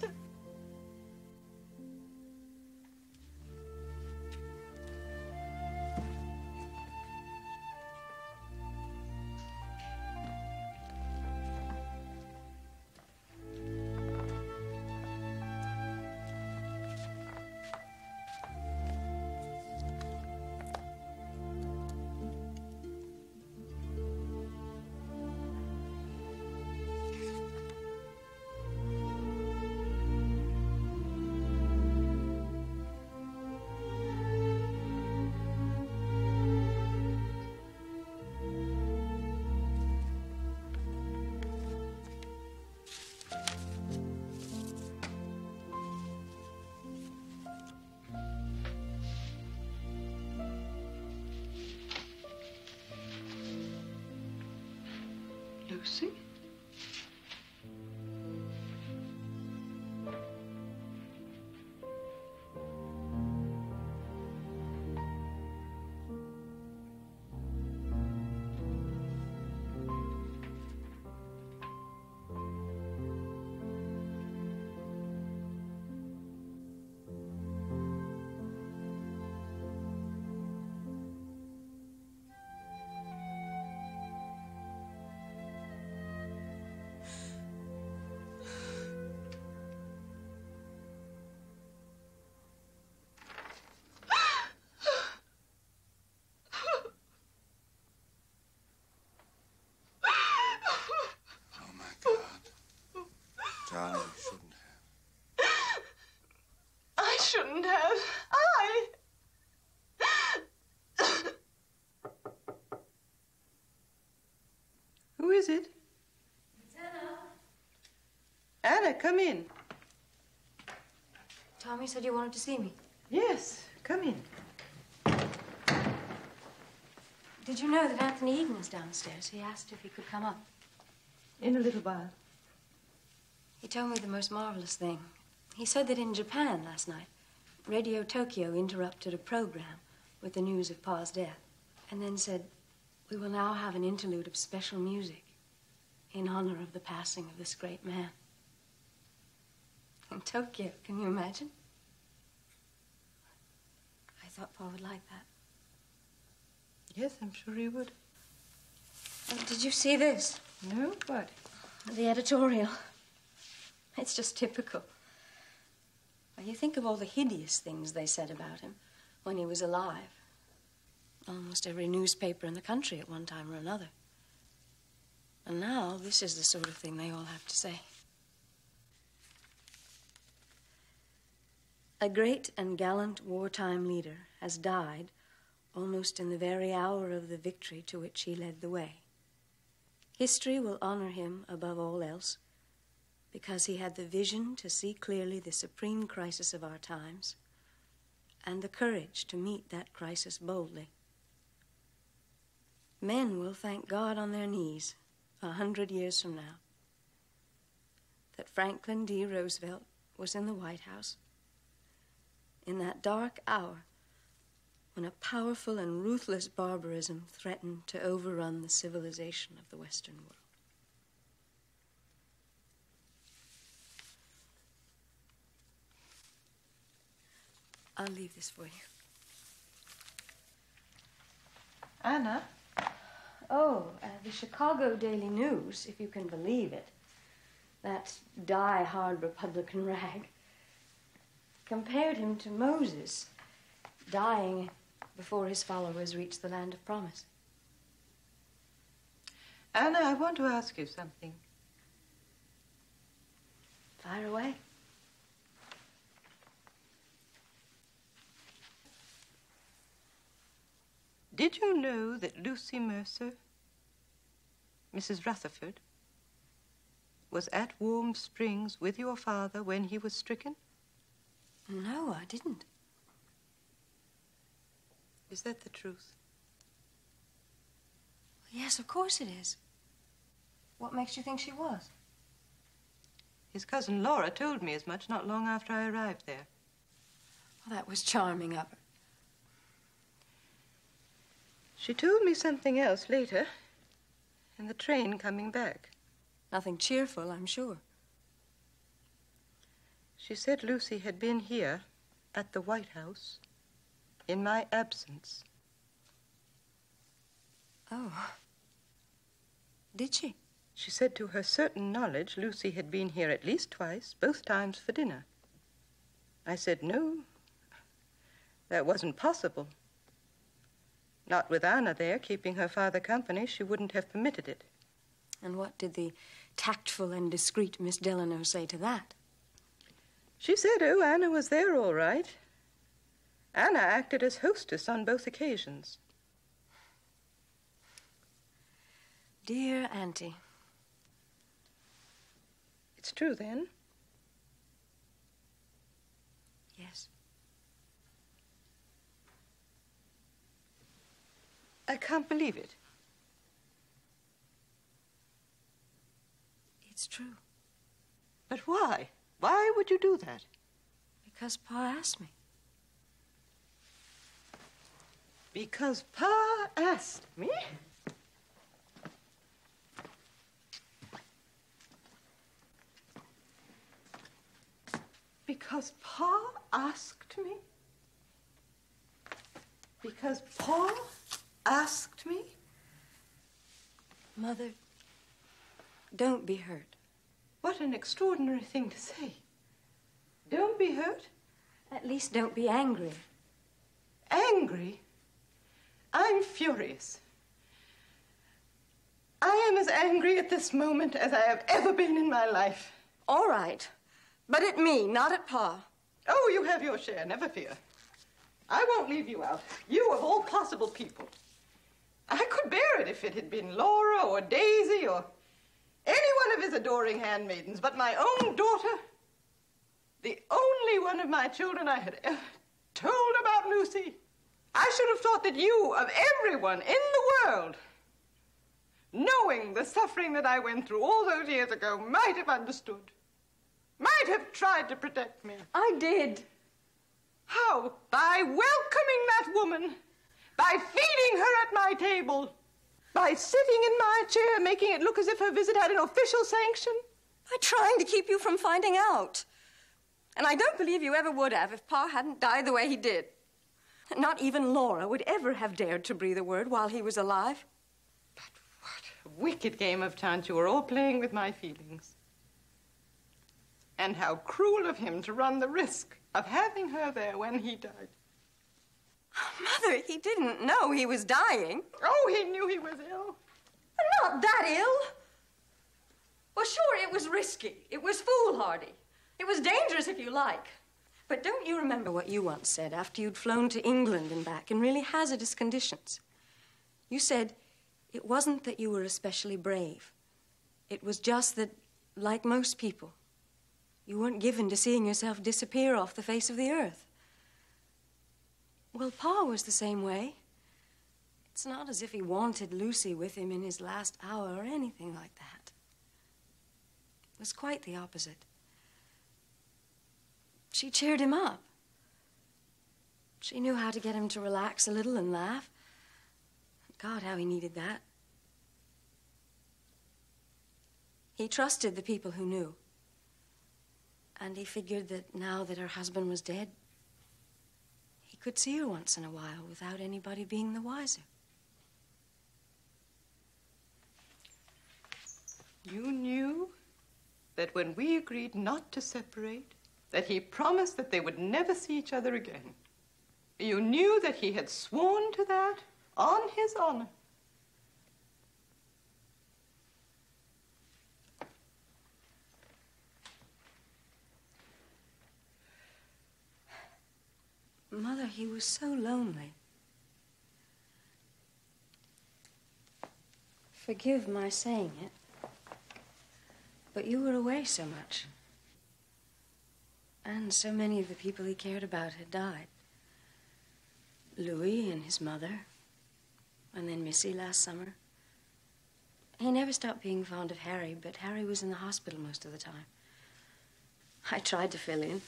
Lucy? Darling, you shouldn't have. I shouldn't have. I. Who is it? It's Anna. Anna, come in. Tommy said you wanted to see me. Yes, come in. Did you know that Anthony Eden is downstairs? He asked if he could come up. In a little while. He told me the most marvelous thing. He said that in Japan last night, Radio Tokyo interrupted a program with the news of Pa's death, and then said, "We will now have an interlude of special music in honor of the passing of this great man." In Tokyo, can you imagine? I thought Pa would like that. Yes, I'm sure he would. Oh, did you see this? No, what? The editorial. It's just typical. Well, you think of all the hideous things they said about him when he was alive. Almost every newspaper in the country at one time or another. And now, this is the sort of thing they all have to say. A great and gallant wartime leader has died almost in the very hour of the victory to which he led the way. History will honor him above all else, because he had the vision to see clearly the supreme crisis of our times and the courage to meet that crisis boldly. Men will thank God on their knees a hundred years from now that Franklin D. Roosevelt was in the White House in that dark hour when a powerful and ruthless barbarism threatened to overrun the civilization of the Western world. I'll leave this for you. Anna? Oh, uh, the Chicago Daily News, if you can believe it. That die-hard Republican rag compared him to Moses, dying before his followers reached the land of promise. Anna, I want to ask you something. Fire away. Did you know that Lucy Mercer, Missus Rutherford, was at Warm Springs with your father when he was stricken? No, I didn't. Is that the truth? Yes, of course it is. What makes you think she was? His cousin Laura told me as much not long after I arrived there. Well, that was charming of her. She told me something else later, in the train coming back. Nothing cheerful, I'm sure. She said Lucy had been here at the White House in my absence. Oh. Did she? She said to her certain knowledge Lucy had been here at least twice, both times for dinner. I said, no, that wasn't possible. Not with Anna there, keeping her father company, she wouldn't have permitted it. And what did the tactful and discreet Miss Delano say to that? She said, oh, Anna was there all right. Anna acted as hostess on both occasions. Dear Auntie. It's true, then? Yes. I can't believe it. It's true. But why? Why would you do that? Because Pa asked me. Because Pa asked me? Because Pa asked me? Because Pa asked me? Mother, don't be hurt. What an extraordinary thing to say. Don't be hurt? At least don't be angry. Angry? I'm furious. I am as angry at this moment as I have ever been in my life. All right. But at me, not at Pa. Oh, you have your share, never fear. I won't leave you out. You of all possible people. I could bear it if it had been Laura or Daisy or any one of his adoring handmaidens, but my own daughter, the only one of my children I had ever told about Lucy. I should have thought that you, of everyone in the world, knowing the suffering that I went through all those years ago, might have understood, might have tried to protect me. I did. How? By welcoming that woman, by feeding her at my table, by sitting in my chair, making it look as if her visit had an official sanction. By trying to keep you from finding out. And I don't believe you ever would have if Pa hadn't died the way he did. Not even Laura would ever have dared to breathe a word while he was alive. But what a wicked game of chance you were all playing with my feelings. And how cruel of him to run the risk of having her there when he died. Mother, he didn't know he was dying. Oh, he knew he was ill. But not that ill. Well, sure, it was risky. It was foolhardy. It was dangerous, if you like. But don't you remember what you once said after you'd flown to England and back in really hazardous conditions? You said it wasn't that you were especially brave. It was just that, like most people, you weren't given to seeing yourself disappear off the face of the earth. Well, Pa was the same way. It's not as if he wanted Lucy with him in his last hour or anything like that. It was quite the opposite. She cheered him up. She knew how to get him to relax a little and laugh. God, how he needed that. He trusted the people who knew. And he figured that now that her husband was dead, could see her once in a while without anybody being the wiser. You knew that when we agreed not to separate, that he promised that they would never see each other again. You knew that he had sworn to that on his honor. Mother, he was so lonely. Forgive my saying it, but you were away so much. And so many of the people he cared about had died. Louis and his mother, and then Missy last summer. He never stopped being fond of Harry, but Harry was in the hospital most of the time. I tried to fill in.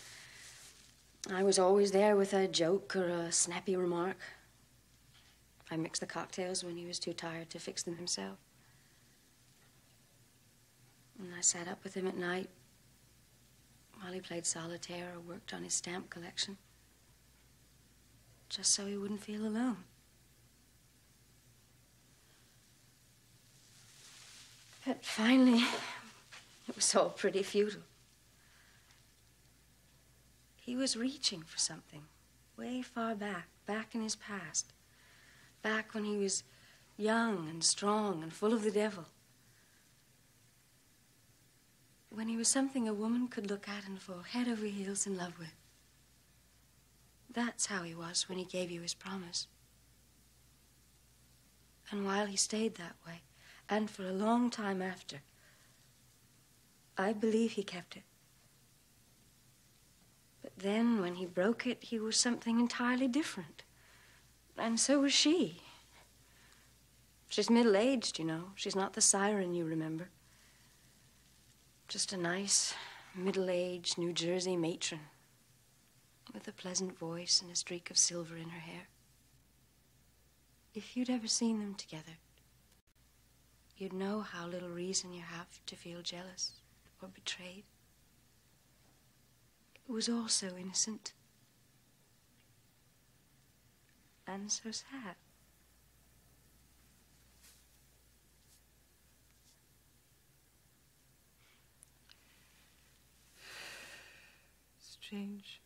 I was always there with a joke or a snappy remark. I mixed the cocktails when he was too tired to fix them himself. And I sat up with him at night while he played solitaire or worked on his stamp collection, just so he wouldn't feel alone. But finally, it was all pretty futile. He was reaching for something way far back, back in his past, back when he was young and strong and full of the devil, when he was something a woman could look at and fall head over heels in love with. That's how he was when he gave you his promise. And while he stayed that way, and for a long time after, I believe he kept it. But then, when he broke it, he was something entirely different. And so was she. She's middle-aged, you know. She's not the siren you remember. Just a nice, middle-aged New Jersey matron with a pleasant voice and a streak of silver in her hair. If you'd ever seen them together, you'd know how little reason you have to feel jealous or betrayed. It was all so innocent and so sad. Strange.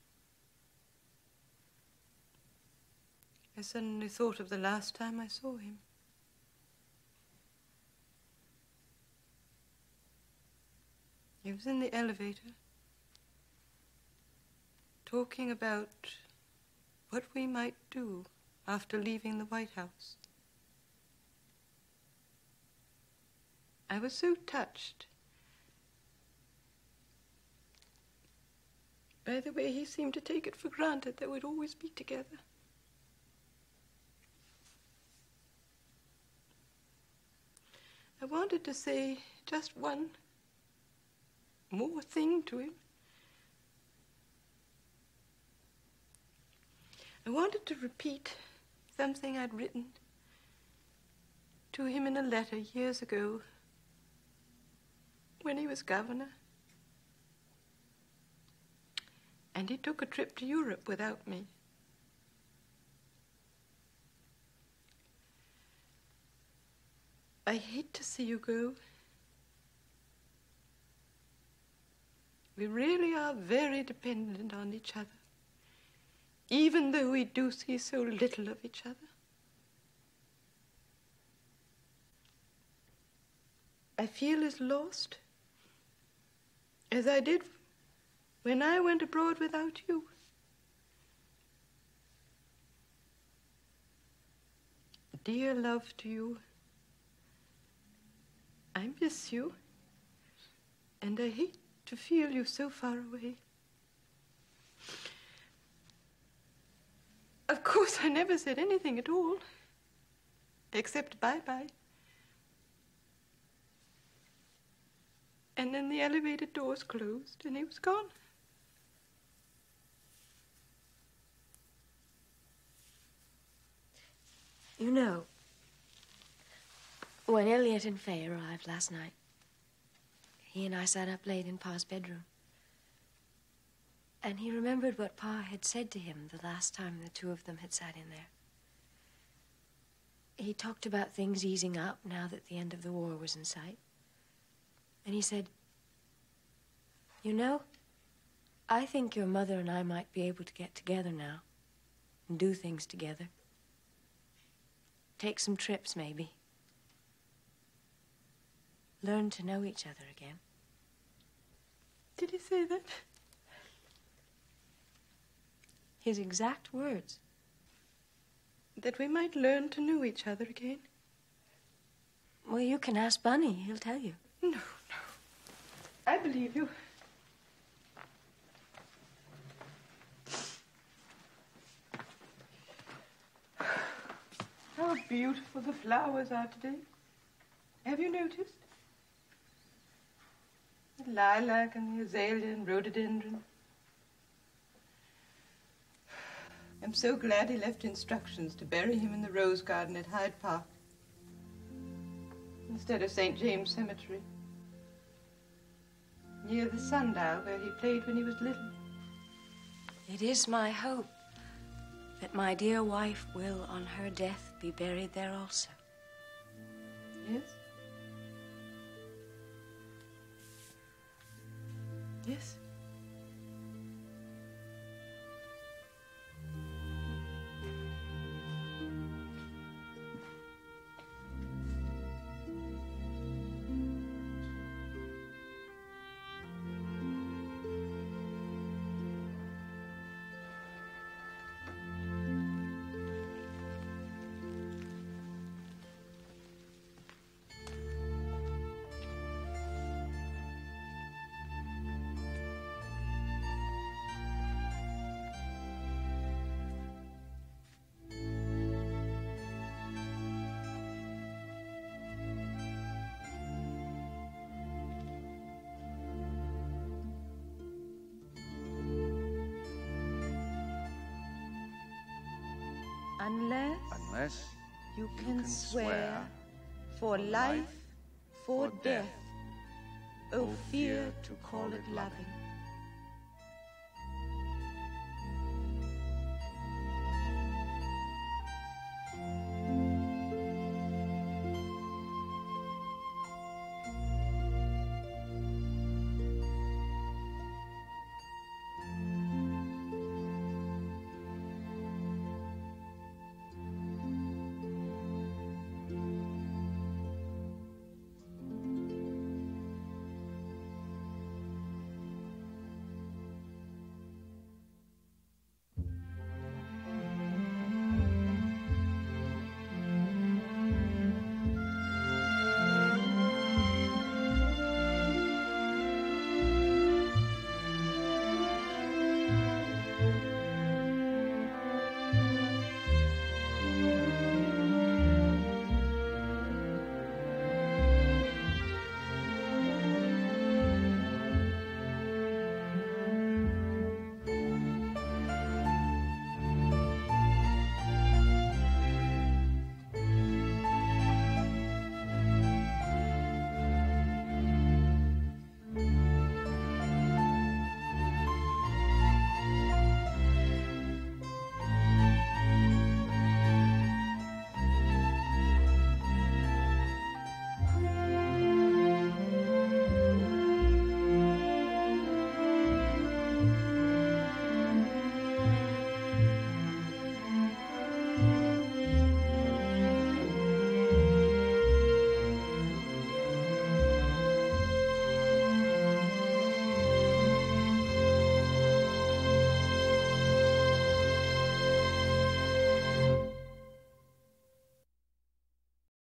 I suddenly thought of the last time I saw him. He was in the elevator, talking about what we might do after leaving the White House. I was so touched by the way he seemed to take it for granted that we'd always be together. I wanted to say just one more thing to him. I wanted to repeat something I'd written to him in a letter years ago when he was governor. And he took a trip to Europe without me. I hate to see you go. We really are very dependent on each other, even though we do see so little of each other. I feel as lost as I did when I went abroad without you. Dear love to you, I miss you, and I hate to feel you so far away. Of course, I never said anything at all, except bye-bye. And then the elevator doors closed, and he was gone. You know, when Elliot and Faye arrived last night, he and I sat up late in Pa's bedroom. And he remembered what Pa had said to him the last time the two of them had sat in there. He talked about things easing up now that the end of the war was in sight. And he said, "You know, I think your mother and I might be able to get together now and do things together. Take some trips, maybe. Learn to know each other again." Did he say that? His exact words. That we might learn to know each other again? Well, you can ask Bunny. He'll tell you. No, no. I believe you. How beautiful the flowers are today. Have you noticed? The lilac and the azalea and rhododendron. I'm so glad he left instructions to bury him in the rose garden at Hyde Park instead of Saint James Cemetery, near the sundial where he played when he was little. It is my hope that my dear wife will, on her death, be buried there also. Yes? Yes? Unless, Unless you, you can, can swear, swear for life, for death, oh fear to call it loving.